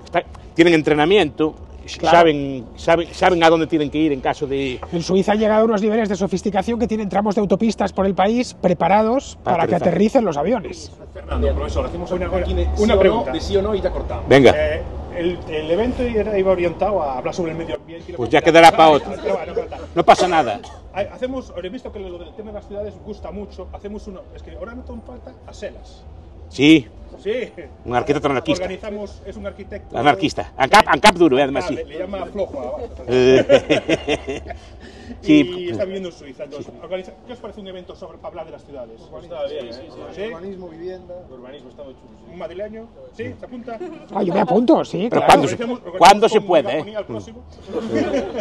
está, tienen entrenamiento, claro, saben, saben, saben a dónde tienen que ir en caso de... En Suiza han llegado a unos niveles de sofisticación que tienen tramos de autopistas por el país preparados para, para que aterricen los aviones. Fernando, profesor, hacemos una, una, una pregunta de sí o no y ya cortamos. Venga. Eh, el, el evento iba orientado a hablar sobre el medio ambiente. Pues ya quedará para otro. No pasa nada. Hacemos, he visto que lo del tema de las ciudades gusta mucho, hacemos uno, es que ahora no tan falta a Selas. Sí. Sí. Un arquitecto anarquista. Organizamos, es un arquitecto. Anarquista. Ancap, Ancap duro, además, ah, sí. Le, le llama flojo abajo. Sí. Y está viviendo en Suiza. Entonces, sí. ¿Qué os parece un evento sobre, para hablar de las ciudades? Urbanismo, está bien, sí, sí, sí. Urbanismo, vivienda. Urbanismo, está muy chulo. ¿Un madrileño? ¿Sí? ¿Se apunta? Ah, yo me apunto, sí. Pero claro, ¿cuándo se puede? ¿Eh?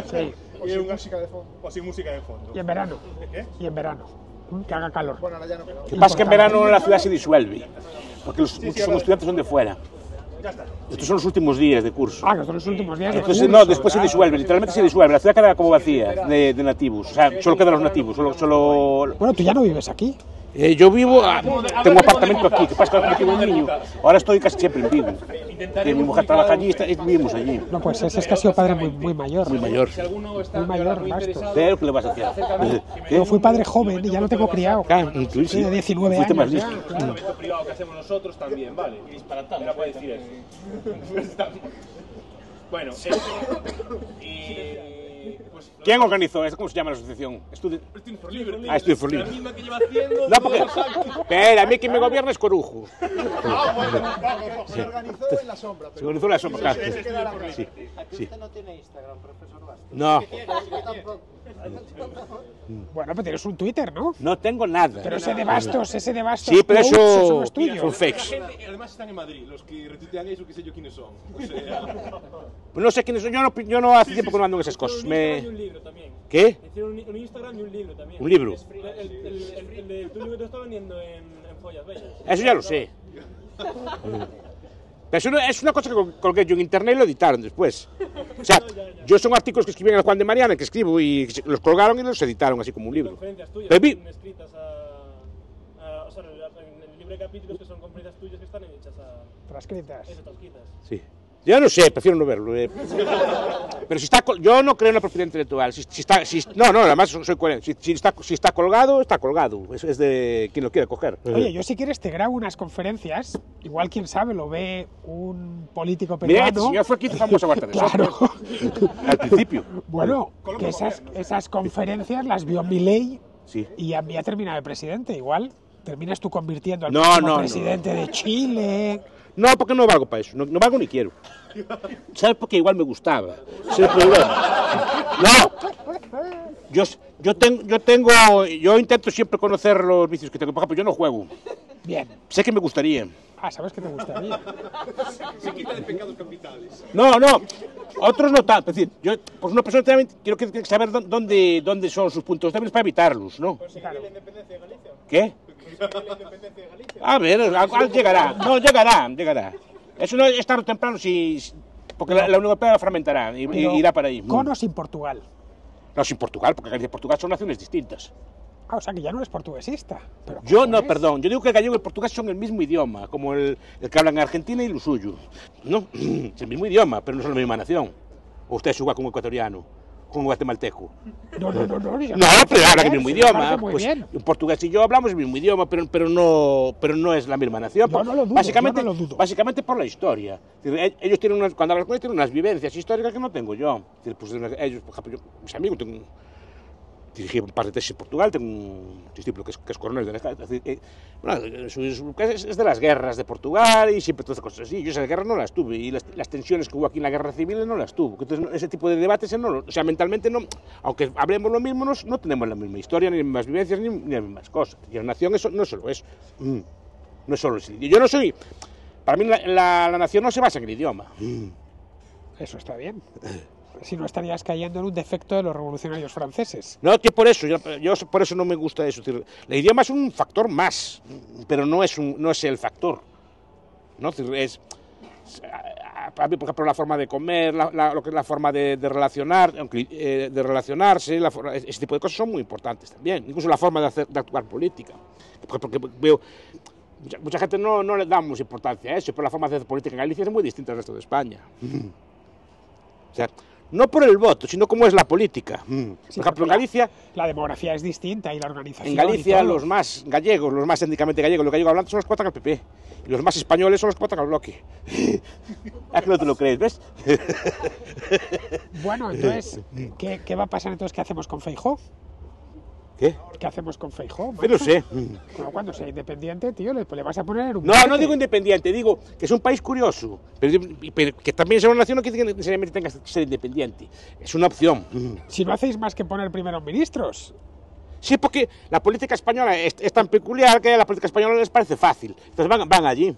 Sí. O sin música de fondo. O sin música de fondo. Y en verano. ¿Qué? Y en verano. Que haga calor. Bueno, ahora ya no, pero... ¿Qué pasa? Que en verano la ciudad se disuelve. Porque los, sí, sí, muchos ahora... estudiantes son de fuera. Ya está. Estos son los últimos días de curso. Ah, que son los últimos días de curso. No, después se disuelve, literalmente se disuelve. La ciudad queda como vacía de, de nativos. O sea, solo quedan los nativos. Solo, solo... Bueno, tú ya no vives aquí. Eh, yo vivo, a, tengo un apartamento aquí, que pasa que ahora tengo un niño. Ahora estoy casi siempre en vivo. Que mi mujer trabaja allí y vivimos allí. No, pues ese es que ha sido padre muy, muy mayor. Muy mayor. Muy mayor, Bastos. ¿Qué le vas a hacer? Yo fui padre joven y ya lo tengo criado. Claro, incluso. De diecinueve años. Más listo. El evento privado que hacemos nosotros también, vale. Y disparatado, no puede decir eso. Bueno, y... Pues, ¿quién organizó esto? ¿Cómo se llama la asociación? Estudio for Libre. Ah, Estudio for Libre. La misma que lleva haciendo... No, porque... Espera, a mí quien me gobierna es Corujo. Ah, bueno, bueno. Se organizó en la sombra. Pero... Se organizó en la sombra, claro. Sí, sí. Aquí usted no tiene Instagram, profesor Bastos. No. Bueno, pero tienes un Twitter, ¿no? No tengo nada. Pero ese de Bastos, ese de Bastos... Sí, pero eso... Son fakes. Además están en Madrid. Los que retuitean eso, que sé yo quiénes son. No sé quiénes son. Yo no hace tiempo que no ando en esas cosas. Me... Un libro también. ¿Qué? Un, un Instagram y un libro también. ¿Un libro? El, el, el, el, el tuyo que te está vendiendo en, en Follas Bellas. Eso ya lo sé. Pero no, es una cosa que colgué yo en internet y lo editaron después. O sea, no, ya, ya. Yo son artículos que escribí en el Juan de Mariana, que escribo, y los colgaron y los editaron así como un libro. Conferencias tuyas, escritas a... siempre hay capítulos que son completas tuyas que están hechas a... Transcritas. Eso, transcritas. Sí. Yo no sé, prefiero no verlo. Eh. Pero si está... Yo no creo en la propiedad intelectual. Si, si está, si, no, no, además soy coherente. Si, si, está, si está colgado, está colgado. Es, es de quien lo quiere coger. Oye, yo si quieres te grabo unas conferencias. Igual, quién sabe, lo ve un político peruano. Mira, si yo fue quien famoso a Bartales. Claro. Al principio. Bueno, bueno que esas, esas conferencias las vio Milei sí. y había terminado de presidente. Igual terminas tú convirtiendo al no, no, presidente no. de Chile... No, porque no valgo para eso. No, no valgo ni quiero. ¿Sabes por qué? Igual me gustaba. Es el problema. No. Yo, yo, tengo, yo, tengo, yo intento siempre conocer los vicios que tengo. Por ejemplo, yo no juego. Bien. Sé que me gustaría. Ah, ¿sabes que te gustaría? Se quita de pecados capitales. No, no. Otros no tanto. Es decir, yo, pues una persona también quiero que, que saber dónde, dónde son sus puntos débiles para evitarlos, ¿no? ¿Conseguir la independencia de Galicia? ¿Qué? ¿Conseguir la independencia de Galicia? A ver, a, a, llegará. No, llegará, llegará. Eso no es tarde o temprano, si, porque no. la, la Unión Europea fragmentará y, y irá para ahí. ¿Con o sin Portugal? No, sin Portugal, porque Galicia y Portugal son naciones distintas. Ah, o sea que ya no eres portuguesista. Pero yo no, perdón. Yo digo que el gallego y el portugués son el mismo idioma, como el, el que hablan en Argentina y lo suyo. No, es el mismo idioma, pero no son la misma nación. O usted es igual como ecuatoriano, como guatemalteco. No, no, no. No, no, no, no pero hablan el mismo idioma. Pues, un portugués y yo hablamos el mismo idioma, pero, pero, no, pero no es la misma nación. Yo no lo dudo, básicamente, yo no lo dudo. Básicamente por la historia. Ellos tienen unas, cuando hablan con ellos tienen unas vivencias históricas que no tengo yo. Pues, ellos, por ejemplo, yo, mis amigos tengo... Dirigí un par de tesis en Portugal, tengo un discípulo que es, que es coronel del ejército. Eh, bueno, es, es de las guerras de Portugal y siempre todas cosas así. Yo esas guerras no las tuve y las, las tensiones que hubo aquí en la guerra civil no las tuve. Entonces, ese tipo de debates, no, o sea, mentalmente, no, aunque hablemos lo mismo, no, no tenemos la misma historia, ni las mismas vivencias, ni, ni las mismas cosas. Y la nación eso, no es solo eso. Mm. No es solo eso. Yo no soy. Para mí, la, la, la nación no se basa en el idioma. Mm. Eso está bien. Si no estarías cayendo en un defecto de los revolucionarios franceses. No, que por eso, yo, yo por eso no me gusta eso. El idioma es un factor más, pero no es, un, no es el factor. ¿No? Es, para mí, por ejemplo, la forma de comer, la, la, lo que es la forma de, de, relacionar, eh, de relacionarse, la, ese tipo de cosas son muy importantes también. Incluso la forma de, hacer, de actuar política. Porque veo... Mucha, mucha gente no, no le damos importancia a eso, pero la forma de hacer política en Galicia es muy distinta al resto de España. O sea... No por el voto, sino cómo es la política. Mm. Sí, por ejemplo, en Galicia... La, la demografía es distinta y la organización... En Galicia los más gallegos, los más étnicamente gallegos, los gallegos hablantes son los que votan al P P. Y los más españoles son los que votan al Bloque. ¿A que no te lo crees, ves? Bueno, entonces, ¿qué, ¿qué va a pasar entonces? ¿Qué hacemos con Feijóo? ¿Qué? ¿Qué hacemos con Feijóo? Yo no sé. Bueno, cuando sea independiente, tío, le, le vas a poner un... No, billete. No digo independiente, digo que es un país curioso, pero, pero que también es una nación no que necesariamente tenga que ser independiente. Es una opción. Si no hacéis más que poner primeros ministros. Sí, porque la política española es, es tan peculiar que a la política española les parece fácil. Entonces van, van allí.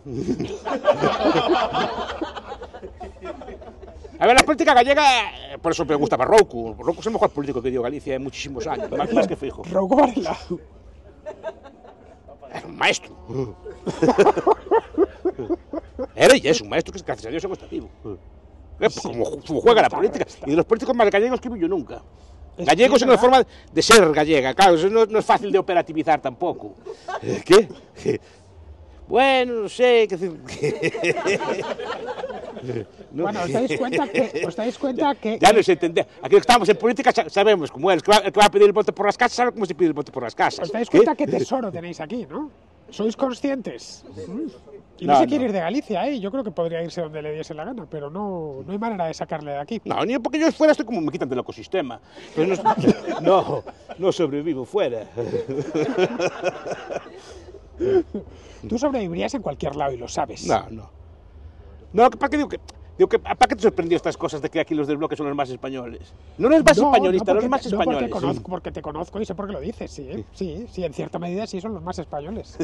A ver, la política gallega, por eso me gusta para Rouco. Rouco es el mejor político que dio Galicia en muchísimos años, más, más que Feijóo. Rouco Varela. Era un maestro. Era y es un maestro que, gracias a Dios, está vivo. Pues como, como juega la política. Y de los políticos más gallegos que vi yo nunca. Gallegos en la forma de ser gallega, claro, eso no, no es fácil de operativizar tampoco. ¿Qué? Bueno, no sé, qué decir... No. Bueno, ¿os dais cuenta que...? ¿os dais cuenta que ya, ya nos entendemos. Aquí estamos en política, sabemos cómo es. El que, va, el que va a pedir el voto por las casas sabe cómo se pide el voto por las casas. ¿Os dais cuenta ¿Eh? qué tesoro tenéis aquí, no? ¿Sois conscientes? Y no, no se quiere no. ir de Galicia, ¿eh? Yo creo que podría irse donde le diese la gana, pero no, no hay manera de sacarle de aquí. No, ni porque yo fuera estoy como me quitan del ecosistema. No, no, no sobrevivo fuera. Tú sobrevivirías en cualquier lado y lo sabes. No, no. No, ¿para qué digo que, digo que, ¿para qué te sorprendió estas cosas de que aquí los del Bloque son los más españoles? No los más no, españolistas, no los más españoles. No, porque te, conozco, porque te conozco y sé por qué lo dices, sí, ¿eh? sí, sí, en cierta medida sí son los más españoles.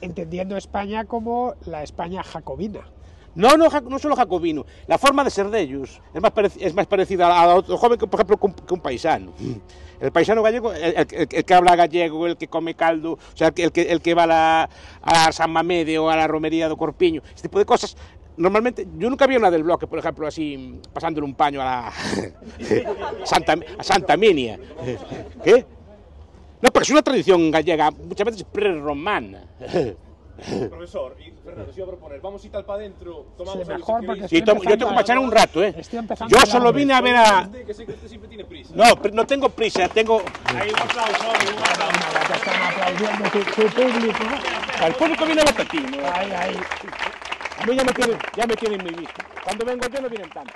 Entendiendo España como la España jacobina. No, no, no solo jacobino, la forma de ser de ellos es más, parec es más parecida a otro joven que, por ejemplo, que un, que un paisano. El paisano gallego, el, el, el que habla gallego, el que come caldo, o sea, el que, el que va a la, a la San Mamede o a la romería de Corpiño, este tipo de cosas. Normalmente, yo nunca vi una del Bloque, por ejemplo, así, pasándole un paño a la Santa, a Santa Minia. ¿Qué? No, porque es una tradición gallega, muchas veces prerromana. Profesor, y Fernando, si iba a proponer, vamos a ir tal para adentro, tomamos sí, mejor, algo, si sí, to yo tengo que marchar un rato, ¿eh? Yo solo vine a ver a... Usted, que sé que usted siempre tiene prisa. No, no tengo prisa, tengo... Ahí un aplauso, un aplauso. Están aplaudiendo su público. Al público viene bastante. Ahí, ahí. A mí ya me tienen, ya me tienen mi vista. Cuando vengo yo no vienen tanto.